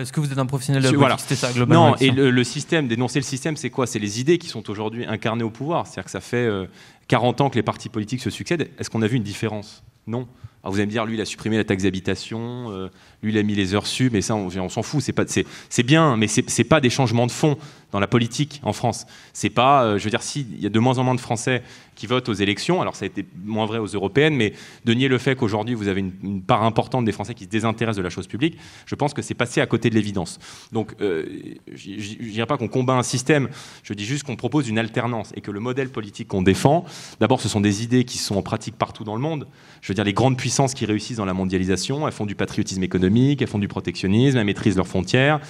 Est-ce que vous êtes un professionnel de la politique ? Voilà. C'était ça, globalement. Non, et le, le système, dénoncer le système, c'est quoi ? C'est les idées qui sont aujourd'hui incarnées au pouvoir. C'est-à-dire que ça fait euh, quarante ans que les partis politiques se succèdent. Est-ce qu'on a vu une différence ? Non. Alors vous allez me dire, lui, il a supprimé la taxe d'habitation, euh, lui, il a mis les heures sup, mais ça, on, on s'en fout. C'est bien, mais ce n'est pas des changements de fond dans la politique en France. C'est pas, euh, je veux dire, s'il y a de moins en moins de Français qui votent aux élections, alors ça a été moins vrai aux européennes, mais de nier le fait qu'aujourd'hui, vous avez une, une part importante des Français qui se désintéressent de la chose publique, je pense que c'est passé à côté de l'évidence. Donc, euh, je ne dirais pas qu'on combat un système, je dis juste qu'on propose une alternance et que le modèle politique qu'on défend, d'abord, ce sont des idées qui sont en pratique partout dans le monde. Je veux dire, les grandes puissances qui réussissent dans la mondialisation, elles font du patriotisme économique, elles font du protectionnisme, elles maîtrisent leurs frontières,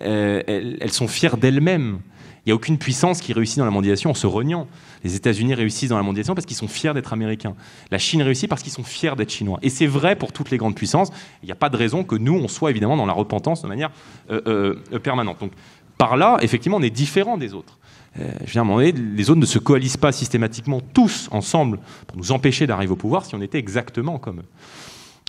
euh, elles, elles sont fières d'elles-mêmes. Il n'y a aucune puissance qui réussit dans la mondialisation en se reniant. Les États-Unis réussissent dans la mondialisation parce qu'ils sont fiers d'être américains. La Chine réussit parce qu'ils sont fiers d'être chinois. Et c'est vrai pour toutes les grandes puissances. Il n'y a pas de raison que nous, on soit évidemment dans la repentance de manière euh, euh, permanente. Donc par là, effectivement, on est différent des autres. Euh, je veux dire, à un moment donné, les autres ne se coalisent pas systématiquement tous ensemble pour nous empêcher d'arriver au pouvoir si on était exactement comme eux.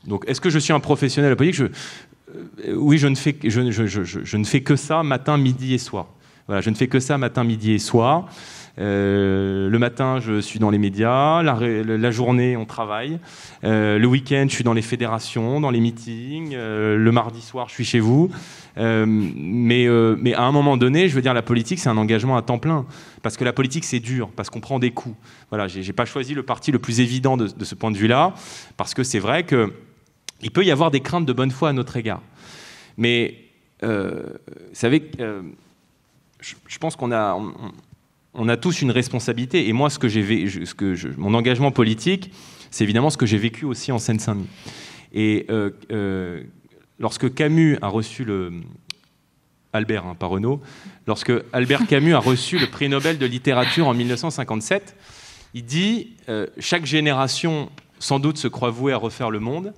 Donc est-ce que je suis un professionnel de la politique ? je, euh, Oui, je ne, fais, je, je, je, je, je ne fais que ça matin, midi et soir. Voilà, je ne fais que ça matin, midi et soir. Euh, le matin, je suis dans les médias. La, la journée, on travaille. Euh, le week-end, je suis dans les fédérations, dans les meetings. Euh, le mardi soir, je suis chez vous. Euh, mais, euh, mais à un moment donné, je veux dire, la politique, c'est un engagement à temps plein. Parce que la politique, c'est dur, parce qu'on prend des coups. Voilà, j'ai pas choisi le parti le plus évident de, de ce point de vue-là, parce que c'est vrai qu'il peut y avoir des craintes de bonne foi à notre égard. Mais, euh, vous savez... Euh, je pense qu'on a, on, on a tous une responsabilité. Et moi, ce que j'ai, ce que je, mon engagement politique, c'est évidemment ce que j'ai vécu aussi en Seine-Saint-Denis. Et euh, euh, lorsque Camus a reçu le... Albert, hein, pas Renaud. Lorsque Albert Camus a reçu le prix Nobel de littérature en mille neuf cent cinquante-sept, il dit euh, « Chaque génération, sans doute, se croit vouée à refaire le monde.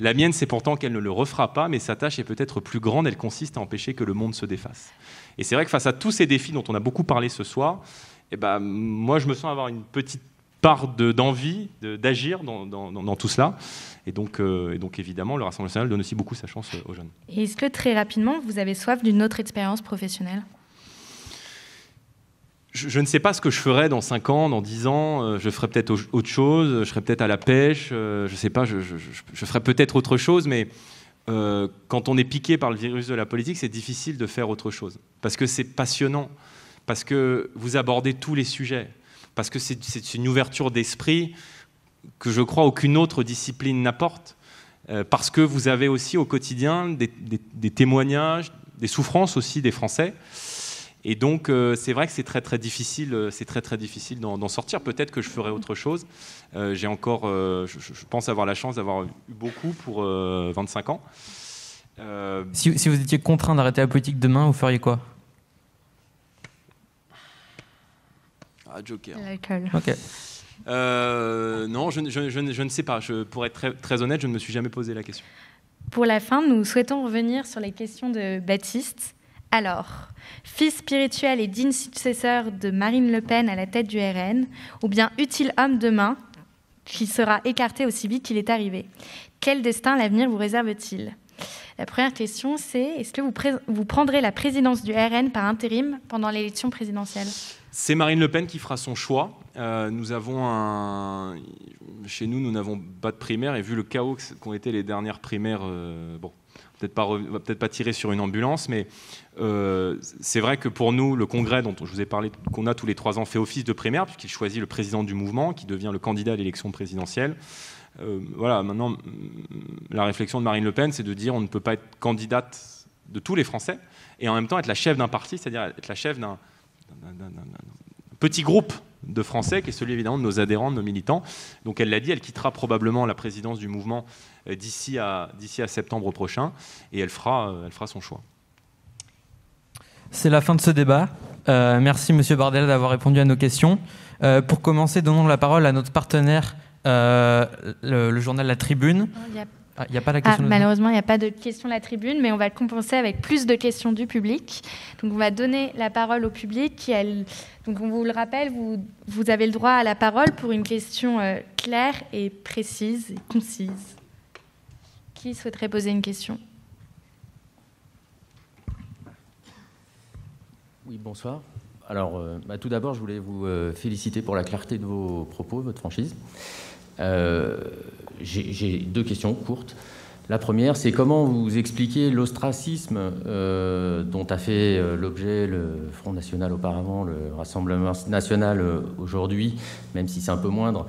La mienne, c'est pourtant qu'elle ne le refera pas, mais sa tâche est peut-être plus grande. Elle consiste à empêcher que le monde se défasse. » Et c'est vrai que face à tous ces défis dont on a beaucoup parlé ce soir, eh ben, moi, je me sens avoir une petite part d'envie de, d'agir dans, dans, dans, dans tout cela. Et donc, euh, et donc, évidemment, le Rassemblement national donne aussi beaucoup sa chance aux jeunes. Et est-ce que, très rapidement, vous avez soif d'une autre expérience professionnelle ? Je, je ne sais pas ce que je ferai dans cinq ans, dans dix ans. Euh, je ferai peut-être autre chose. Je serai peut-être à la pêche. Euh, je ne sais pas. Je, je, je, je ferai peut-être autre chose, mais... Euh, quand on est piqué par le virus de la politique, c'est difficile de faire autre chose. Parce que c'est passionnant, parce que vous abordez tous les sujets, parce que c'est une ouverture d'esprit que je crois aucune autre discipline n'apporte, euh, parce que vous avez aussi au quotidien des, des, des témoignages, des souffrances aussi des Français. Et donc, euh, c'est vrai que c'est très très difficile, euh, c'est très très difficile d'en sortir. Peut-être que je ferai autre chose. Euh, j'ai encore, euh, je, je pense avoir la chance d'avoir eu beaucoup pour euh, vingt-cinq ans. Euh... Si, si vous étiez contraint d'arrêter la politique demain, vous feriez quoi ? Ah, joker. Ok. Euh, non, je, je, je, je ne sais pas. Je, pour être très, très honnête, je ne me suis jamais posé la question. Pour la fin, nous souhaitons revenir sur les questions de Baptiste. Alors, fils spirituel et digne successeur de Marine Le Pen à la tête du R N, ou bien utile homme demain, qui sera écarté aussi vite qu'il est arrivé. Quel destin l'avenir vous réserve-t-il? La première question, c'est est-ce que vous, vous prendrez la présidence du R N par intérim pendant l'élection présidentielle? C'est Marine Le Pen qui fera son choix. Euh, nous avons un... Chez nous, nous n'avons pas de primaire, et vu le chaos qu'ont été les dernières primaires, euh, bon, peut-être pas, peut-être pas tirer sur une ambulance, mais euh, c'est vrai que pour nous, le congrès dont je vous ai parlé, qu'on a tous les trois ans, fait office de primaire, puisqu'il choisit le président du mouvement, qui devient le candidat à l'élection présidentielle. Euh, voilà, maintenant, la réflexion de Marine Le Pen, c'est de dire on ne peut pas être candidate de tous les Français et en même temps être la chef d'un parti, c'est-à-dire être la chef d'un petit groupe de Français qui est celui évidemment de nos adhérents, de nos militants. Donc elle l'a dit, elle quittera probablement la présidence du mouvement d'ici à, d'ici à septembre prochain et elle fera, elle fera son choix. C'est la fin de ce débat. Euh, merci Monsieur Bardella d'avoir répondu à nos questions. Euh, pour commencer, donnons la parole à notre partenaire Euh, le, le journal La Tribune. Il n'y a... Ah, a pas la question. Ah, malheureusement, il n'y a pas de question de La Tribune, mais on va compenser avec plus de questions du public. Donc, on va donner la parole au public. Qui a l... Donc, on vous le rappelle, vous, vous avez le droit à la parole pour une question euh, claire et précise et concise. Qui souhaiterait poser une question? Oui, bonsoir. Alors, euh, bah, tout d'abord, je voulais vous euh, féliciter pour la clarté de vos propos, votre franchise. Euh, J'ai deux questions courtes. La première, c'est comment vous expliquez l'ostracisme euh, dont a fait euh, l'objet le Front National auparavant, le Rassemblement national euh, aujourd'hui, même si c'est un peu moindre,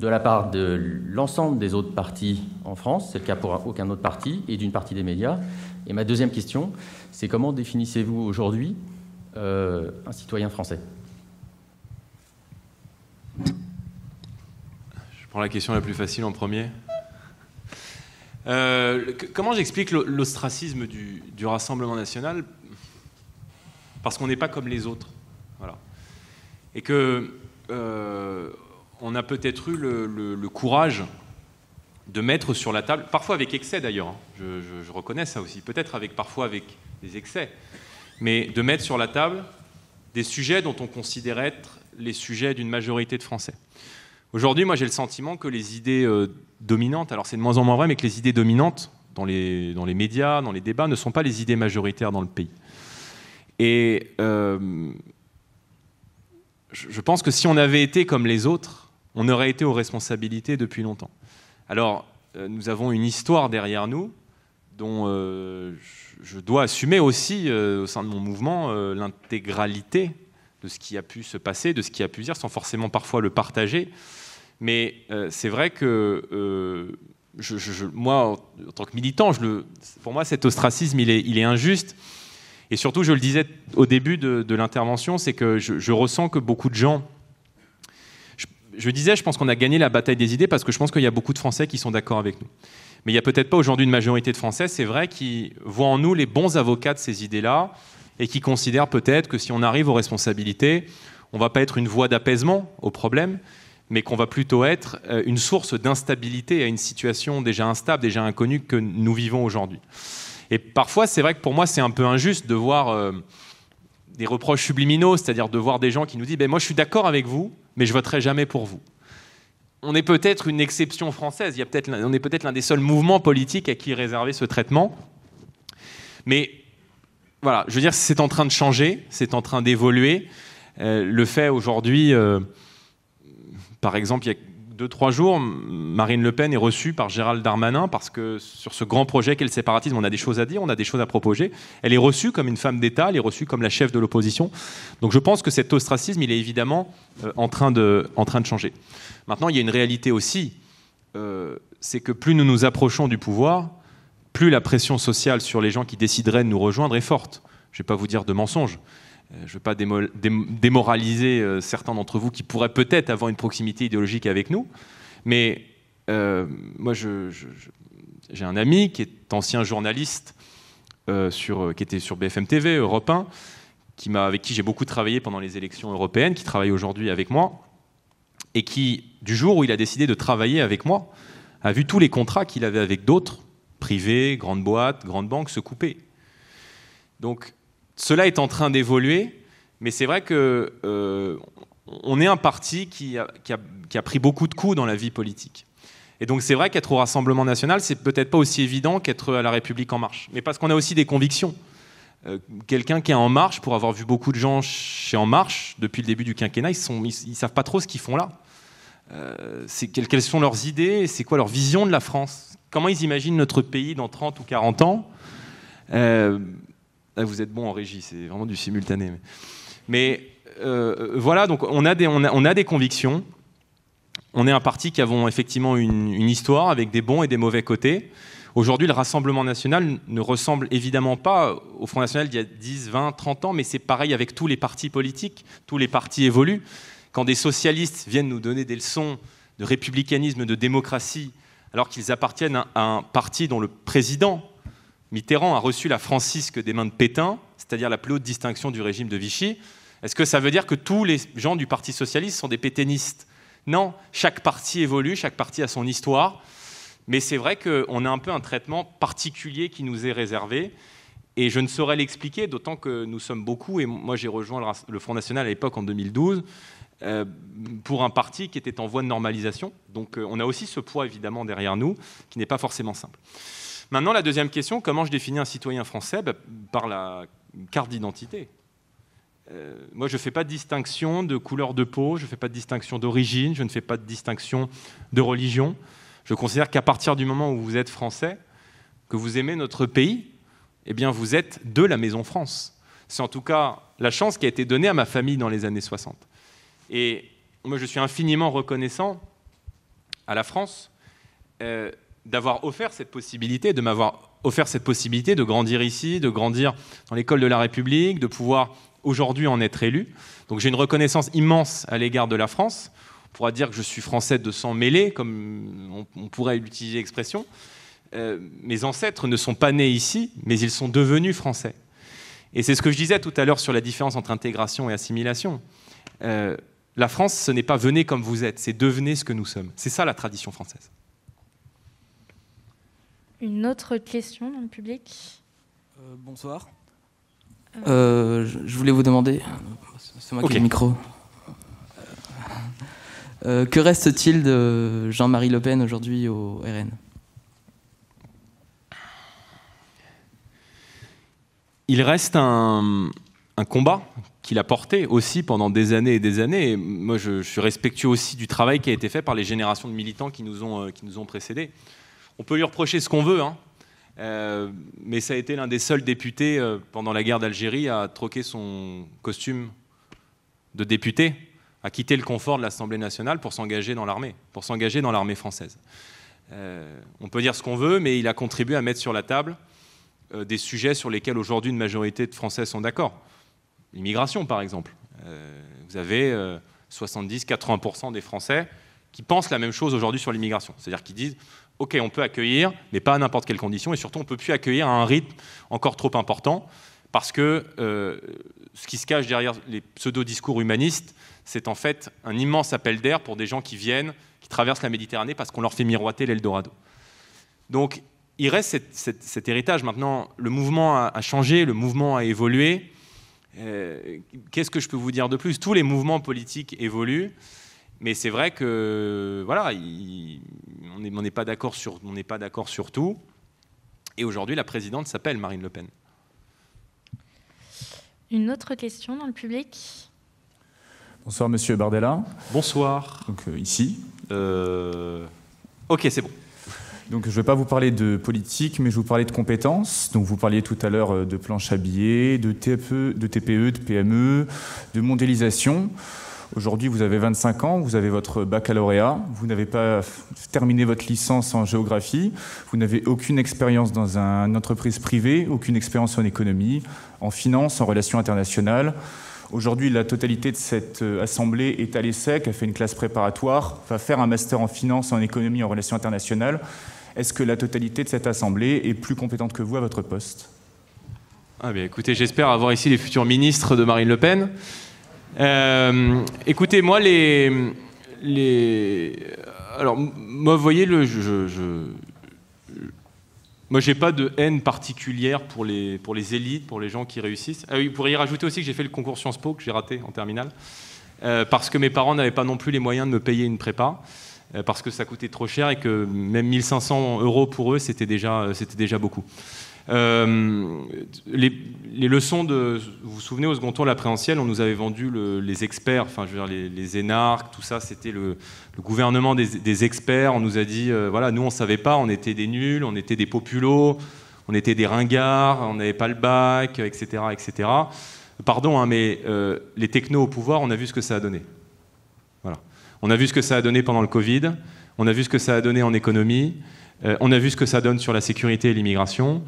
de la part de l'ensemble des autres partis en France, c'est le cas pour aucun autre parti, et d'une partie des médias. Et ma deuxième question, c'est comment définissez-vous aujourd'hui Euh, un citoyen français? Je prends la question la plus facile en premier. Euh, le, comment j'explique l'ostracisme du, du Rassemblement national? Parce qu'on n'est pas comme les autres. Voilà. Et que euh, on a peut-être eu le, le, le courage de mettre sur la table, parfois avec excès d'ailleurs, hein, je, je, je reconnais ça aussi, peut-être avec, parfois avec des excès, mais de mettre sur la table des sujets dont on considère être les sujets d'une majorité de Français. Aujourd'hui, moi, j'ai le sentiment que les idées euh, dominantes, alors c'est de moins en moins vrai, mais que les idées dominantes dans les, dans les médias, dans les débats, ne sont pas les idées majoritaires dans le pays. Et euh, je pense que si on avait été comme les autres, on aurait été aux responsabilités depuis longtemps. Alors, euh, nous avons une histoire derrière nous, dont euh, je dois assumer aussi, euh, au sein de mon mouvement, euh, l'intégralité de ce qui a pu se passer, de ce qui a pu dire, sans forcément parfois le partager. Mais euh, c'est vrai que euh, je, je, moi, en, en tant que militant, je le, pour moi, cet ostracisme, il est, il est injuste. Et surtout, je le disais au début de, de l'intervention, c'est que je, je ressens que beaucoup de gens... Je, je disais, je pense qu'on a gagné la bataille des idées parce que je pense qu'il y a beaucoup de Français qui sont d'accord avec nous. Mais il n'y a peut-être pas aujourd'hui une majorité de Français, c'est vrai, qui voient en nous les bons avocats de ces idées-là et qui considèrent peut-être que si on arrive aux responsabilités, on ne va pas être une voie d'apaisement au problème, mais qu'on va plutôt être une source d'instabilité à une situation déjà instable, déjà inconnue que nous vivons aujourd'hui. Et parfois, c'est vrai que pour moi, c'est un peu injuste de voir euh, des reproches subliminaux, c'est-à-dire de voir des gens qui nous disent « moi, je suis d'accord avec vous, mais je ne voterai jamais pour vous ». On est peut-être une exception française, il y a peut-être, on est peut-être l'un des seuls mouvements politiques à qui réserver ce traitement. Mais voilà, je veux dire, c'est en train de changer, c'est en train d'évoluer. Euh, le fait aujourd'hui, euh, par exemple, il y a deux, trois jours, Marine Le Pen est reçue par Gérald Darmanin parce que sur ce grand projet qu'est le séparatisme, on a des choses à dire, on a des choses à proposer. Elle est reçue comme une femme d'État, elle est reçue comme la chef de l'opposition. Donc je pense que cet ostracisme, il est évidemment euh, en train de, en train de changer. Maintenant, il y a une réalité aussi, euh, c'est que plus nous nous approchons du pouvoir, plus la pression sociale sur les gens qui décideraient de nous rejoindre est forte. Je ne vais pas vous dire de mensonges, euh, je ne vais pas démo dém démoraliser euh, certains d'entre vous qui pourraient peut-être avoir une proximité idéologique avec nous, mais euh, moi, je, je, je, j'ai un ami qui est ancien journaliste, euh, sur, qui était sur B F M T V, Europe un, qui m'a, avec qui j'ai beaucoup travaillé pendant les élections européennes, qui travaille aujourd'hui avec moi, et qui, du jour où il a décidé de travailler avec moi, a vu tous les contrats qu'il avait avec d'autres privés, grandes boîtes, grandes banques se couper. Donc cela est en train d'évoluer, mais c'est vrai que euh, on est un parti qui a, qui, a, qui a pris beaucoup de coups dans la vie politique. Et donc c'est vrai qu'être au Rassemblement national, c'est peut-être pas aussi évident qu'être à la République en marche. Mais parce qu'on a aussi des convictions. Euh, Quelqu'un qui est en marche, pour avoir vu beaucoup de gens chez En Marche, depuis le début du quinquennat, ils ne savent pas trop ce qu'ils font là. Euh, quelles, quelles sont leurs idées, c'est quoi leur vision de la France? Comment ils imaginent notre pays dans trente ou quarante ans? euh, là, vous êtes bon en régie, c'est vraiment du simultané. Mais, mais euh, voilà, donc on a, des, on, a, on a des convictions. On est un parti qui avons effectivement une, une histoire avec des bons et des mauvais côtés. Aujourd'hui, le Rassemblement national ne ressemble évidemment pas au Front National d'il y a dix, vingt, trente ans, mais c'est pareil avec tous les partis politiques, tous les partis évoluent. Quand des socialistes viennent nous donner des leçons de républicanisme, de démocratie, alors qu'ils appartiennent à un parti dont le président Mitterrand a reçu la francisque des mains de Pétain, c'est-à-dire la plus haute distinction du régime de Vichy, est-ce que ça veut dire que tous les gens du Parti socialiste sont des pétainistes? Non, chaque parti évolue, chaque parti a son histoire, mais c'est vrai qu'on a un peu un traitement particulier qui nous est réservé, et je ne saurais l'expliquer, d'autant que nous sommes beaucoup, et moi j'ai rejoint le Front National à l'époque en deux mille douze, Euh, pour un parti qui était en voie de normalisation. Donc euh, on a aussi ce poids évidemment derrière nous qui n'est pas forcément simple. Maintenant la deuxième question, comment je définis un citoyen français? Bah, par la carte d'identité. Euh, moi je ne fais pas de distinction de couleur de peau, je ne fais pas de distinction d'origine, je ne fais pas de distinction de religion. Je considère qu'à partir du moment où vous êtes français, que vous aimez notre pays, eh bien vous êtes de la Maison France. C'est en tout cas la chance qui a été donnée à ma famille dans les années soixante. Et moi, je suis infiniment reconnaissant à la France euh, d'avoir offert cette possibilité, de m'avoir offert cette possibilité de grandir ici, de grandir dans l'école de la République, de pouvoir aujourd'hui en être élu. Donc j'ai une reconnaissance immense à l'égard de la France. On pourra dire que je suis français de sang mêlé, comme on, on pourrait utiliser l'expression. Euh, mes ancêtres ne sont pas nés ici, mais ils sont devenus français. Et c'est ce que je disais tout à l'heure sur la différence entre intégration et assimilation. Euh, La France, ce n'est pas « venez comme vous êtes », c'est « devenez ce que nous sommes ». C'est ça la tradition française. Une autre question dans le public? euh, Bonsoir. Euh, je voulais vous demander, c'est moi okay. qui ai le micro, euh, que reste-t-il de Jean-Marie Le Pen aujourd'hui au R N? Il reste un, un combat qu'il a porté aussi pendant des années et des années. Et moi, je, je suis respectueux aussi du travail qui a été fait par les générations de militants qui nous ont, euh, qui nous ont précédés. On peut lui reprocher ce qu'on veut, hein, euh, mais ça a été l'un des seuls députés euh, pendant la guerre d'Algérie à troquer son costume de député, à quitter le confort de l'Assemblée nationale pour s'engager dans l'armée, pour s'engager dans l'armée française. Euh, on peut dire ce qu'on veut, mais il a contribué à mettre sur la table euh, des sujets sur lesquels aujourd'hui une majorité de Français sont d'accord. L'immigration, par exemple. Euh, vous avez euh, soixante-dix à quatre-vingts pour cent des Français qui pensent la même chose aujourd'hui sur l'immigration. C'est-à-dire qui disent « Ok, on peut accueillir, mais pas à n'importe quelle condition, et surtout on ne peut plus accueillir à un rythme encore trop important, parce que euh, ce qui se cache derrière les pseudo-discours humanistes, c'est en fait un immense appel d'air pour des gens qui viennent, qui traversent la Méditerranée, parce qu'on leur fait miroiter l'Eldorado. » Donc, il reste cette, cette, cet héritage. Maintenant, le mouvement a, a changé, le mouvement a évolué. Euh, qu'est-ce que je peux vous dire de plus? Tous les mouvements politiques évoluent, mais c'est vrai que voilà, il, on n'est on n'est pas d'accord sur, on n'est pas d'accord sur tout. Et aujourd'hui, la présidente s'appelle Marine Le Pen. Une autre question dans le public? Bonsoir, Monsieur Bardella. Bonsoir. Donc euh, ici. Euh... Ok, c'est bon. Donc, je ne vais pas vous parler de politique, mais je vais vous parler de compétences. Donc, vous parliez tout à l'heure de planches à billets, de T P E, de T P E, de P M E, de mondialisation. Aujourd'hui, vous avez vingt-cinq ans, vous avez votre baccalauréat, vous n'avez pas terminé votre licence en géographie, vous n'avez aucune expérience dans une entreprise privée, aucune expérience en économie, en finance, en relations internationales. Aujourd'hui, la totalité de cette assemblée est à l'ESSEC, a fait une classe préparatoire, va faire un master en finance, en économie, en relations internationales. Est-ce que la totalité de cette assemblée est plus compétente que vous à votre poste? Ah bien, écoutez, j'espère avoir ici les futurs ministres de Marine Le Pen. Euh, écoutez, moi, les, les... Alors, moi, vous voyez, le, je, je, Moi, j'ai pas de haine particulière pour les, pour les élites, pour les gens qui réussissent. Ah oui, vous pourriez rajouter aussi que j'ai fait le concours Sciences Po, que j'ai raté en terminale, euh, parce que mes parents n'avaient pas non plus les moyens de me payer une prépa, euh, parce que ça coûtait trop cher et que même mille cinq cents euros pour eux, c'était déjà, euh, c'était déjà beaucoup. Euh, les, les leçons de... Vous vous souvenez, au second tour, la présidentielle, on nous avait vendu le, les experts, enfin, je veux dire, les, les énarques, tout ça, c'était le, le gouvernement des, des experts. On nous a dit, euh, voilà, nous, on ne savait pas, on était des nuls, on était des populos, on était des ringards, on n'avait pas le bac, et cetera, et cetera. Pardon, hein, mais euh, les technos au pouvoir, on a vu ce que ça a donné. Voilà. On a vu ce que ça a donné pendant le Covid, on a vu ce que ça a donné en économie, euh, on a vu ce que ça donne sur la sécurité et l'immigration.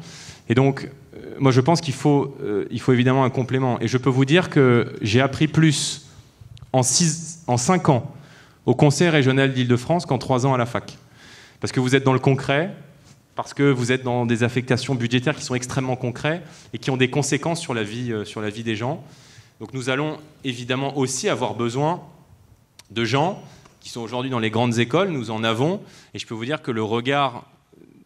Et donc, euh, moi je pense qu'il faut, euh, il faut évidemment un complément. Et je peux vous dire que j'ai appris plus en cinq ans au Conseil régional d'Île-de-France qu'en trois ans à la fac. Parce que vous êtes dans le concret, parce que vous êtes dans des affectations budgétaires qui sont extrêmement concrètes et qui ont des conséquences sur la vie, euh, sur la vie des gens. Donc nous allons évidemment aussi avoir besoin de gens qui sont aujourd'hui dans les grandes écoles, nous en avons. Et je peux vous dire que le regard...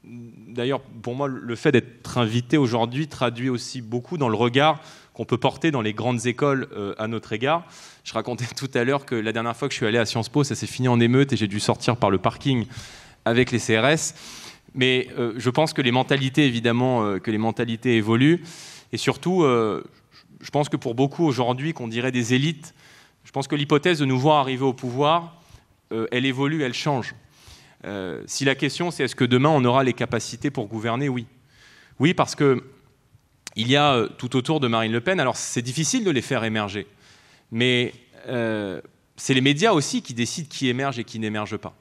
D'ailleurs, pour moi, le fait d'être invité aujourd'hui traduit aussi beaucoup dans le regard qu'on peut porter dans les grandes écoles euh, à notre égard. Je racontais tout à l'heure que la dernière fois que je suis allé à Sciences Po, ça s'est fini en émeute et j'ai dû sortir par le parking avec les C R S. Mais euh, je pense que les mentalités, évidemment, euh, que les mentalités évoluent. Et surtout, euh, je pense que pour beaucoup aujourd'hui, qu'on dirait des élites, je pense que l'hypothèse de nous voir arriver au pouvoir, euh, elle évolue, elle change. Euh, si la question c'est est-ce que demain on aura les capacités pour gouverner, oui. Oui, parce qu'il y a euh, tout autour de Marine Le Pen, alors c'est difficile de les faire émerger, mais euh, c'est les médias aussi qui décident qui émerge et qui n'émerge pas.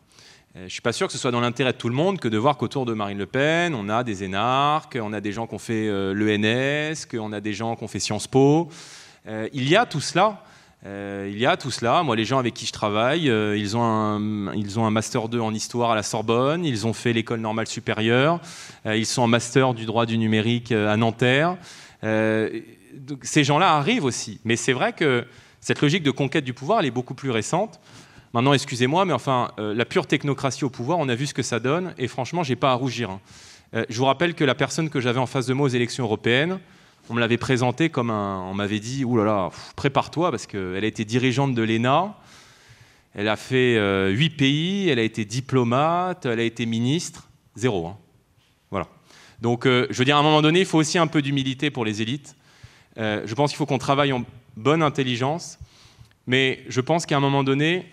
Euh, je ne suis pas sûr que ce soit dans l'intérêt de tout le monde que de voir qu'autour de Marine Le Pen, on a des énarques, on a des gens qui ont fait euh, l'E N S, qu'on a des gens qui ont fait Sciences Po. Euh, il y a tout cela. Euh, il y a tout cela. Moi, les gens avec qui je travaille, euh, ils ont un, ils ont un master deux en histoire à la Sorbonne, ils ont fait l'école normale supérieure, euh, ils sont en master du droit du numérique euh, à Nanterre. Euh, donc, ces gens-là arrivent aussi. Mais c'est vrai que cette logique de conquête du pouvoir, elle est beaucoup plus récente. Maintenant, excusez-moi, mais enfin, euh, la pure technocratie au pouvoir, on a vu ce que ça donne, et franchement, j'ai pas à rougir. Hein. Euh, je vous rappelle que la personne que j'avais en face de moi aux élections européennes, on me l'avait présenté comme un... On m'avait dit, ouh là là, prépare-toi, parce qu'elle a été dirigeante de l'E N A, elle a fait euh, huit pays, elle a été diplomate, elle a été ministre, zéro. Hein. Voilà. Donc, euh, je veux dire, à un moment donné, il faut aussi un peu d'humilité pour les élites. Euh, je pense qu'il faut qu'on travaille en bonne intelligence, mais je pense qu'à un moment donné,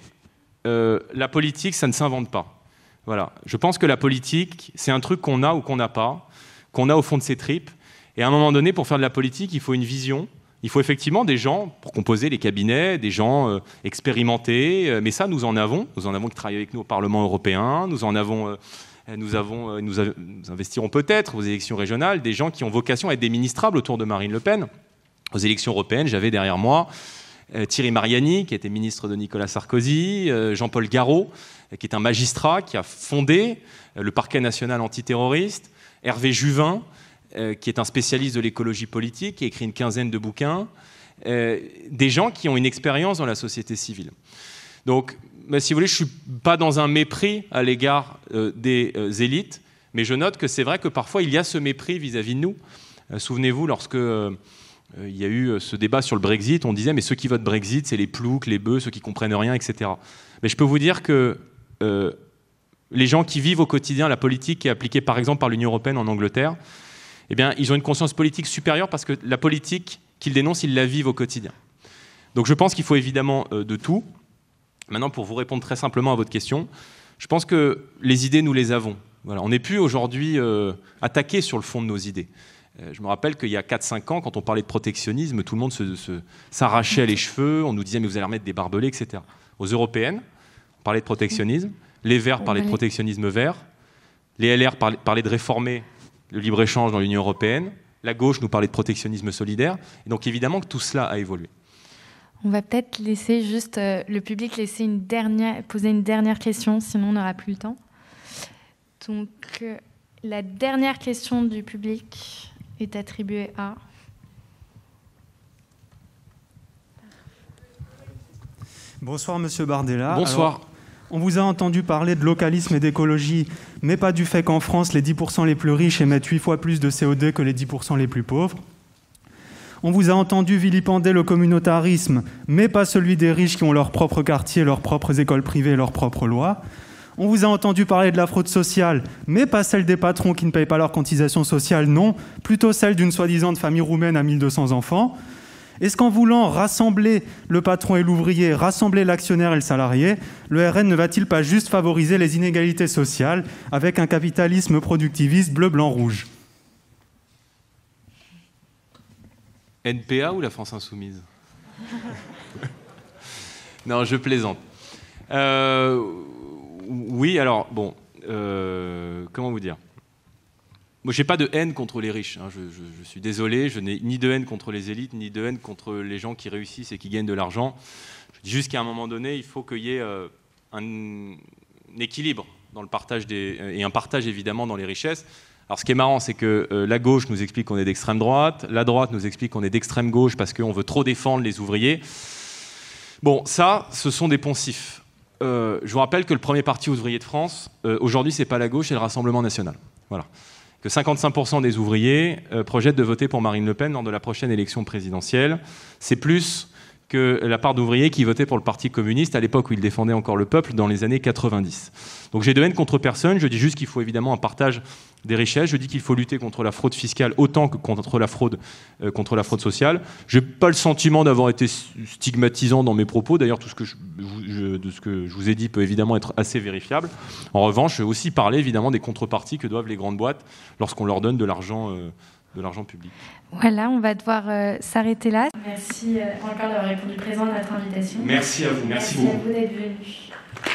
euh, la politique, ça ne s'invente pas. Voilà. Je pense que la politique, c'est un truc qu'on a ou qu'on n'a pas, qu'on a au fond de ses tripes. Et à un moment donné, pour faire de la politique, il faut une vision. Il faut effectivement des gens pour composer les cabinets, des gens euh, expérimentés. Euh, mais ça, nous en avons. Nous en avons qui travaillent avec nous au Parlement européen. Nous en avons, euh, nous, avons euh, nous, av- nous investirons peut-être aux élections régionales des gens qui ont vocation à être des ministrables autour de Marine Le Pen. Aux élections européennes, j'avais derrière moi euh, Thierry Mariani, qui était ministre de Nicolas Sarkozy, euh, Jean-Paul Garraud, euh, qui est un magistrat qui a fondé euh, le parquet national antiterroriste, Hervé Juvin, qui est un spécialiste de l'écologie politique, qui a écrit une quinzaine de bouquins, euh, des gens qui ont une expérience dans la société civile. Donc, bah, si vous voulez, je ne suis pas dans un mépris à l'égard euh, des euh, élites, mais je note que c'est vrai que parfois, il y a ce mépris vis-à-vis de nous. Euh, souvenez-vous, lorsque euh, il y a eu ce débat sur le Brexit, on disait, mais ceux qui votent Brexit, c'est les ploucs, les bœufs, ceux qui ne comprennent rien, et cetera. Mais je peux vous dire que euh, les gens qui vivent au quotidien la politique qui est appliquée, par exemple, par l'Union européenne en Angleterre, eh bien, ils ont une conscience politique supérieure parce que la politique qu'ils dénoncent, ils la vivent au quotidien. Donc je pense qu'il faut évidemment euh, de tout. Maintenant, pour vous répondre très simplement à votre question, je pense que les idées, nous les avons. Voilà, on n'est plus aujourd'hui euh, attaqué sur le fond de nos idées. Euh, je me rappelle qu'il y a quatre cinq ans, quand on parlait de protectionnisme, tout le monde se, se, s'arrachait les cheveux, on nous disait « mais vous allez remettre des barbelés », et cetera. Aux européennes, on parlait de protectionnisme, les Verts parlaient de protectionnisme vert, les L R parlaient de réformer le libre-échange dans l'Union européenne, la gauche nous parlait de protectionnisme solidaire, et donc évidemment que tout cela a évolué. On va peut-être laisser juste euh, le public laisser une dernière, poser une dernière question, sinon on n'aura plus le temps. Donc euh, la dernière question du public est attribuée à... Bonsoir Monsieur Bardella. Bonsoir. Alors... On vous a entendu parler de localisme et d'écologie, mais pas du fait qu'en France, les dix pour cent les plus riches émettent huit fois plus de C O deux que les dix pour cent les plus pauvres. On vous a entendu vilipender le communautarisme, mais pas celui des riches qui ont leur propre quartier, leurs propres écoles privées et leurs propres lois. On vous a entendu parler de la fraude sociale, mais pas celle des patrons qui ne payent pas leurs cotisations sociales, non, plutôt celle d'une soi-disant famille roumaine à mille deux cents enfants. Est-ce qu'en voulant rassembler le patron et l'ouvrier, rassembler l'actionnaire et le salarié, le R N ne va-t-il pas juste favoriser les inégalités sociales avec un capitalisme productiviste bleu-blanc-rouge ? N P A ou la France insoumise? Non, je plaisante. Euh, oui, alors, bon, euh, comment vous dire? Moi, je n'ai pas de haine contre les riches, hein. je, je, je suis désolé, je n'ai ni de haine contre les élites, ni de haine contre les gens qui réussissent et qui gagnent de l'argent. Je dis juste qu'à un moment donné, il faut qu'il y ait euh, un, un équilibre dans le partage des, et un partage évidemment dans les richesses. Alors ce qui est marrant, c'est que euh, la gauche nous explique qu'on est d'extrême droite, la droite nous explique qu'on est d'extrême gauche parce qu'on veut trop défendre les ouvriers. Bon, ça, ce sont des poncifs. Euh, je vous rappelle que le premier parti ouvrier de France, euh, aujourd'hui, c'est pas la gauche, c'est le Rassemblement national. Voilà. Que cinquante-cinq pour cent des ouvriers euh, projettent de voter pour Marine Le Pen lors de la prochaine élection présidentielle. C'est plus que la part d'ouvriers qui votaient pour le Parti communiste à l'époque où il défendait encore le peuple dans les années quatre-vingt-dix. Donc j'ai de haine contre personne, je dis juste qu'il faut évidemment un partage des richesses, je dis qu'il faut lutter contre la fraude fiscale autant que contre la fraude, euh, contre la fraude sociale. Je n'ai pas le sentiment d'avoir été stigmatisant dans mes propos, d'ailleurs tout ce que je, je, de ce que je vous ai dit peut évidemment être assez vérifiable. En revanche, je vais aussi parler évidemment des contreparties que doivent les grandes boîtes lorsqu'on leur donne de l'argent euh, de l'argent public. Voilà, on va devoir euh, s'arrêter là. Merci euh, encore d'avoir répondu présent à notre invitation. Merci à vous. Merci, merci à vous d'être venus.